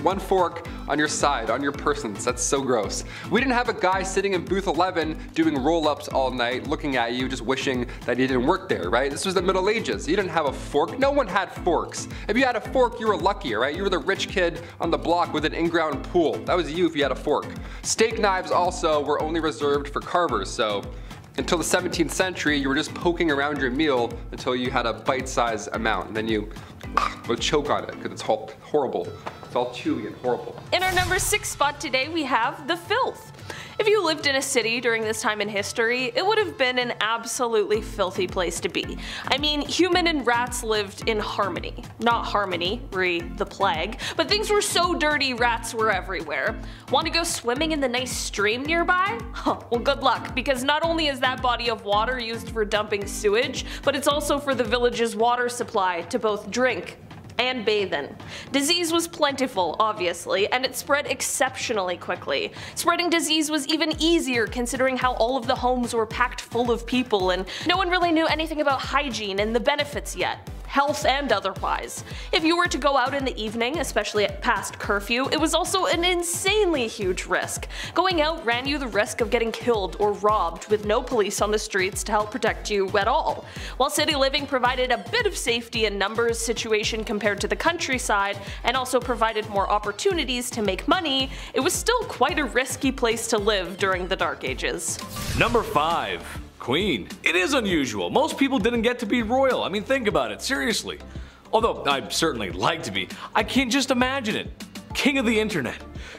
one fork on your side, on your persons. That's so gross. We didn't have a guy sitting in booth 11 doing roll-ups all night, looking at you, just wishing that he didn't work there, right? This was the Middle Ages. You didn't have a fork. No one had forks. If you had a fork, you were lucky, right? You were the rich kid on the block with an in-ground pool. That was you if you had a fork. Steak knives also were only reserved for carvers, so until the 17th century, you were just poking around your meal until you had a bite-sized amount, and then you would choke on it because it's horrible. It's all chewy and horrible. In our number 6 spot today, we have the filth. If you lived in a city during this time in history, it would have been an absolutely filthy place to be. I mean, human and rats lived in harmony. Not harmony, re the plague, but things were so dirty rats were everywhere. Want to go swimming in the nice stream nearby? Huh, well good luck, because not only is that body of water used for dumping sewage, but it's also for the village's water supply to both drink and bathe in. Disease was plentiful, obviously, and it spread exceptionally quickly. Spreading disease was even easier considering how all of the homes were packed full of people and no one really knew anything about hygiene and the benefits yet, health and otherwise. If you were to go out in the evening, especially at past curfew, it was also an insanely huge risk. Going out ran you the risk of getting killed or robbed with no police on the streets to help protect you at all. While city living provided a bit of safety in numbers situation compared to the countryside and also provided more opportunities to make money, it was still quite a risky place to live during the Dark Ages. Number 5. Queen. It is unusual. Most people didn't get to be royal. I mean, think about it, seriously. Although I'd certainly like to be. I can't just imagine it. King of the internet.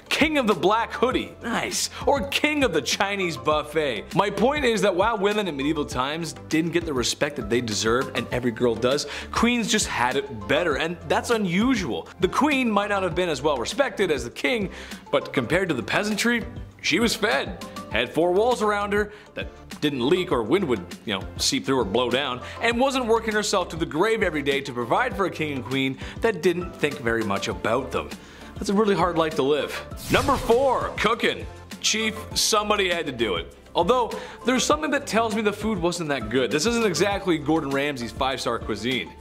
King of the black hoodie. Nice. Or king of the Chinese buffet. My point is that while women in medieval times didn't get the respect that they deserved, and every girl does, queens just had it better, and that's unusual. The queen might not have been as well respected as the king, but compared to the peasantry, she was fed. Had four walls around her that didn't leak or wind would, seep through or blow down, and wasn't working herself to the grave every day to provide for a king and queen that didn't think very much about them. That's a really hard life to live. Number 4, cooking. Chief, somebody had to do it. Although, there's something that tells me the food wasn't that good. This isn't exactly Gordon Ramsay's five-star cuisine.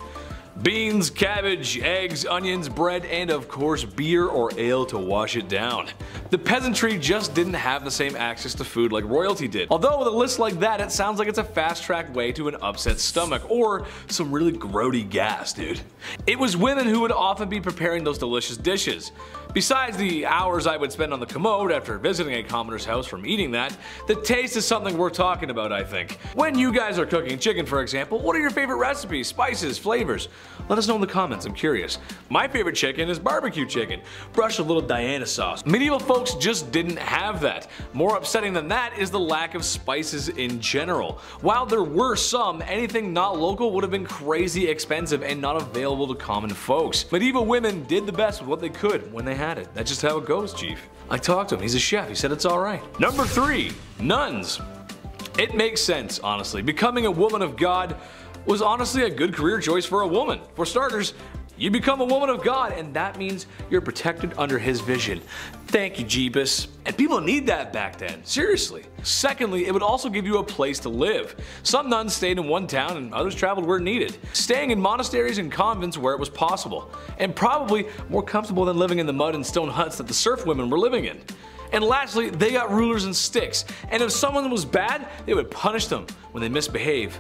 Beans, cabbage, eggs, onions, bread, and of course beer or ale to wash it down. The peasantry just didn't have the same access to food like royalty did. Although with a list like that, it sounds like it's a fast-track way to an upset stomach or some really grody gas, dude. It was women who would often be preparing those delicious dishes. Besides the hours I would spend on the commode after visiting a commoner's house from eating that, the taste is something worth talking about, I think. When you guys are cooking chicken, for example, what are your favorite recipes, spices, flavors? Let us know in the comments, I'm curious. My favorite chicken is barbecue chicken, brushed with a little Diana sauce. Medieval folks just didn't have that. More upsetting than that is the lack of spices in general. While there were some, anything not local would have been crazy expensive and not available to common folks. Medieval women did the best with what they could when they had it. That's just how it goes, Chief. I talked to him, he's a chef, he said it's alright. Number 3, nuns. It makes sense, honestly. Becoming a woman of God was honestly a good career choice for a woman. For starters, you become a woman of God, and that means you're protected under his vision. Thank you, Jeebus. And people need that back then, seriously. Secondly, it would also give you a place to live. Some nuns stayed in one town and others traveled where needed, staying in monasteries and convents where it was possible, and probably more comfortable than living in the mud and stone huts that the serf women were living in. And lastly, they got rulers and sticks, and if someone was bad, they would punish them when they misbehave.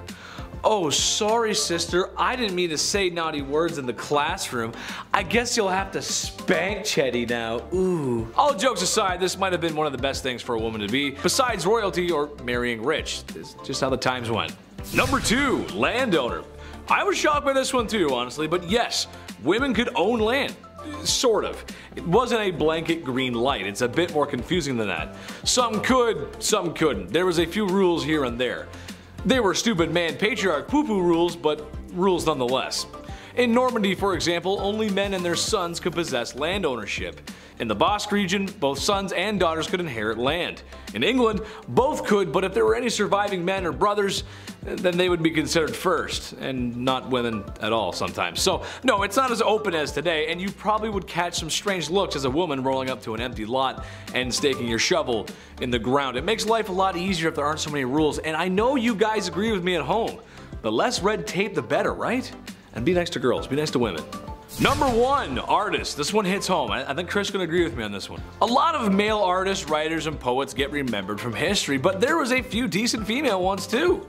Oh, sorry sister, I didn't mean to say naughty words in the classroom. I guess you'll have to spank Chetty now, ooh. All jokes aside, this might have been one of the best things for a woman to be, besides royalty or marrying rich. It's just how the times went. Number 2, landowner. I was shocked by this one too, honestly, but yes, women could own land. Sort of. It wasn't a blanket green light, it's a bit more confusing than that. Some could, some couldn't. There was a few rules here and there. They were stupid man patriarch poo-poo rules, but rules nonetheless. In Normandy, for example, only men and their sons could possess land ownership. In the Basque region, both sons and daughters could inherit land. In England, both could, but if there were any surviving men or brothers, then they would be considered first, and not women at all sometimes. So no, it's not as open as today, and you probably would catch some strange looks as a woman rolling up to an empty lot and staking your shovel in the ground. It makes life a lot easier if there aren't so many rules, and I know you guys agree with me at home. The less red tape, the better, right? And be nice to girls, be nice to women. Number 1, artists. This one hits home. I think Chris can agree with me on this one. A lot of male artists, writers, and poets get remembered from history, but there was a few decent female ones too.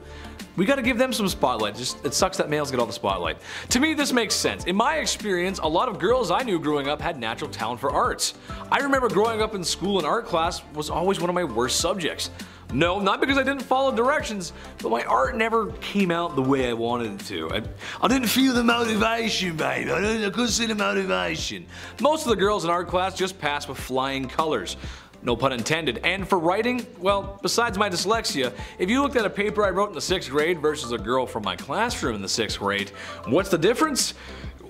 We gotta give them some spotlight. Just, it sucks that males get all the spotlight. To me, this makes sense. In my experience, a lot of girls I knew growing up had natural talent for arts. I remember growing up in school and art class was always one of my worst subjects. No, not because I didn't follow directions, but my art never came out the way I wanted it to. I didn't feel the motivation, baby. I couldn't see the motivation. Most of the girls in art class just passed with flying colors. no pun intended. And for writing, well, besides my dyslexia, if you looked at a paper I wrote in the 6th grade versus a girl from my classroom in the 6th grade, what's the difference?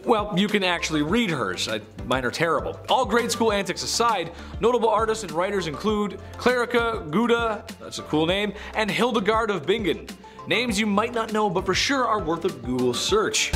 Well, you can actually read hers. Mine are terrible. All grade school antics aside, notable artists and writers include Klerica Guda, that's a cool name, and Hildegard of Bingen. Names you might not know, but for sure are worth a Google search.